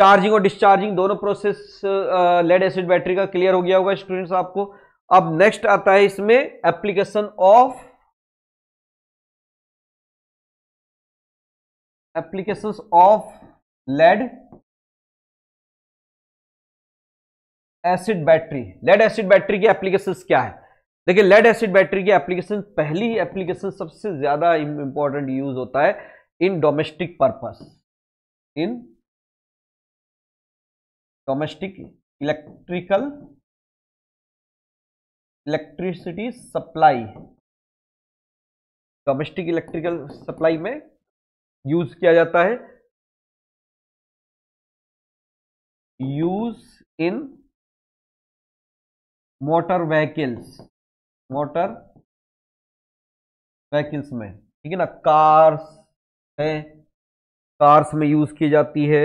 चार्जिंग और डिस्चार्जिंग दोनों प्रोसेस लेड एसिड बैटरी का क्लियर हो गया होगा स्टूडेंट्स आपको। अब नेक्स्ट आता है इसमें applications of lead acid battery. Lead acid battery की एप्लीकेशंस क्या है, देखिए लेड एसिड बैटरी की एप्लीकेशन, पहली एप्लीकेशन सबसे ज्यादा इंपॉर्टेंट यूज होता है in domestic purpose, in domestic electricity supply, domestic electrical supply में यूज किया जाता है, यूज इन मोटर व्हीकल्स में, ठीक है ना। कार्स है, कार्स में यूज की जाती है,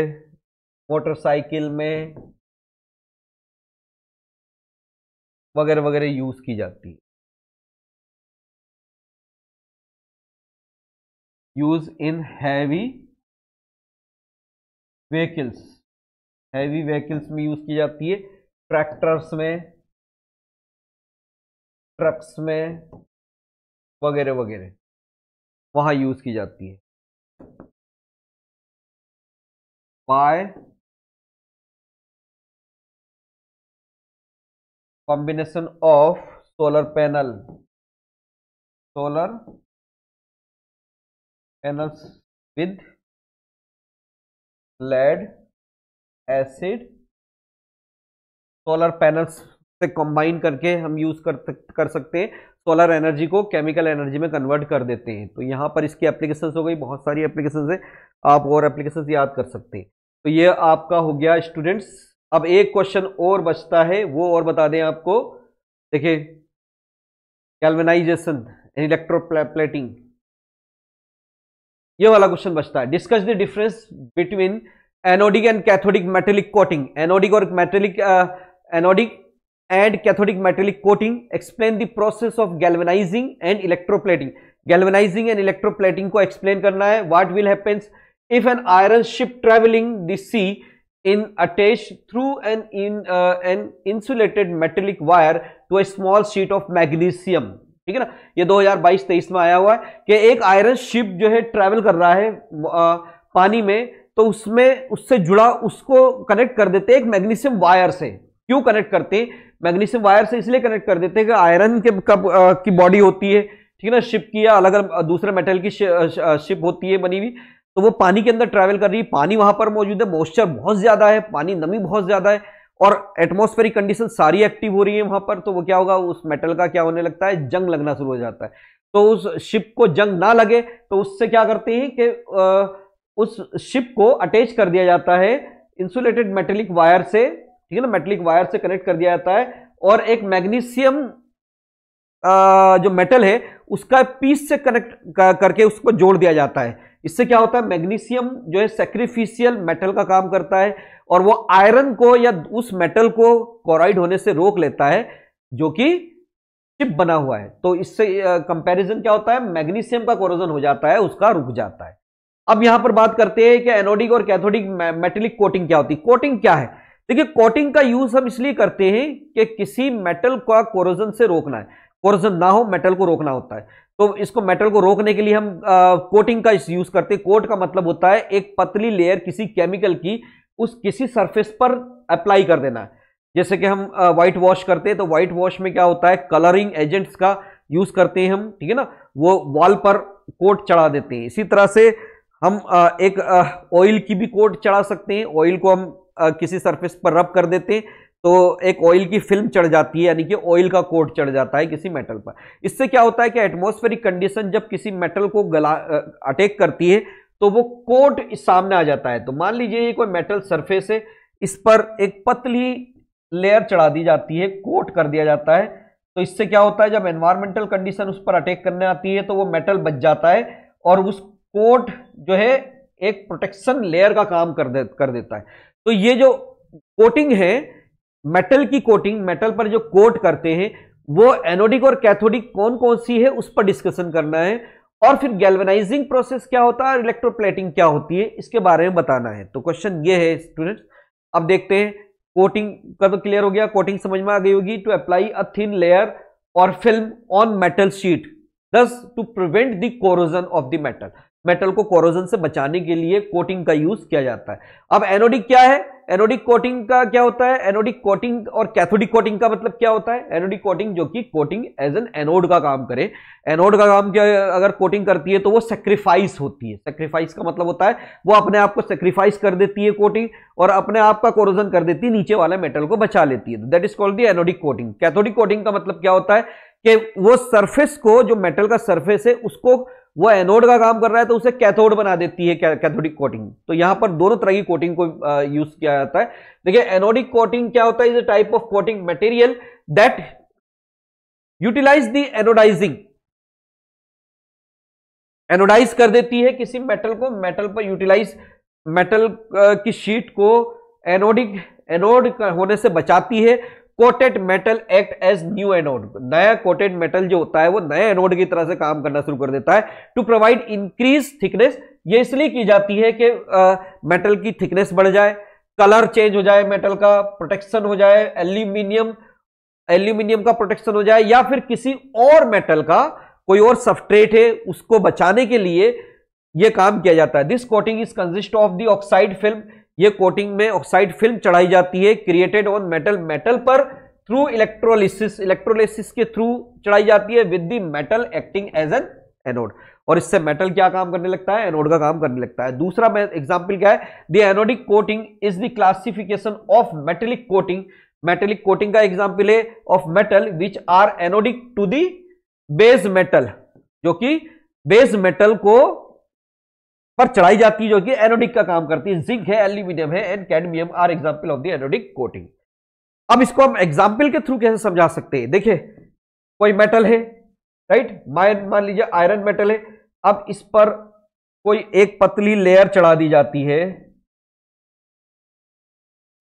मोटरसाइकिल में वगैरह वगैरह यूज की जाती है। Use in heavy vehicles, heavy vehicles में यूज की जाती है, ट्रैक्टर्स में, ट्रक्स में वगैरह वगैरह वहां यूज की जाती है। By combination of solar panels with lead acid, solar panels से कंबाइन करके हम यूज कर सकते हैं, सोलर एनर्जी को केमिकल एनर्जी में कन्वर्ट कर देते हैं। तो यहाँ पर इसकी एप्लीकेशंस हो गई, बहुत सारी एप्लीकेशंस है, आप और एप्लीकेशंस याद कर सकते हैं। तो ये आपका हो गया स्टूडेंट्स। अब एक क्वेश्चन और बचता है, वो और बता दें आपको। देखिए, गैल्वेनाइजेशन इलेक्ट्रोप्लेटिंग, ये वाला क्वेश्चन बचता है। Discuss the difference between anodic and cathodic metallic coating, anodic और metallic, anodic and cathodic metallic coating. Explain the process of galvanising and electroplating, galvanising and electroplating को एक्सप्लेन करना है। What will happens if an iron ship travelling the sea in attached through an insulated metallic wire to a small sheet of magnesium, ठीक है ना। ये 2022-23 में आया हुआ है कि एक आयरन शिप जो है ट्रैवल कर रहा है पानी में, तो उसमें उससे जुड़ा, उसको कनेक्ट कर देते हैं एक मैग्नीशियम वायर से। क्यों कनेक्ट करते हैं मैग्नीशियम वायर से? इसलिए कनेक्ट कर देते हैं कि आयरन के की बॉडी होती है, ठीक है ना, शिप की, या अलग अलग दूसरे मेटल की शिप होती है बनी हुई। तो वो पानी के अंदर ट्रैवल कर रही है, पानी वहां पर मौजूद है, मॉइस्चर बहुत ज्यादा है, पानी नमी बहुत ज्यादा है, और एटमॉस्फेरिक कंडीशन सारी एक्टिव हो रही है वहां पर। तो वो क्या होगा, उस मेटल का क्या होने लगता है, जंग लगना शुरू हो जाता है। तो उस शिप को जंग ना लगे तो उससे क्या करते हैं कि उस शिप को अटैच कर दिया जाता है इंसुलेटेड मेटेलिक वायर से, ठीक है ना, मेटेलिक वायर से कनेक्ट कर दिया जाता है, और एक मैग्नीशियम जो मेटल है उसका पीस से कनेक्ट करके उसको जोड़ दिया जाता है। इससे क्या होता है, मैग्नीशियम जो है सैक्रिफिशियल मेटल का काम करता है, और वो आयरन को या उस मेटल को कोराइड होने से रोक लेता है जो कि चिप बना हुआ है। तो इससे कंपैरिजन क्या होता है, मैग्नीशियम का कोरोजन हो जाता है, उसका रुक जाता है। अब यहां पर बात करते हैं कि एनोडिक और कैथोडिक मेटेलिक कोटिंग क्या होती है, कोटिंग क्या है। देखिए, कोटिंग का यूज हम इसलिए करते हैं कि किसी मेटल का कोरोजन से रोकना है, कोरोजन ना हो, मेटल को रोकना होता है। तो इसको, मेटल को रोकने के लिए हम कोटिंग का यूज करते हैं। कोट का मतलब होता है एक पतली लेयर किसी केमिकल की उस किसी सरफेस पर अप्लाई कर देना है। जैसे कि हम वाइट वॉश करते हैं, तो वाइट वॉश में क्या होता है, कलरिंग एजेंट्स का यूज करते हैं हम, ठीक है ना, वो वॉल पर कोट चढ़ा देते हैं। इसी तरह से हम एक ऑयल की भी कोट चढ़ा सकते हैं, ऑयल को हम किसी सरफेस पर रब कर देते हैं तो एक ऑयल की फिल्म चढ़ जाती है, यानी कि ऑयल का कोट चढ़ जाता है किसी मेटल पर। इससे क्या होता है कि एटमॉस्फेरिक कंडीशन जब किसी मेटल को अटैक करती है तो वो कोट सामने आ जाता है। तो मान लीजिए ये कोई मेटल सरफेस है, इस पर एक पतली लेयर चढ़ा दी जाती है, कोट कर दिया जाता है। तो इससे क्या होता है, जब एनवायरमेंटल कंडीशन उस पर अटैक करने आती है तो वो मेटल बच जाता है, और उस कोट जो है एक प्रोटेक्शन लेयर का काम कर देता है। तो ये जो कोटिंग है, मेटल की कोटिंग, मेटल पर जो कोट करते हैं, वो एनोडिक और कैथोडिक कौन कौन सी है उस पर डिस्कशन करना है, और फिर गैल्वेनाइजिंग प्रोसेस क्या होता है और इलेक्ट्रोप्लेटिंग क्या होती है इसके बारे में बताना है। तो क्वेश्चन ये है स्टूडेंट्स। अब देखते हैं, कोटिंग का तो क्लियर हो गया, कोटिंग समझ में आ गई होगी। To apply a thin layer और फिल्म ऑन मेटल शीट दस to prevent the corrosion of the metal, metal को कोरोजन से बचाने के लिए कोटिंग का यूज किया जाता है। अब एनोडिक क्या है, एनोडिक कोटिंग का क्या होता है, एनोडिक कोटिंग और कैथोडिक कोटिंग का मतलब क्या होता है, एनोडिक कोटिंग जो कि कोटिंग एज एन एनोड का काम करे, एनोड का काम क्या अगर कोटिंग करती है तो वो सैक्रिफाइस होती है। सैक्रिफाइस का मतलब होता है वो अपने आप को सैक्रिफाइस कर देती है कोटिंग, और अपने आप का कोरोजन कर देती है, नीचे वाले मेटल को बचा लेती है। That is called the anodic coating. Cathodic coating का मतलब क्या होता है कि वो सरफेस को, जो मेटल का सरफेस है उसको, वो एनोड का काम कर रहा है तो उसे कैथोड बना देती है कैथोडिक कोटिंग। तो यहां पर दोनों तरह की कोटिंग को यूज किया जाता है। देखिए एनोडिक कोटिंग क्या होता है, is a type of coating material that utilise the anodising, anodize कर देती है किसी मेटल को, मेटल पर यूटिलाइज, मेटल की शीट को एनोडिक, एनोड होने से बचाती है। Coated metal act as new anode, नया कोटेड मेटल जो होता है वो नया एनोड की तरह से काम करना शुरू कर देता है। टू प्रोवाइड इंक्रीज थिकनेस, ये इसलिए की जाती है कि मेटल की थिकनेस बढ़ जाए, कलर चेंज हो जाए, मेटल का प्रोटेक्शन हो जाए, एल्यूमिनियम का प्रोटेक्शन हो जाए, या फिर किसी और मेटल का, कोई और सबस्ट्रेट है उसको बचाने के लिए यह काम किया जाता है। This coating is consist of the oxide film, ये कोटिंग में ऑक्साइड फिल्म चढ़ाई जाती है, क्रिएटेड ऑन मेटल, मेटल पर थ्रू इलेक्ट्रोलिसिस, इलेक्ट्रोलिसिस के थ्रू चढ़ाई जाती है with the metal acting as an anode. और इससे मेटल क्या काम करने लगता है, एनोड का काम करने लगता है। दूसरा एग्जाम्पल क्या है, the anodic coating is the classification of metallic coating. Metallic coating का एग्जाम्पल है of metal which are anodic to the base metal, जो कि बेस मेटल को पर चढ़ाई जाती है, जो कि एनोडिक का काम करती है। जिंक है, एल्यूमिनियम है and cadmium are example of the anodic coating. अब इसको हम एग्जांपल के थ्रू कैसे समझा सकते हैं, देखिए कोई मेटल है, राइट, मान लीजिए आयरन मेटल है। अब इस पर कोई एक पतली लेयर चढ़ा दी जाती है,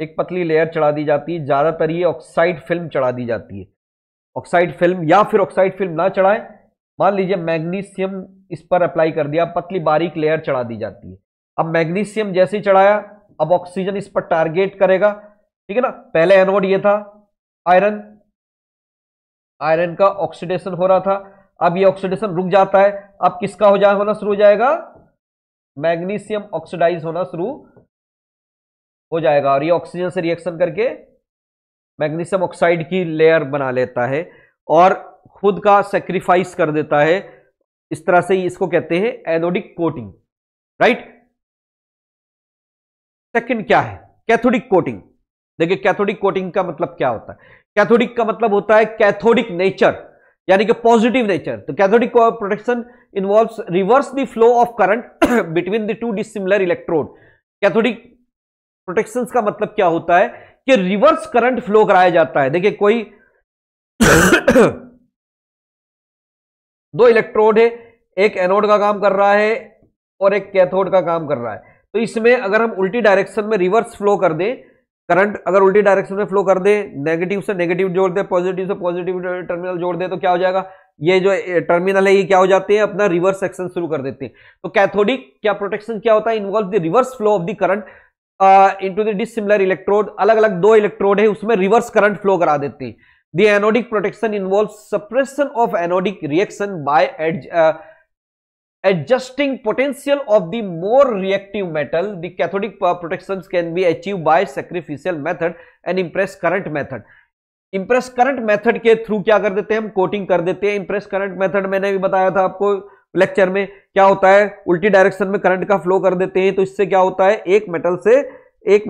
एक पतली लेयर चढ़ा दी जाती है, ज्यादातर ये ऑक्साइड फिल्म चढ़ा दी जाती है। ऑक्साइड फिल्म, या फिर ऑक्साइड फिल्म ना चढ़ाए, मान लीजिए मैग्नीशियम इस पर अप्लाई कर दिया, पतली बारीक लेयर चढ़ा दी जाती है। अब मैग्नीशियम जैसे ही चढ़ाया, अब ऑक्सीजन इस पर टारगेट करेगा, ठीक है ना। पहले एनोड ये था आयरन, आयरन का ऑक्सीडेशन हो रहा था, अब ये ऑक्सीडेशन रुक जाता है, अब किसका होना शुरू हो जाएगा, मैग्नीशियम ऑक्सीडाइज होना शुरू हो जाएगा, और ये ऑक्सीजन से रिएक्शन करके मैग्नीशियम ऑक्साइड की लेयर बना लेता है और खुद का सेक्रीफाइस कर देता है। इस तरह से इसको कहते हैं एनोडिक कोटिंग, राइट। सेकंड क्या है, कैथोडिक कोटिंग। देखिए कैथोडिक कोटिंग का मतलब क्या होता है, कैथोडिक का मतलब होता है कैथोडिक नेचर, यानी कि पॉजिटिव नेचर। तो cathodic protection involves reverse the flow of current between the two dissimilar electrode. Cathodic protection का मतलब क्या होता है कि रिवर्स करंट फ्लो कराया जाता है। देखिए कोई दो इलेक्ट्रोड है, एक एनोड का काम कर रहा है और एक कैथोड का काम कर रहा है। तो इसमें अगर हम उल्टी डायरेक्शन में रिवर्स फ्लो कर दें, करंट अगर उल्टी डायरेक्शन में फ्लो कर दें, नेगेटिव से नेगेटिव जोड़ दें, पॉजिटिव से पॉजिटिव टर्मिनल जोड़ दें, तो क्या हो जाएगा, ये जो टर्मिनल है ये क्या हो जाते हैं, अपना रिवर्स एक्शन शुरू कर देते हैं। तो कैथोडिक क्या प्रोटेक्शन क्या होता है, involve the reverse flow of the current into the dissimilar electrode. अलग अलग दो इलेक्ट्रोड है, उसमें रिवर्स करंट फ्लो करा देते हैं। The anodic protection involves suppression of anodic reaction by adjusting potential of the more reactive metal. The cathodic protections can be achieved by sacrificial method and impressed current method. Impressed current method के थ्रू क्या कर देते हैं, हम कोटिंग कर देते हैं। impressed current method मैंने भी बताया था आपको लेक्चर में, क्या होता है उल्टी डायरेक्शन में करंट का फ्लो कर देते हैं। तो इससे क्या होता है, एक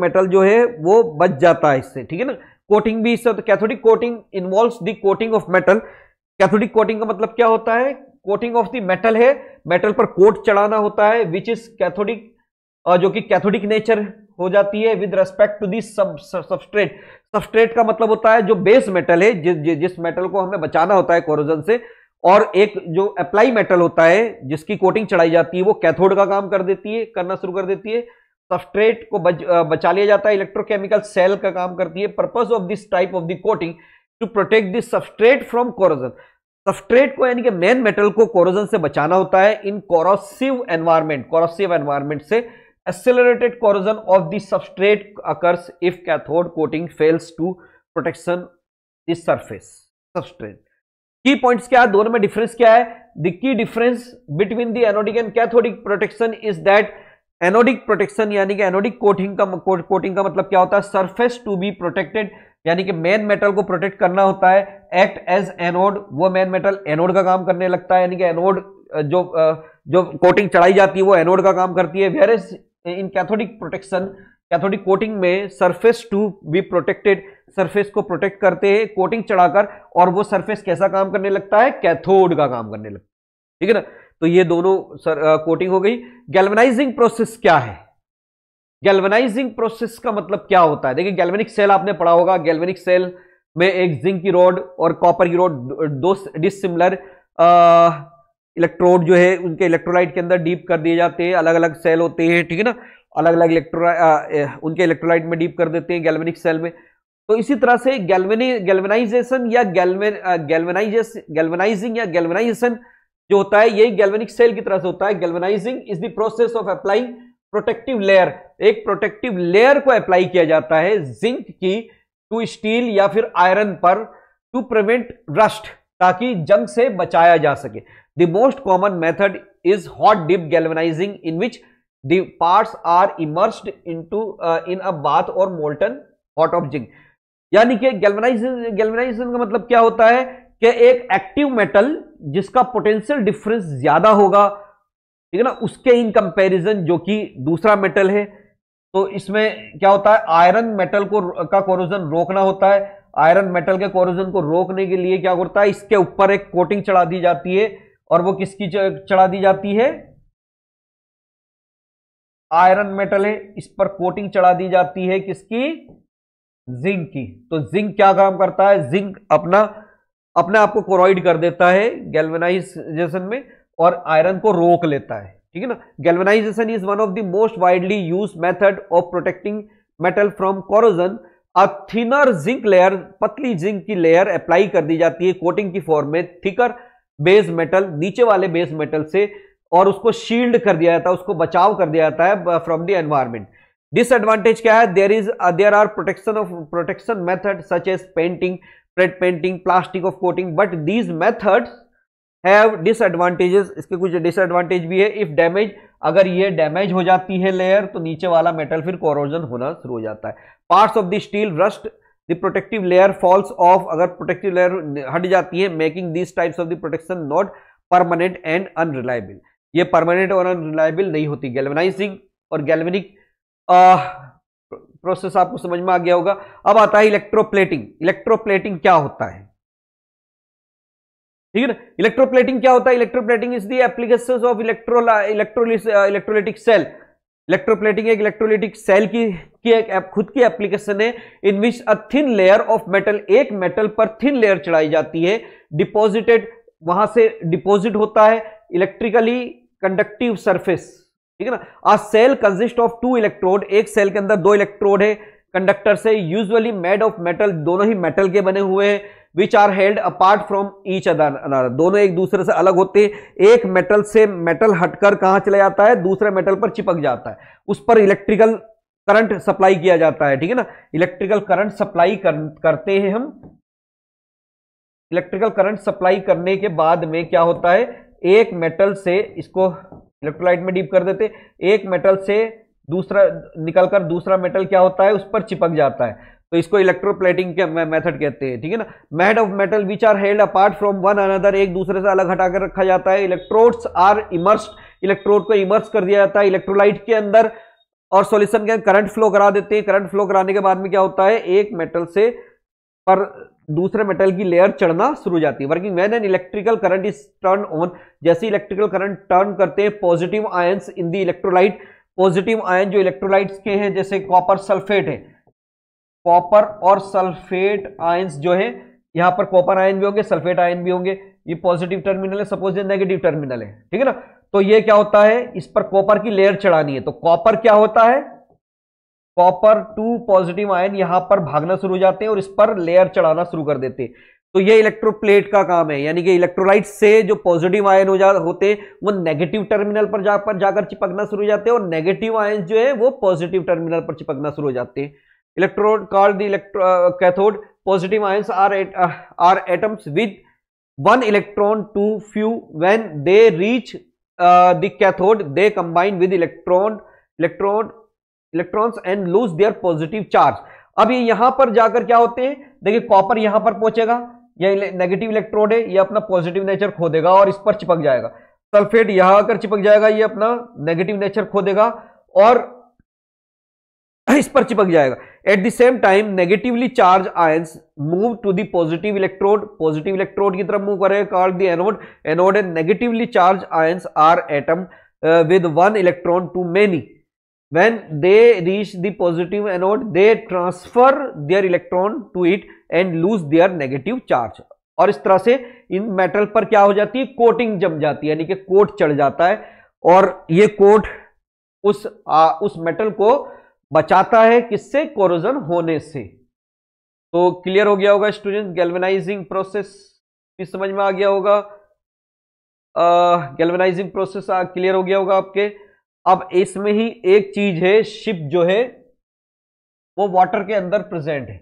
मेटल जो है वो बच जाता है इससे, ठीक है ना। कोटिंग भी इससे, cathodic coating involves the coating of metal. Cathodic coating का मतलब क्या होता है, कोटिंग ऑफ द मेटल है, मेटल पर कोट चढ़ाना होता है, विच इज कैथोडिक, जो कि कैथोडिक नेचर हो जाती है with respect to the substrate. Substrate का मतलब होता है जो बेस मेटल है, जिस मेटल को हमें बचाना होता है कोरोजन से, और एक जो अप्लाई मेटल होता है जिसकी कोटिंग चढ़ाई जाती है, वो कैथोड का काम कर देती है, करना शुरू कर देती है, सबस्ट्रेट को बचा लिया जाता है, इलेक्ट्रोकेमिकल सेल का काम करती है। Purpose of this type of the coating to protect this substrate from corrosion. Substrate को यानी कि मेन मेटल को कोरोजन से बचाना होता है in corrosive environment, corrosive environment से। Accelerated corrosion of the substrate occurs if cathode coating fails to protection this surface substrate. Key points क्या है, दोनों में डिफरेंस क्या है। The key difference between the anodic and cathodic protection is that anodic protection यानी कि एनोडिक कोटिंग का मतलब क्या होता है, सरफेस टू बी प्रोटेक्टेड, यानी कि मेन मेटल को प्रोटेक्ट करना होता है, एक्ट एज एनोड, वो मेन मेटल एनोड का काम करने लगता है, यानी कि एनोड जो कोटिंग चढ़ाई जाती है वो एनोड का काम करती है। Where is in cathodic protection, cathodic coating में surface to be protected surface को प्रोटेक्ट करते हैं कोटिंग चढ़ाकर, और वो सरफेस कैसा काम करने लगता है, कैथोड का काम करने लगता है, ठीक है ना। तो ये दोनों कोटिंग हो गई। गैल्वेनाइजिंग प्रोसेस क्या है, गैल्वेनाइजिंग प्रोसेस का मतलब क्या होता है, देखिए गैल्वेनिक सेल आपने पढ़ा होगा, गैल्वेनिक सेल में एक जिंक की रॉड और कॉपर की रॉड, दो डिसिमिलर इलेक्ट्रोड जो है उनके इलेक्ट्रोलाइट के अंदर डीप कर दिए जाते हैं, अलग अलग सेल होते हैं, ठीक है ना, अलग अलग उनके इलेक्ट्रोलाइट में डीप कर देते हैं गैल्वेनिक सेल में। तो इसी तरह से गैल्वेनाइजेशन या गैल्वेनाइजिंग या गैल्वेनाइजेशन जो होता है यही गैल्वेनिक सेल की तरह से होता है। Galvanizing is the process of applying protective layer, एक प्रोटेक्टिव लेयर को अप्लाई किया जाता है जिंक की टू स्टील या फिर आयरन पर टू प्रिवेंट रस्ट, ताकि जंग से बचाया जा सके। The most common method is hot dip galvanizing in which the parts are immersed in a bath और मोल्टन हॉट ऑफ जिंक। यानी कि गैल्वेनाइजेशन का मतलब क्या होता है कि एक एक्टिव मेटल जिसका पोटेंशियल डिफरेंस ज्यादा होगा, ठीक है ना, उसके इन कंपैरिजन जो कि दूसरा मेटल है। तो इसमें क्या होता है, आयरन मेटल का कोरोजन रोकना होता है। आयरन मेटल के कोरोजन को रोकने के लिए क्या होता है, इसके ऊपर एक कोटिंग चढ़ा दी जाती है, और वो किसकी चढ़ा दी जाती है, आयरन मेटल है, इस पर कोटिंग चढ़ा दी जाती है किसकी, जिंक की। तो जिंक क्या काम करता है, जिंक अपने आप को कोरॉइड कर देता है गैल्वेनाइजेशन में और आयरन को रोक लेता है, ठीक है ना। Galvanization is one of the most widely use method of protecting metal from corrosion. A thinner zinc layer, पतली जिंक की लेयर अप्लाई कर दी जाती है कोटिंग की फॉर्म में, थिकर बेस मेटल, नीचे वाले बेस मेटल से, और उसको शील्ड कर दिया जाता है, उसको बचाव कर दिया जाता है फ्रॉम द एनवायरमेंट। डिसएडवांटेज क्या है, there are protection method such as painting, प्रेट painting, plastic of coating, but these methods have disadvantages. इसके कुछ डिसएडवांटेज भी है। इफ डैमेज, अगर ये डैमेज हो जाती है लेयर तो नीचे वाला मेटल फिर कोरोजन होना शुरू हो जाता है। Parts of the steel rust, the protective layer falls off, अगर प्रोटेक्टिव लेयर हट जाती है, making these types of the protection not permanent and unreliable. ये परमानेंट और अनरिलायबल नहीं होती। गैल्वेनाइजिंग और गैल्वेनिक प्रोसेस आपको समझ में आ गया होगा। अब आता है इलेक्ट्रोप्लेटिंग। इलेक्ट्रोप्लेटिंग क्या होता है, ठीक है ना, इलेक्ट्रोप्लेटिंग क्या होता है, electroplating is the application of electrolytic cell. Electroplating एक इलेक्ट्रोलाइटिक सेल की एक खुद की एप्लीकेशन है, in which a thin layer of metal, एक मेटल पर थिन लेयर चढ़ाई जाती है, डिपोजिटेड, वहां से डिपोजिट होता है, इलेक्ट्रिकली कंडक्टिव सरफेस, ठीक है ना। A cell consist of two electrode, एक सेल के अंदर दो इलेक्ट्रोड है कंडक्टर से, यूजुअली मेड ऑफ मेटल, दोनों ही मेटल के बने हुए हैं, which are held apart from each other, दोनों एक दूसरे से अलग होते हैं। एक मेटल से मेटल हटकर कहां चला जाता है, दूसरे मेटल पर चिपक जाता है, उस पर इलेक्ट्रिकल करंट सप्लाई किया जाता है, ठीक है ना। इलेक्ट्रिकल करंट सप्लाई करते हैं हम। इलेक्ट्रिकल करंट सप्लाई करने के बाद में क्या होता है, एक मेटल से इसको इलेक्ट्रोलाइट में डीप कर देते, एक मेटल से दूसरा निकलकर दूसरा मेटल क्या होता है, उस पर चिपक जाता है, तो इसको इलेक्ट्रोप्लेटिंग के मेथड कहते हैं, ठीक है ना। Made of metal which are held apart from one another, एक दूसरे से अलग हटाकर रखा जाता है। इलेक्ट्रोड्स आर इमर्स्ड, इलेक्ट्रोड को इमर्स कर दिया जाता है इलेक्ट्रोलाइट के अंदर और सॉल्यूशन के अंदर करंट फ्लो करा देते हैं। करंट फ्लो कराने के बाद में क्या होता है, एक मेटल से पर दूसरे मेटल की लेयर चढ़ना शुरू हो जाती है। Working when an electrical current is turn on, जैसे इलेक्ट्रिकल करंट टर्न करते हैं, positive ions in the electrolyte, positive ion जो इलेक्ट्रोलाइट्स के हैं जैसे कॉपर सल्फेट है, कॉपर और सल्फेट आयंस जो है, यहां पर कॉपर आयन भी होंगे, सल्फेट आयन भी होंगे, ये पॉजिटिव टर्मिनल है, सपोज ये नेगेटिव टर्मिनल है, ठीक है ना। तो ये क्या होता है, इस पर कॉपर की लेयर चढ़ानी है, तो कॉपर क्या होता है, कॉपर टू पॉजिटिव आयन यहां पर भागना शुरू हो जाते हैं और इस पर लेयर चढ़ाना शुरू कर देते हैं। तो ये इलेक्ट्रोप्लेट का काम है, यानी कि इलेक्ट्रोलाइट से जो पॉजिटिव आयन होते हैं वो नेगेटिव टर्मिनल पर जाकर चिपकना शुरू हो जाते हैं और नेगेटिव आयन जो है वो पॉजिटिव टर्मिनल पर चिपकना शुरू हो जाते हैं। Electrode called the cathode, positive ions are atoms with one electron too few, when they reach the cathode they combine with electrons and lose their positive charge. अब ये यहां पर जाकर क्या होते हैं, देखिए कॉपर यहां पर पहुंचेगा, ये नेगेटिव इलेक्ट्रोड है, ये अपना पॉजिटिव नेचर खो देगा और इस पर चिपक जाएगा। सल्फेट यहां आकर चिपक जाएगा, ये अपना नेगेटिव नेचर खो देगा और इस पर चिपक जाएगा। At the same time negatively charged ions move to the positive electrode की तरफ move करेंगे called the anode. Anode and negatively charged ions are atom with one electron too many. When they reach the positive anode, they transfer their electron to it and lose their negative charge. और इस तरह से इन मेटल पर क्या हो जाती है, कोटिंग जम जाती है, यानी कि कोट चढ़ जाता है और ये कोट उस मेटल को बचाता है किससे, कोरोजन होने से। तो क्लियर हो गया होगा स्टूडेंट, गैल्वेनाइजिंग प्रोसेस भी समझ में आ गया होगा, गैल्वेनाइजिंग प्रोसेस क्लियर हो गया होगा आपके। अब इसमें ही एक चीज है, शिप जो है वो वाटर के अंदर प्रेजेंट है,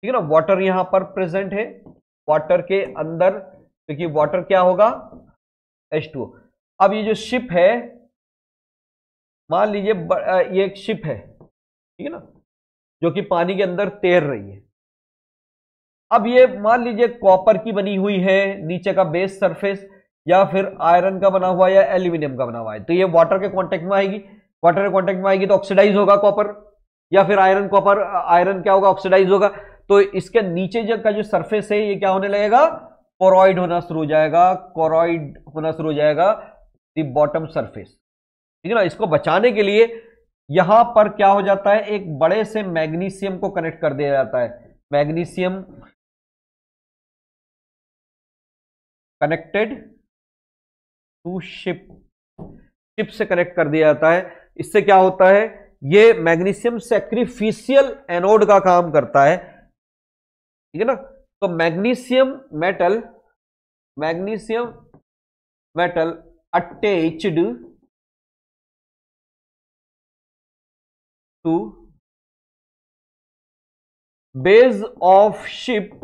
ठीक है ना, वाटर यहां पर प्रेजेंट है, वाटर के अंदर, क्योंकि वाटर क्या होगा, H2O। अब ये जो शिप है, मान लीजिए ये एक शिप है, ठीक है ना, जो कि पानी के अंदर तैर रही है। अब ये मान लीजिए कॉपर की बनी हुई है नीचे का बेस सरफेस, या फिर आयरन का बना हुआ है, या एल्यूमिनियम का बना हुआ है, तो ये वाटर के कांटेक्ट में आएगी, वाटर के कांटेक्ट में आएगी तो ऑक्सीडाइज होगा कॉपर, या फिर आयरन, कॉपर आयरन क्या होगा, ऑक्सीडाइज होगा, तो इसके नीचे का जो सरफेस है ये क्या होने लगेगा, कोरॉइड होना शुरू हो जाएगा, कोरॉइड होना शुरू हो जाएगा दी बॉटम सरफेस, ठीक है ना। इसको बचाने के लिए यहां पर क्या हो जाता है, एक बड़े से मैग्नीशियम को कनेक्ट कर दिया जाता है, magnesium connected to ship, ship से कनेक्ट कर दिया जाता है। इससे क्या होता है, ये मैग्नीशियम सैक्रिफिशियल एनोड का काम करता है, ठीक है ना। तो magnesium metal attached to Base of ship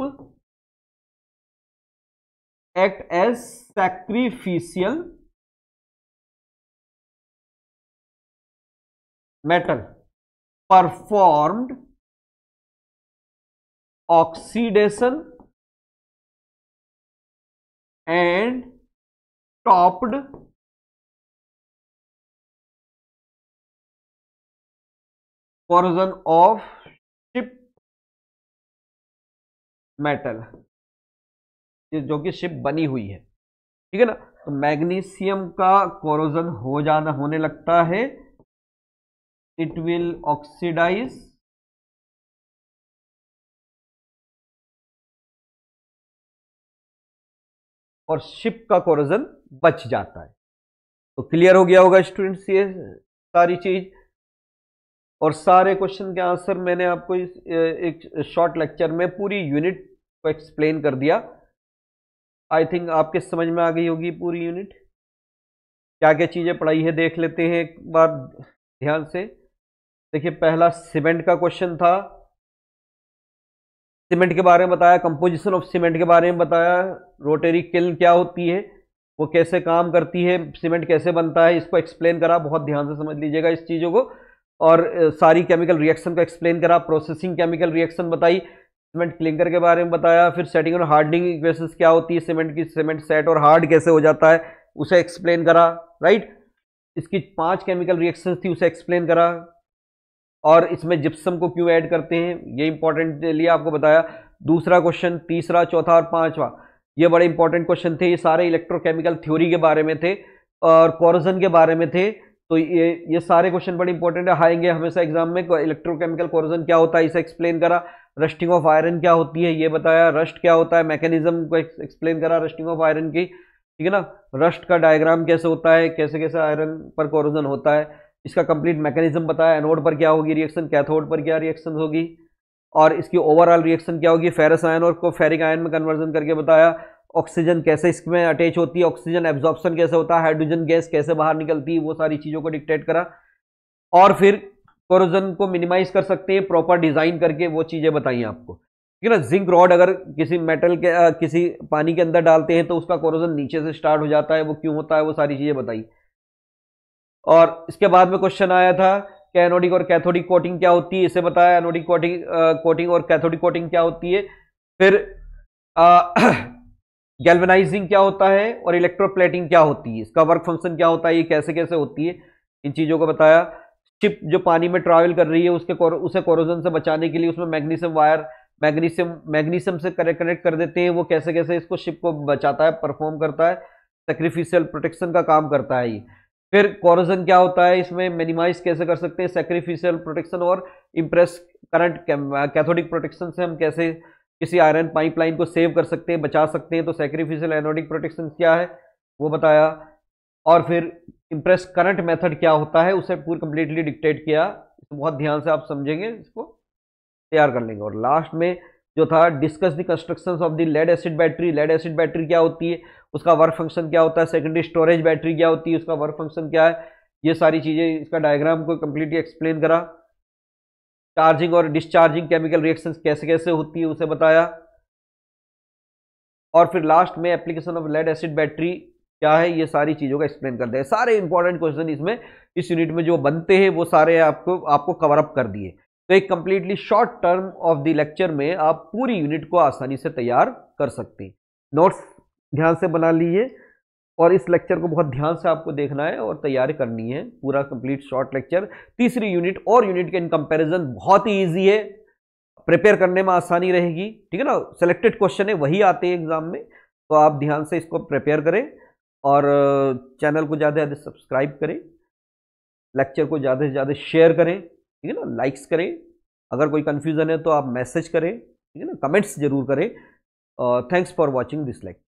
act as sacrificial metal, performed oxidation and topped corrosion of ship metal, जो कि शिप बनी हुई है, ठीक है ना। तो मैग्नीशियम का कोरोजन होने लगता है, it will oxidize और शिप का कोरोजन बच जाता है। तो क्लियर हो गया होगा स्टूडेंट्स ये सारी चीज, और सारे क्वेश्चन के आंसर मैंने आपको इस एक शॉर्ट लेक्चर में पूरी यूनिट को एक्सप्लेन कर दिया। आई थिंक आपके समझ में आ गई होगी पूरी यूनिट, क्या क्या चीजें पढ़ाई है देख लेते हैं एक बार ध्यान से। देखिए पहला सीमेंट का क्वेश्चन था, सीमेंट के बारे में बताया, कंपोजिशन ऑफ सीमेंट के बारे में बताया, रोटरी किल्न क्या होती है, वो कैसे काम करती है, सीमेंट कैसे बनता है, इसको एक्सप्लेन करा, बहुत ध्यान से समझ लीजिएगा इस चीज़ों को, और सारी केमिकल रिएक्शन को एक्सप्लेन करा, प्रोसेसिंग केमिकल रिएक्शन बताई, सीमेंट क्लिंकर के बारे में बताया, फिर सेटिंग और हार्डनिंग इक्वेशंस क्या होती है सीमेंट की, सीमेंट सेट और हार्ड कैसे हो जाता है उसे एक्सप्लेन करा, राइट। इसकी 5 केमिकल रिएक्शंस थी उसे एक्सप्लेन करा, और इसमें जिप्सम को क्यों ऐड करते हैं ये इंपॉर्टेंट लिया, आपको बताया। दूसरा क्वेश्चन, तीसरा, चौथा और पांचवा ये बड़े इंपॉर्टेंट क्वेश्चन थे, ये सारे इलेक्ट्रोकेमिकल थ्योरी के बारे में थे और कोरोजन के बारे में थे, तो ये सारे क्वेश्चन बड़े इंपॉर्टेंट आएंगे हमेशा एग्जाम में। इलेक्ट्रोकेमिकल कोरोजन क्या होता है इसे एक्सप्लेन करा, रस्टिंग ऑफ आयरन क्या होती है ये बताया, रस्ट क्या होता है मैकेनिज्म को एक्सप्लेन करा रस्टिंग ऑफ आयरन की, ठीक है ना, रस्ट का डायग्राम कैसे होता है, कैसे कैसे आयरन पर कोरोजन होता है, इसका कंप्लीट मैकेनिज्म बताया, एनोड पर क्या होगी रिएक्शन, कैथोड पर क्या रिएक्शन होगी, और इसकी ओवरऑल रिएक्शन क्या होगी, फेरस आयन और को फेरिक आयन में कन्वर्जन करके बताया, ऑक्सीजन कैसे इसमें अटैच होती है, ऑक्सीजन एब्जॉर्प्शन कैसे होता है, हाइड्रोजन गैस कैसे बाहर निकलती है, वो सारी चीज़ों को डिक्टेट करा, और फिर कोरोजन को मिनिमाइज कर सकते हैं प्रॉपर डिज़ाइन करके, वो चीज़ें बताई आपको, ठीक है ना। जिंक रॉड अगर किसी मेटल के किसी पानी के अंदर डालते हैं तो उसका कोरोजन नीचे से स्टार्ट हो जाता है, वो क्यों होता है, वो सारी चीज़ें बताई। और इसके बाद में क्वेश्चन आया था कि एनोडिक और कैथोडिक कोटिंग क्या होती है, इसे बताया, एनोडिक कोटिंग और कैथोडिक कोटिंग क्या होती है, फिर गैल्वेनाइजिंग क्या होता है और इलेक्ट्रोप्लेटिंग क्या होती है, इसका वर्क फंक्शन क्या होता है, ये कैसे कैसे होती है, इन चीज़ों को बताया। चिप जो पानी में ट्रैवल कर रही है उसके उसे कोरोजन से बचाने के लिए उसमें मैग्नीशियम वायर मैग्नीशियम से कनेक्ट कर देते हैं। वो कैसे कैसे इसको शिप को बचाता है, परफॉर्म करता है, सेक्रीफिशियल प्रोटेक्शन का काम करता है ये। फिर कोरोजन क्या होता है, इसमें मिनिमाइज कैसे कर सकते हैं, सेक्रीफिशियल प्रोटेक्शन और इम्प्रेस करंट कैथोडिक प्रोटेक्शन से हम कैसे किसी आयरन पाइपलाइन को सेव कर सकते हैं, बचा सकते हैं। तो सेक्रीफिशियल एनोडिक प्रोटेक्शन क्या है वो बताया, और फिर इम्प्रेस करंट मेथड क्या होता है उसे पूरा कंप्लीटली डिक्टेट किया। तो बहुत ध्यान से आप समझेंगे, इसको तैयार कर लेंगे। और लास्ट में जो था, discuss the constructions of the lead acid battery. Lead acid battery क्या होती है, उसका वर्क फंक्शन क्या होता है, सेकेंडरी स्टोरेज बैटरी क्या होती है, उसका वर्क फंक्शन क्या है, ये सारी चीज़ें इसका डायग्राम को कम्प्लीटली एक्सप्लेन करा। चार्जिंग और डिस्चार्जिंग केमिकल रिएक्शंस कैसे कैसे होती है उसे बताया। और फिर लास्ट में application of lead acid battery क्या है, ये सारी चीज़ों का एक्सप्लेन कर दिया। सारे इंपॉर्टेंट क्वेश्चन इसमें इस यूनिट में जो बनते हैं वो सारे आपको कवर अप कर दिए। तो एक completely short term of the lecture में आप पूरी यूनिट को आसानी से तैयार कर सकते हैं। नोट्स ध्यान से बना लीजिए और इस लेक्चर को बहुत ध्यान से आपको देखना है और तैयारी करनी है। पूरा कंप्लीट शॉर्ट लेक्चर, तीसरी यूनिट और यूनिट के इन कंपेरिजन बहुत ही ईजी है, प्रिपेयर करने में आसानी रहेगी, ठीक है ना। सेलेक्टेड क्वेश्चन है, वही आते हैं एग्जाम में, तो आप ध्यान से इसको प्रिपेयर करें और चैनल को ज़्यादा से ज़्यादा सब्सक्राइब करें, लेक्चर को ज़्यादा से ज़्यादा शेयर करें, ठीक है ना, लाइक्स करें। अगर कोई कन्फ्यूज़न है तो आप मैसेज करें, ठीक है ना, कमेंट्स ज़रूर करें। Thanks for watching this lecture.